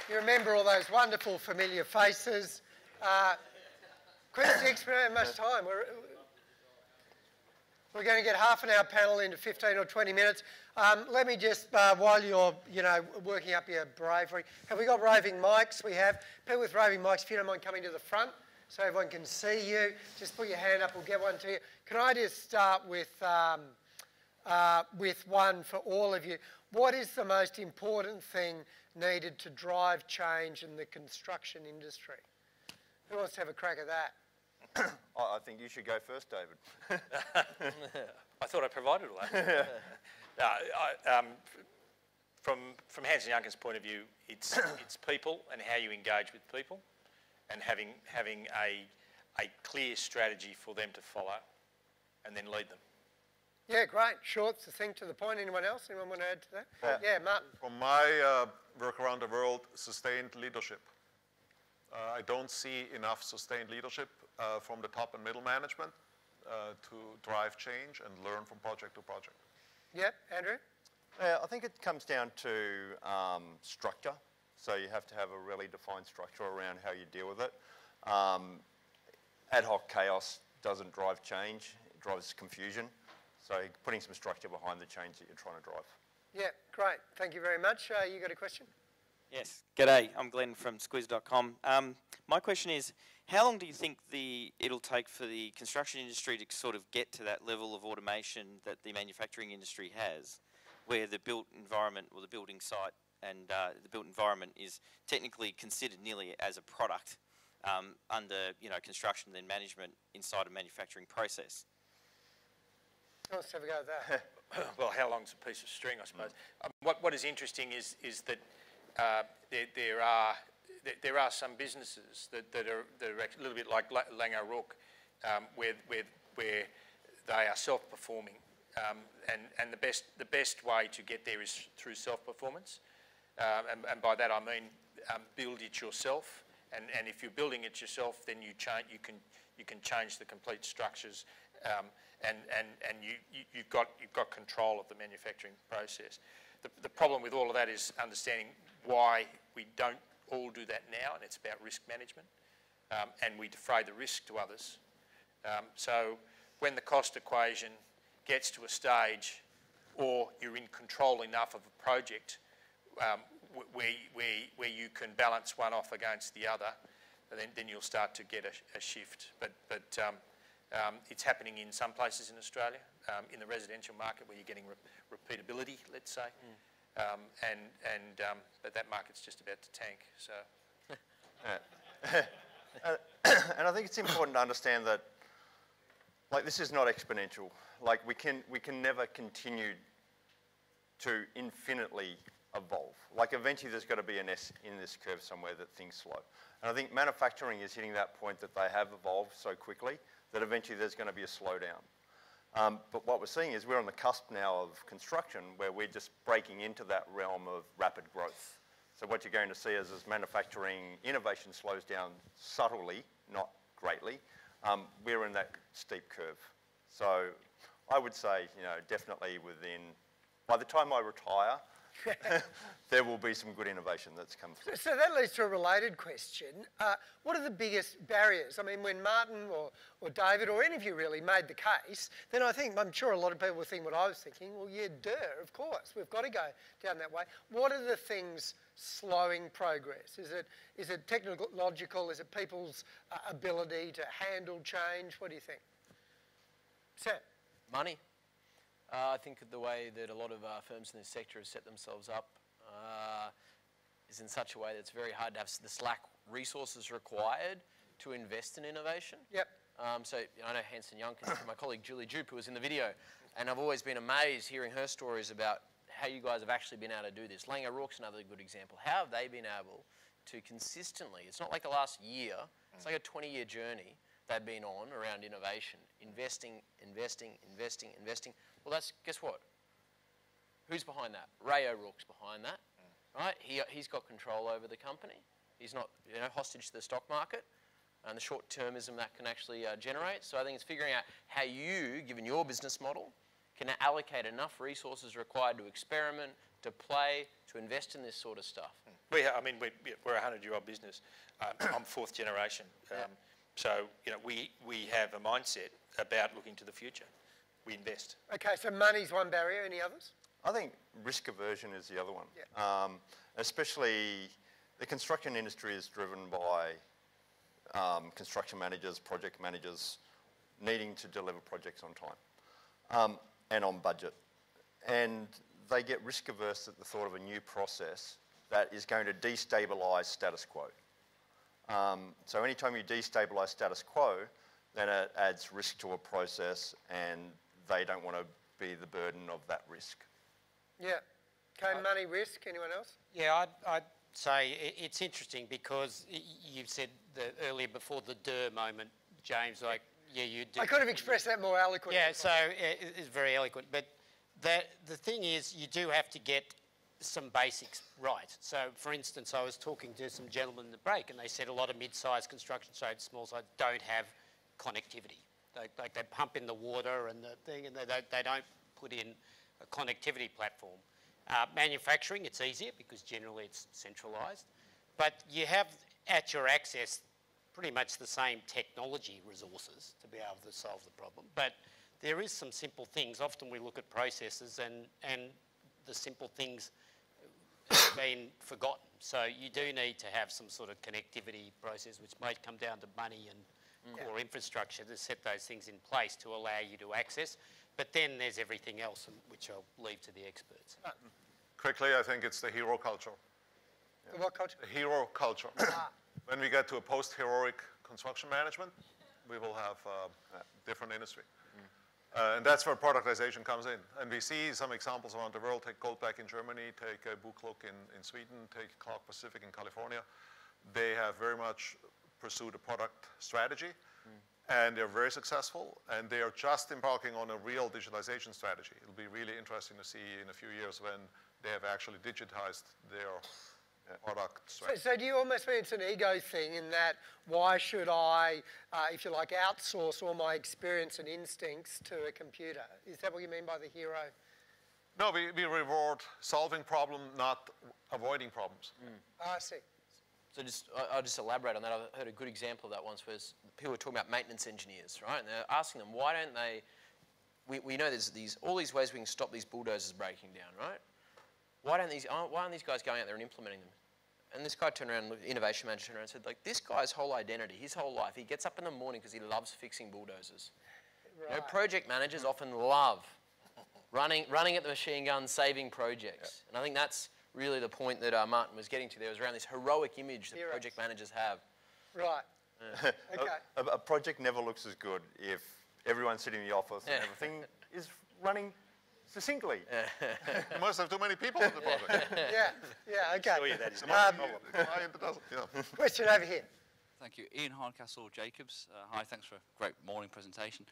You remember all those wonderful familiar faces. Quiz 6, we don't have much time. We're going to get half an hour panel into 15 or 20 minutes. Let me just, while you're, working up your bravery, have we got raving mics? We have. People with raving mics, if you don't mind coming to the front, so everyone can see you. Just put your hand up, we'll get one to you. Can I just start with one for all of you? What is the most important thing needed to drive change in the construction industry? Who wants to have a crack at that? I think you should go first, David. I thought I provided all that. From Hansen Yuncken's point of view, it's people and how you engage with people, and having a clear strategy for them to follow and then lead them. Yeah, great. Short, succinct, to the point. Anyone else? Anyone want to add to that? Yeah, Martin. From my work around the world, sustained leadership. I don't see enough sustained leadership from the top and middle management to drive change and learn from project to project. Yeah, Andrew? I think it comes down to structure. So you have to have a really defined structure around how you deal with it. Ad hoc chaos doesn't drive change, it drives confusion. So putting some structure behind the change that you're trying to drive. Yeah, great. Thank you very much. You got a question? Yes. G'day. I'm Glenn from squiz.com. My question is, how long do you think it'll take for the construction industry to sort of get to that level of automation that the manufacturing industry has, where the built environment or the building site and the built environment is technically considered nearly as a product under construction then management inside a manufacturing process? Let's have a go at that. Well, how long's a piece of string, I suppose. What is interesting is that there are some businesses that are a little bit like Lang O'Rourke, where they are self-performing, and the best way to get there is through self-performance. And by that I mean build it yourself, and if you're building it yourself, then you can change the complete structures, and you've got control of the manufacturing process. The problem with all of that is understanding why we don't all do that now, and it's about risk management, and we defray the risk to others. So when the cost equation gets to a stage, or you're in control enough of a project where you can balance one off against the other, then you'll start to get a shift. But it's happening in some places in Australia, in the residential market where you're getting repeatability, let's say, but that market's just about to tank. So, and I think it's important to understand that Like, this is not exponential. Like, we can never continue to infinitely evolve. Like, eventually there's got to be an S in this curve somewhere that things slow. And I think manufacturing is hitting that point that they have evolved so quickly that eventually there's going to be a slowdown. But what we're seeing is we're on the cusp now of construction where we're just breaking into that realm of rapid growth. So what you're going to see is as manufacturing innovation slows down subtly, not greatly, we're in that steep curve. So I would say, you know, definitely within, by the time I retire, there will be some good innovation that's come through. So that leads to a related question. What are the biggest barriers? I mean, when Martin or David or any of you really made the case, then I think, I'm sure a lot of people will think what I was thinking, well, yeah, duh, of course, we've got to go down that way. What are the things slowing progress? Is it technological? Is it people's ability to handle change? What do you think? Sam? Money. I think the way that a lot of firms in this sector have set themselves up is in such a way that it's very hard to have the slack resources required to invest in innovation. Yep. So you know, I know Hansen Yuncken, my colleague Julie Jupe, who was in the video, and I've always been amazed hearing her stories about how you guys have actually been able to do this. Lang O'Rourke's another good example. How have they been able to consistently, it's not like the last year, it's like a 20-year journey they've been on around innovation, investing. Well, that's, guess what? Who's behind that? Ray O'Rourke's behind that, right? He's got control over the company. He's not, you know, hostage to the stock market and the short-termism that can actually generate. So I think it's figuring out how you, given your business model, can allocate enough resources required to experiment, to play, to invest in this sort of stuff. We're a 100-year-old business. I'm fourth generation. So, you know, we have a mindset about looking to the future. We invest. Okay, so money's one barrier. Any others? I think risk aversion is the other one. Yeah. Especially the construction industry is driven by construction managers, project managers needing to deliver projects on time and on budget. And they get risk averse at the thought of a new process that is going to destabilise status quo. So anytime you destabilise status quo, then it adds risk to a process, and they don't want to be the burden of that risk. Yeah. Okay, money, risk, anyone else? Yeah, I'd say it's interesting because you've said that earlier before the duh moment, James, like, yeah, you do. I could have expressed that more eloquently. Yeah, so it's very eloquent. But the thing is, you do have to get some basics right. So, for instance, I was talking to some gentlemen in the break, and they said a lot of mid-sized construction sites, small sites, don't have connectivity. They pump in the water and the thing, and they don't put in a connectivity platform. Manufacturing, it's easier because generally it's centralised, but you have at your access pretty much the same technology resources to be able to solve the problem. But there is some simple things. Often we look at processes, and the simple things have been forgotten. So you do need to have some sort of connectivity process, which might come down to money and core infrastructure to set those things in place to allow you to access. But then there's everything else, which I'll leave to the experts. Quickly, I think it's the hero culture. Yeah. The what culture? The hero culture. When we get to a post-heroic construction management, we will have a different industry. And that's where productization comes in. And we see some examples around the world. Take Goldbeck in Germany, take Buchlock in Sweden, take Clark Pacific in California. They have very much pursued a product strategy, and they're very successful, and they are just embarking on a real digitalization strategy. It'll be really interesting to see in a few years when they have actually digitized their product strategy. So do you almost mean it's an ego thing in that why should I, if you like, outsource all my experience and instincts to a computer? Is that what you mean by the hero? No, we reward solving problem, not avoiding problems. I see. So I'll just elaborate on that. I heard a good example of that once where people were talking about maintenance engineers, right? And they're asking them, why don't they, we know there's all these ways we can stop these bulldozers breaking down, right? Why aren't these guys going out there and implementing them? And this guy turned around, the innovation manager turned around and said, like, this guy's whole identity, his whole life, he gets up in the morning because he loves fixing bulldozers. Right. You know, project managers often love running at the machine gun, saving projects. Yeah. And I think that's really the point that Martin was getting to there was around this heroic image that project managers have. Right. Yeah. Okay. A project never looks as good if everyone sitting in the office and everything is running succinctly. You must have too many people at the bottom. Okay. So that is not a problem. Question over here. Thank you. Ian Hardcastle, Jacobs. Hi, thanks for a great morning presentation.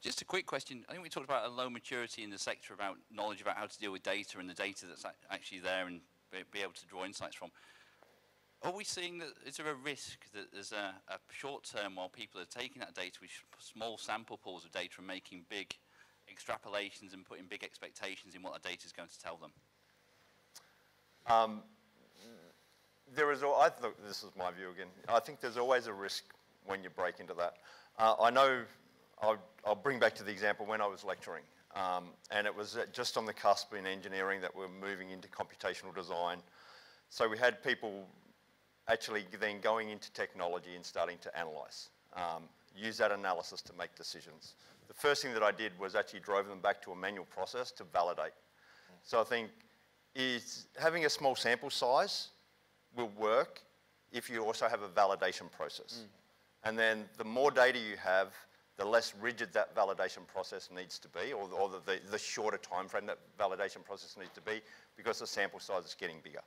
Just a quick question. I think we talked about a low maturity in the sector about knowledge about how to deal with data and the data that's actually there and be able to draw insights from. Are we seeing that, is there a risk that there's a short term while people are taking that data with small sample pools of data and making big extrapolations and putting big expectations in what the data is going to tell them? There is, this is my view again, I think there's always a risk when you break into that. I know, I'll bring back to the example when I was lecturing, and it was just on the cusp in engineering that we're moving into computational design. So we had people actually then going into technology and starting to analyse, use that analysis to make decisions. The first thing that I did was actually drove them back to a manual process to validate. So I think is having a small sample size will work if you also have a validation process. And then the more data you have, the less rigid that validation process needs to be, or the shorter time frame that validation process needs to be, because the sample size is getting bigger.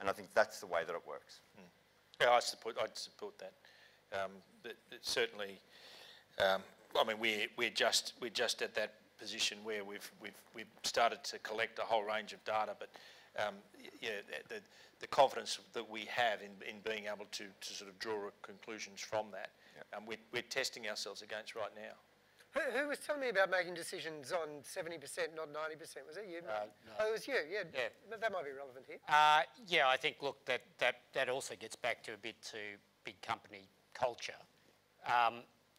And I think that's the way that it works. Yeah, I'd support that. Certainly, I mean, we're just at that position where we've started to collect a whole range of data, but the confidence that we have in being able to sort of draw conclusions from that, and we're testing ourselves against right now. Who was telling me about making decisions on 70%, not 90%? Was it you? No. Oh, it was you. Yeah. That might be relevant here. Yeah, I think, look, that also gets back to a bit to big company culture.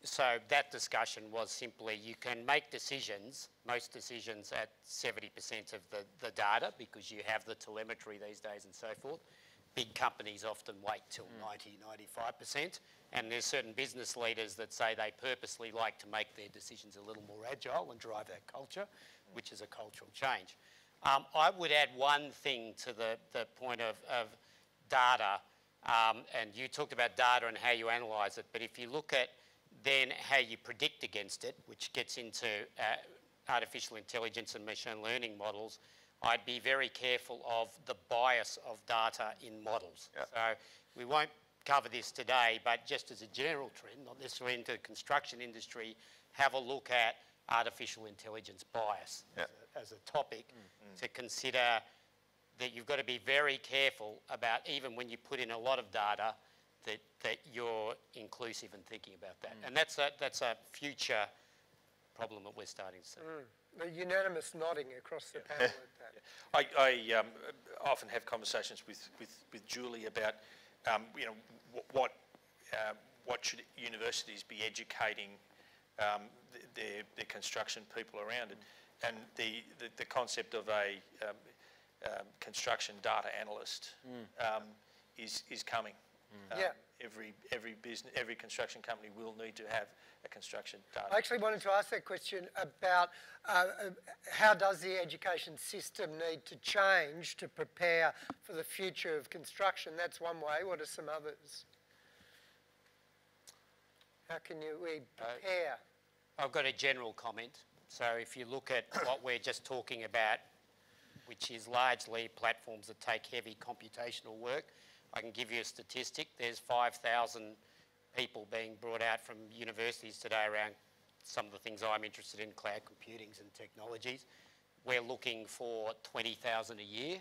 So that discussion was simply you can make decisions, most decisions at 70% of the data because you have the telemetry these days and so forth. Big companies often wait till 90, 95%. And there's certain business leaders that say they purposely like to make their decisions a little more agile and drive that culture, which is a cultural change. I would add one thing to the point of data, and you talked about data and how you analyse it, but if you look at then how you predict against it, which gets into artificial intelligence and machine learning models, I'd be very careful of the bias of data in models. Yeah. So we won't cover this today, but just as a general trend, not necessarily into the construction industry, have a look at artificial intelligence bias as a topic to consider that you've got to be very careful about, even when you put in a lot of data, that you're inclusive in thinking about that. And that's a future problem that we're starting to see. The unanimous nodding across the panel at that. I often have conversations with Julie about you know, what should universities be educating their construction people around, and the concept of a construction data analyst is coming. Every construction company will need to have a construction data. I actually wanted to ask that question about how does the education system need to change to prepare for the future of construction? That's one way. What are some others? How can we prepare? I've got a general comment. So if you look at what we're just talking about, which is largely platforms that take heavy computational work, I can give you a statistic. There's 5,000 people being brought out from universities today around some of the things I'm interested in, cloud computing and technologies. We're looking for 20,000 a year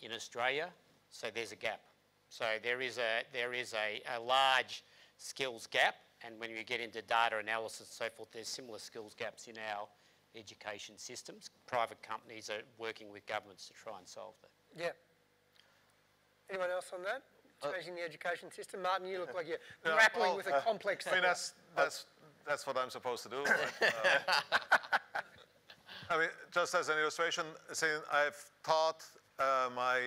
in Australia, so there's a gap. So there is a large skills gap, and when you get into data analysis and so forth, there's similar skills gaps in our education systems. Private companies are working with governments to try and solve that. Yeah. Anyone else on that? Changing the education system? Martin, you look like you're grappling with a complex... I mean, that's what I'm supposed to do. But, I mean, just as an illustration, since I've taught my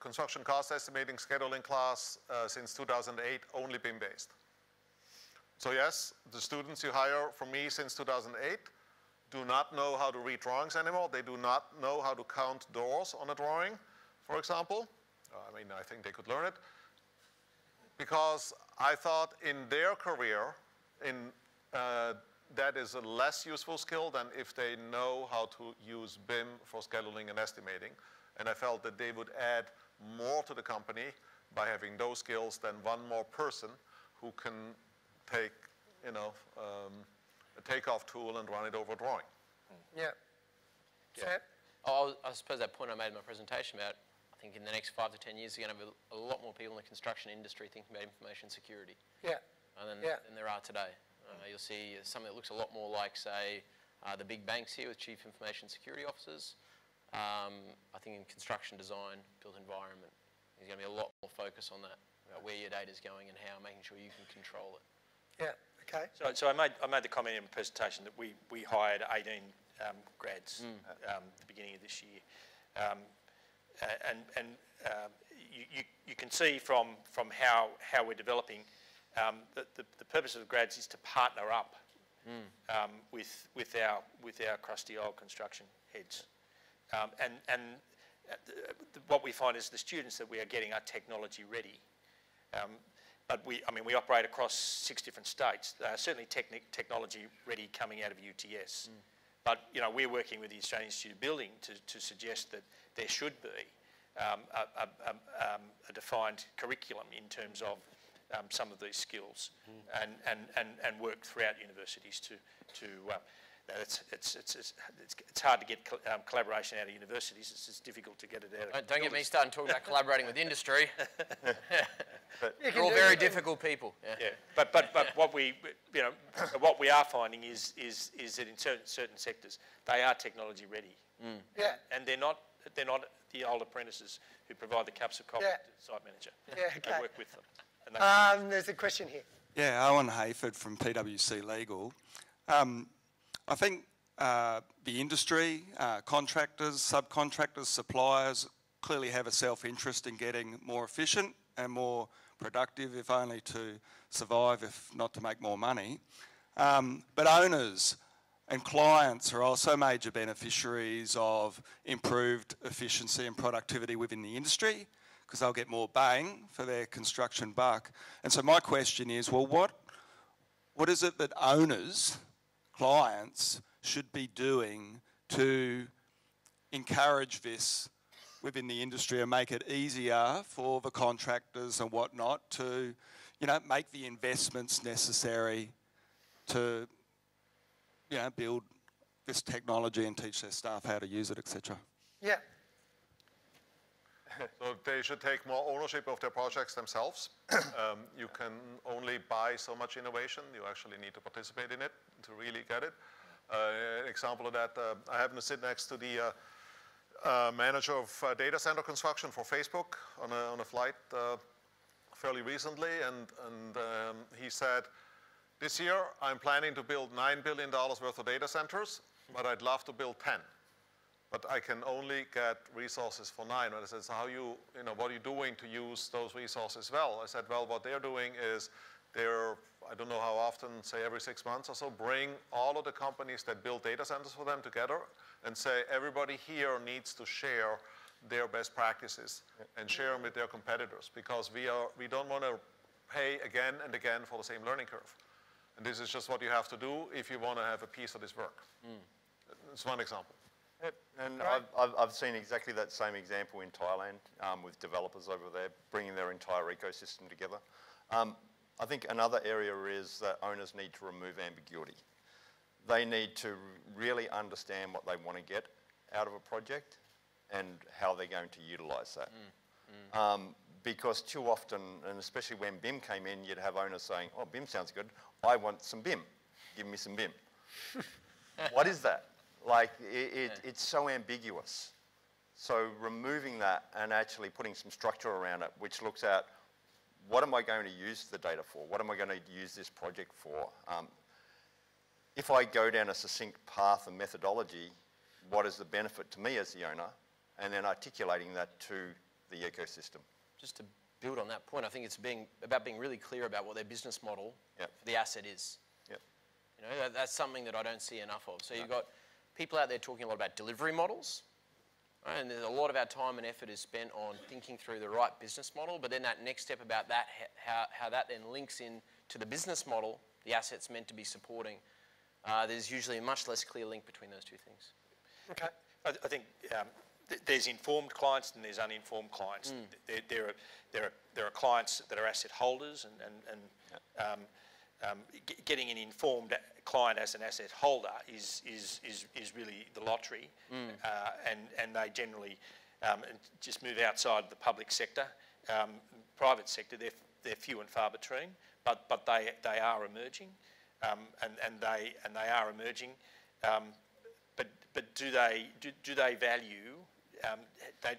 construction cost estimating scheduling class since 2008, only BIM-based. So yes, the students you hire from me since 2008 do not know how to read drawings anymore. They do not know how to count doors on a drawing, for example. I mean, I think they could learn it, because I thought in their career in that is a less useful skill than if they know how to use BIM for scheduling and estimating. And I felt that they would add more to the company by having those skills than one more person who can take, you know, a takeoff tool and run it over a drawing. Yeah. Yeah. Oh, I suppose that point I made in my presentation about, I think in the next 5 to 10 years, you're going to have a lot more people in the construction industry thinking about information security. Yeah. Than there are today. You'll see something that looks a lot more like, say, the big banks here with chief information security officers. I think in construction design, built environment, there's going to be a lot more focus on that, about where your data is going and how, making sure you can control it. Yeah, okay. So I made the comment in my presentation that we hired 18 grads at the beginning of this year. You can see from how we're developing that the purpose of the grads is to partner up with our crusty old construction heads. What we find is the students that we are getting are technology ready. But we operate across 6 different states. Certainly technology ready coming out of UTS. Mm. But, you know, we're working with the Australian Institute of Building to suggest that there should be a defined curriculum in terms of some of these skills and work throughout universities It's hard to get collaboration out of universities. It's just difficult to get it out of... Don't get me started talking about collaborating with industry. They're all very difficult people. Yeah. Yeah. But what we are finding is that in certain sectors they are technology ready. Mm. Yeah. And they're not the old apprentices who provide the cups of coffee to the site manager. Yeah. Okay. They work with them. And they there's a question here. Yeah, Owen Hayford from PwC Legal. I think the industry, contractors, subcontractors, suppliers clearly have a self-interest in getting more efficient and more productive, if only to survive, if not to make more money. But owners and clients are also major beneficiaries of improved efficiency and productivity within the industry because they'll get more bang for their construction buck. And so my question is, well, what is it that owners... clients should be doing to encourage this within the industry and make it easier for the contractors and whatnot to, you know, make the investments necessary to, you know, build this technology and teach their staff how to use it, etc. Yeah. So they should take more ownership of their projects themselves. You can only buy so much innovation. You actually need to participate in it to really get it. An example of that, I happen to sit next to the manager of data center construction for Facebook on a flight fairly recently, and he said, this year I'm planning to build $9 billion worth of data centers, but I'd love to build 10. But I can only get resources for 9. And I said, so how what are you doing to use those resources well? I said, well, what they're doing is they're, I don't know how often, say every 6 months or so, bring all of the companies that build data centers for them together and say, everybody here needs to share their best practices and share them with their competitors because we don't want to pay again and again for the same learning curve. And this is just what you have to do if you want to have a piece of this work. It's one example. Yep. And right. I've seen exactly that same example in Thailand with developers over there bringing their entire ecosystem together. I think another area is that owners need to remove ambiguity. They need to really understand what they want to get out of a project and how they're going to utilise that. Because too often, and especially when BIM came in, you'd have owners saying, oh, BIM sounds good. I want some BIM. Give me some BIM. What is that? Like, it's so ambiguous. So removing that and actually putting some structure around it, which looks at what am I going to use the data for? What am I going to use this project for? If I go down a succinct path and methodology, what is the benefit to me as the owner? And then articulating that to the ecosystem. Just to build on that point, I think it's about being really clear about what their business model for the asset is. Yep. You know, that's something that I don't see enough of. So you've got... people out there talking a lot about delivery models, right? And there's a lot of our time and effort is spent on thinking through the right business model, but then that next step about that, how that then links in to the business model the asset's meant to be supporting. there's usually a much less clear link between those two things. Okay. I think there's informed clients and there's uninformed clients. Mm. There are clients that are asset holders and getting an informed client as an asset holder is really the lottery, mm. And they generally just move outside the public sector, private sector. They're few and far between, but they are emerging, and they are emerging. But do they value?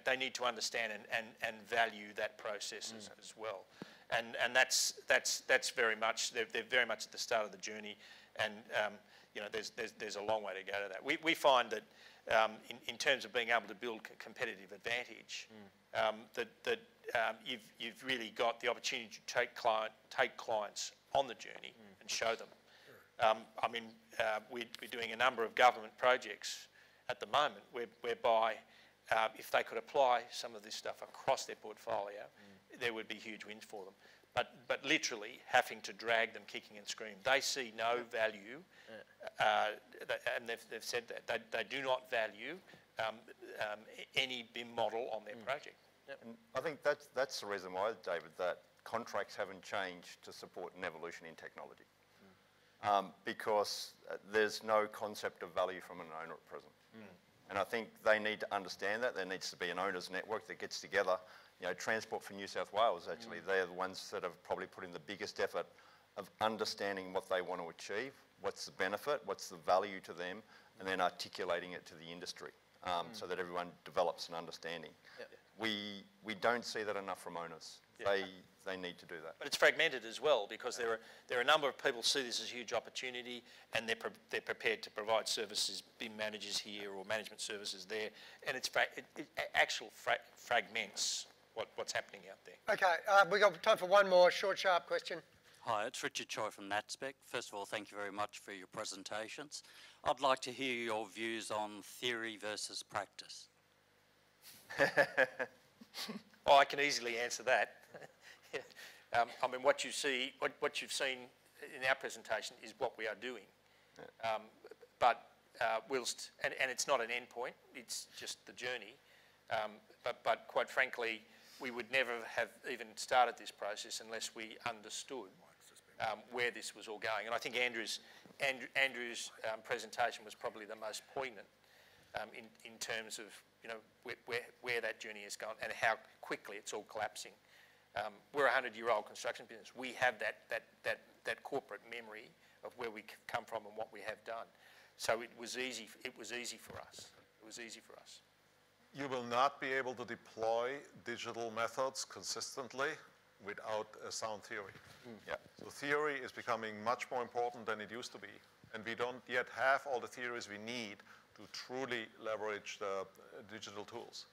They need to understand and value that process mm. as well, and that's very much they're very much at the start of the journey, and you know there's a long way to go to that. We find that in terms of being able to build competitive advantage, mm. You've really got the opportunity to take clients on the journey mm. and show them. I mean, we're doing a number of government projects at the moment whereby if they could apply some of this stuff across their portfolio, mm. there would be huge wins for them. But literally having to drag them kicking and screaming. They see no value, and they've said that. They do not value any BIM model on their mm. project. Yep. And I think that's the reason why, David, that contracts haven't changed to support an evolution in technology. Because there's no concept of value from an owner at present. Mm. And I think they need to understand that. There needs to be an owners network that gets together. You know, Transport for New South Wales, actually, mm. they're the ones that have probably put in the biggest effort of understanding what they want to achieve, what's the benefit, what's the value to them, and then articulating it to the industry mm. so that everyone develops an understanding. Yep. We don't see that enough from owners. Yeah. They need to do that. But it's fragmented as well because there are a number of people who see this as a huge opportunity and they're prepared to provide services, BIM managers here or management services there, and it fragments what's happening out there. Okay, we've got time for one more short, sharp question. Hi, it's Richard Choi from NatSpec. First of all, thank you very much for your presentations. I'd like to hear your views on theory versus practice. Oh, I can easily answer that. Yeah. I mean, what you've seen in our presentation is what we are doing. Yeah. But it's not an end point, it's just the journey. But quite frankly, we would never have even started this process unless we understood where this was all going. And I think Andrew's presentation was probably the most poignant in terms of where that journey has gone and how quickly it's all collapsing. We're a 100-year-old construction business. We have that corporate memory of where we come from and what we have done. So it was easy. It was easy for us. It was easy for us. You will not be able to deploy digital methods consistently without a sound theory. Mm. Yeah. So theory is becoming much more important than it used to be, and we don't yet have all the theories we need to truly leverage the digital tools.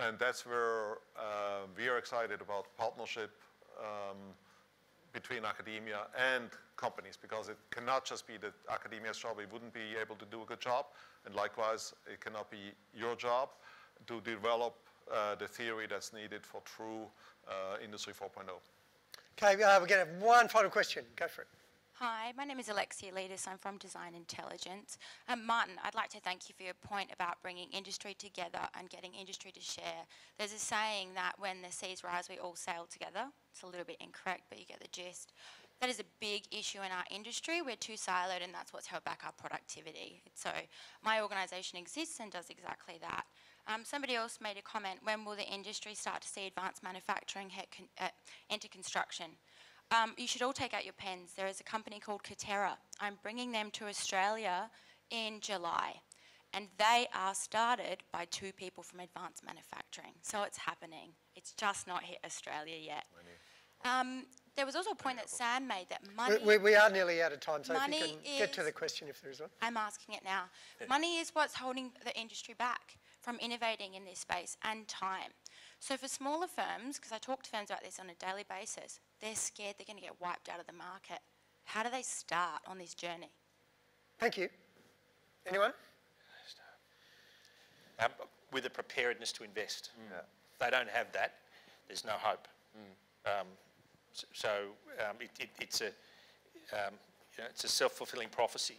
Mm. And that's where we are excited about partnership between academia and companies, because it cannot just be that academia's job, we wouldn't be able to do a good job, and likewise, it cannot be your job to develop the theory that's needed for true Industry 4.0. Okay, we're going to have one final question. Go for it. Hi, my name is Alexia Leedis. I'm from Design Intelligence. Martin, I'd like to thank you for your point about bringing industry together and getting industry to share. There's a saying that when the seas rise, we all sail together. It's a little bit incorrect, but you get the gist. That is a big issue in our industry. We're too siloed, and that's what's held back our productivity. So my organisation exists and does exactly that. Somebody else made a comment, when will the industry start to see advanced manufacturing enter construction? You should all take out your pens. There is a company called Katerra. I'm bringing them to Australia in July. And they are started by two people from advanced manufacturing. So it's happening. It's just not hit Australia yet. There was also a point that Sam made that money... We are nearly out of time, so if you can get to the question if there is one. I'm asking it now. Money is what's holding the industry back from innovating in this space, and time. So for smaller firms, because I talk to firms about this on a daily basis, they're scared they're going to get wiped out of the market. How do they start on this journey? Thank you. Anyone? With a preparedness to invest. Mm. They don't have that. There's no hope. Mm. It's a self-fulfilling prophecy.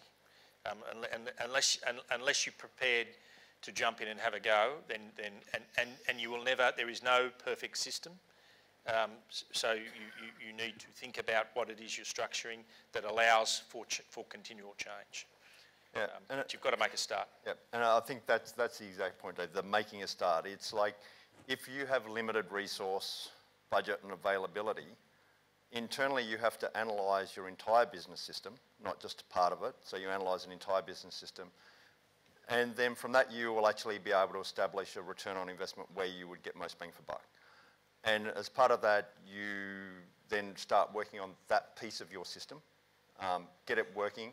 unless you're prepared to jump in and have a go, then you will never. There is no perfect system. So you need to think about what it is you're structuring that allows for continual change. Yeah, and but you've got to make a start. Yeah, and I think that's the exact point, Dave, the making a start. It's like if you have limited resource, budget and availability, internally you have to analyse your entire business system, not just part of it. So you analyse an entire business system. And then from that you will actually be able to establish a return on investment where you would get most bang for buck. And as part of that, you then start working on that piece of your system, get it working,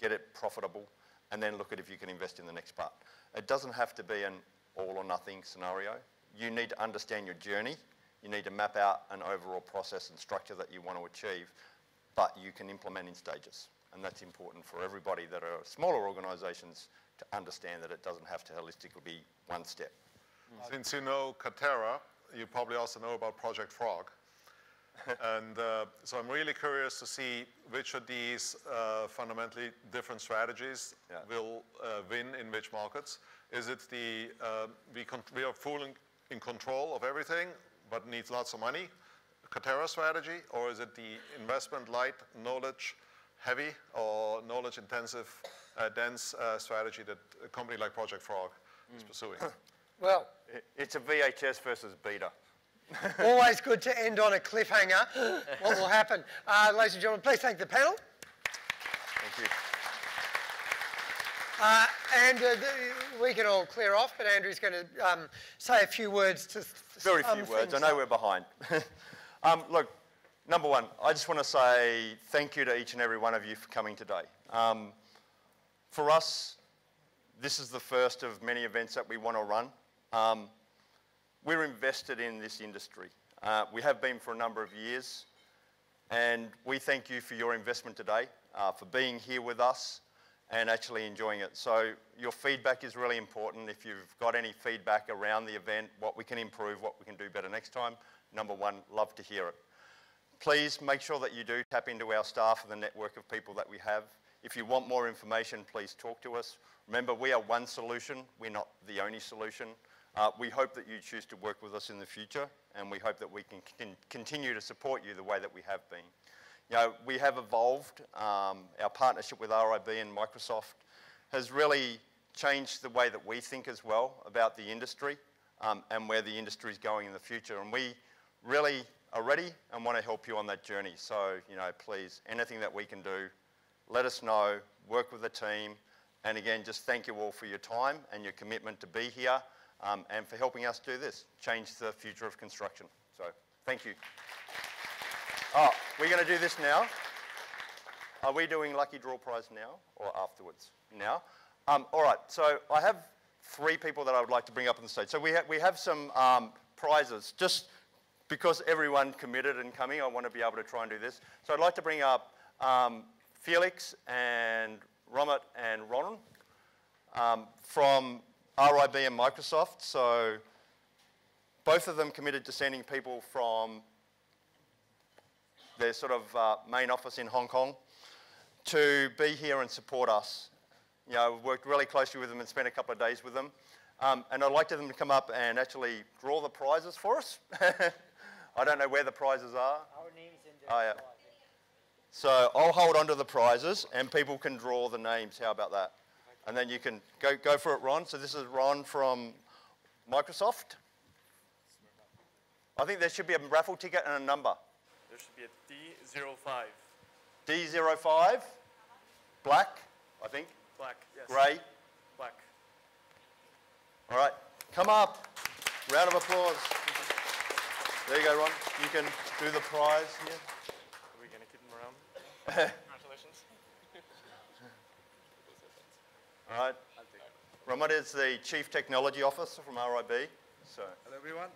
get it profitable, and then look at if you can invest in the next part. It doesn't have to be an all or nothing scenario. You need to understand your journey. You need to map out an overall process and structure that you want to achieve, but you can implement in stages. And that's important for everybody that are smaller organisations to understand that it doesn't have to holistically be one step. Since you know Katerra, you probably also know about Project Frog. And so I'm really curious to see which of these fundamentally different strategies will win in which markets. Is it the we are fully in control of everything but needs lots of money, Katerra strategy, or is it the investment light, knowledge heavy, or knowledge intensive, dense strategy that a company like Project Frog is pursuing? Well, it's a VHS versus beta. Always good to end on a cliffhanger. What will happen? Ladies and gentlemen, please thank the panel. Thank you. We can all clear off, but Andrew's going to say a few words to... Very few words. I know we're behind. Look, number one, I just want to say thank you to each and every one of you for coming today. For us, this is the first of many events that we want to run. We're invested in this industry. We have been for a number of years, and we thank you for your investment today, for being here with us and actually enjoying it. So your feedback is really important. If you've got any feedback around the event, what we can improve, what we can do better next time, number one, love to hear it. Please make sure that you do tap into our staff and the network of people that we have. If you want more information, please talk to us. Remember, we are one solution. We're not the only solution. We hope that you choose to work with us in the future, and we hope that we can continue to support you the way that we have been. You know, we have evolved. Our partnership with RIB and Microsoft has really changed the way that we think as well about the industry and where the industry is going in the future. And we really are ready and want to help you on that journey. So, you know, please, anything that we can do, let us know, work with the team. And again, just thank you all for your time and your commitment to be here and for helping us do this, change the future of construction. So, thank you. Oh, we're going to do this now. Are we doing Lucky Draw Prize now or afterwards? Now. All right, so I have three people that I would like to bring up on the stage. So we have some prizes. Just because everyone committed and coming, I want to be able to try and do this. So I'd like to bring up Felix and Romet and Ron from RIB and Microsoft. So both of them committed to sending people from their sort of main office in Hong Kong to be here and support us. You know, I've worked really closely with them and spent a couple of days with them. And I'd like them to come up and actually draw the prizes for us. I don't know where the prizes are. Our name's in there. Oh, yeah. So I'll hold on to the prizes and people can draw the names. How about that? And then you can go for it, Ron. So this is Ron from Microsoft. I think there should be a raffle ticket and a number. There should be a D05. D05? Black, I think. Black, yes. Grey? Black. All right, come up. Round of applause. There you go, Ron. You can do the prize here. Are we going to keep them around? Congratulations. All right. Ramad is the Chief Technology Officer from RIB. So. Hello, everyone.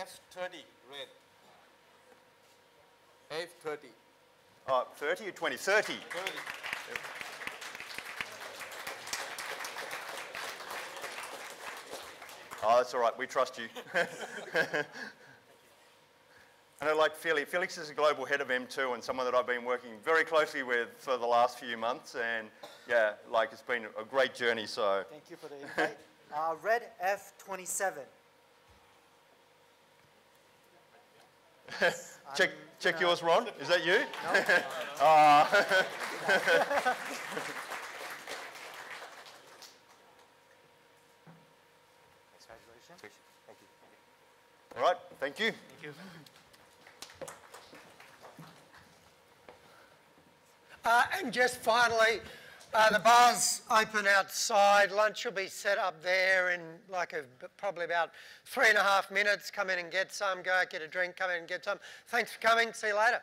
F30, red. F30. Oh, 30 or 20? 30. 30. Yep. Oh, that's all right. We trust you. I know, like Felix. Felix is the global head of M2 and someone that I've been working very closely with for the last few months. And yeah, like it's been a great journey. So thank you for the invite. Red F27. Check yours, Ron. Is that you? No. Congratulations. Thank you. All right. Thank you. Thank you. And just finally, the bar's open outside. Lunch will be set up there in like probably about 3.5 minutes. Come in and get some, go out, get a drink, come in and get some. Thanks for coming, see you later.